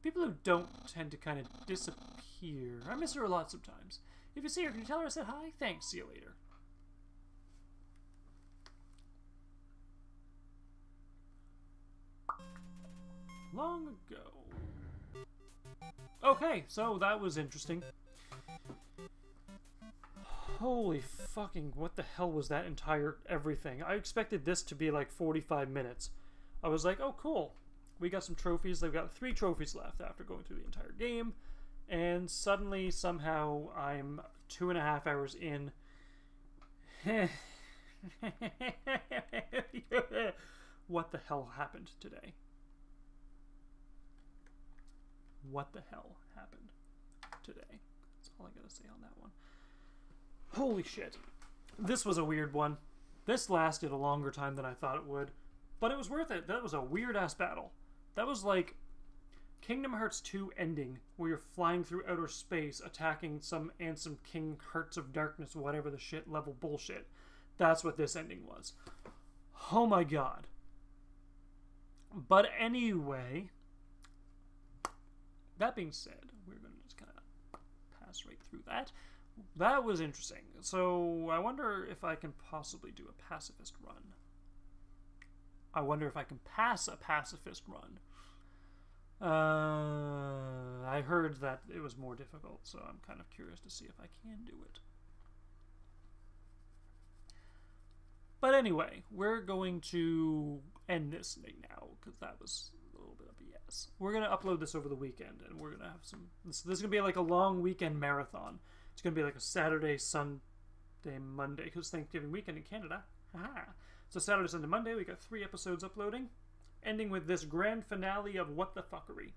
People who don't tend to kind of disappear. I miss her a lot sometimes. If you see her, can you tell her I said hi? Thanks, see you later. Long ago. Okay, so that was interesting. Holy fucking, what the hell was that entire everything? I expected this to be like forty-five minutes. I was like, oh cool, we got some trophies. They've got three trophies left after going through the entire game. And suddenly, somehow, I'm two and a half hours in. What the hell happened today? What the hell happened today? That's all I gotta say on that one. Holy shit. This was a weird one. This lasted a longer time than I thought it would. But it was worth it. That was a weird-ass battle. That was like Kingdom Hearts two ending, where you're flying through outer space, attacking some Ansem King Hearts of Darkness, whatever the shit level bullshit. That's what this ending was. Oh my god. But anyway, that being said, we're going to just kind of pass right through that. That was interesting. So I wonder if I can possibly do a pacifist run. I wonder if I can pass a pacifist run. Uh, I heard that it was more difficult, so I'm kind of curious to see if I can do it. But anyway, we're going to end this thing now, because that was a little bit of B S. We're going to upload this over the weekend, and we're going to have some... This, this is going to be like a long weekend marathon. It's going to be like a Saturday, Sunday, Monday, because Thanksgiving weekend in Canada. Haha. So Saturday, Sunday, Monday, we got three episodes uploading, ending with this grand finale of What the Fuckery.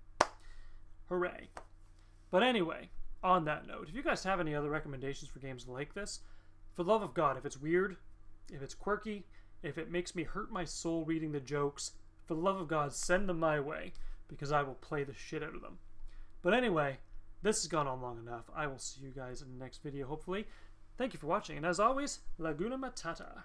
Hooray. But anyway, on that note, if you guys have any other recommendations for games like this, for the love of God, if it's weird, if it's quirky, if it makes me hurt my soul reading the jokes, for the love of God, send them my way, because I will play the shit out of them. But anyway, this has gone on long enough. I will see you guys in the next video, hopefully. Thank you for watching, and as always, Laguna Matata.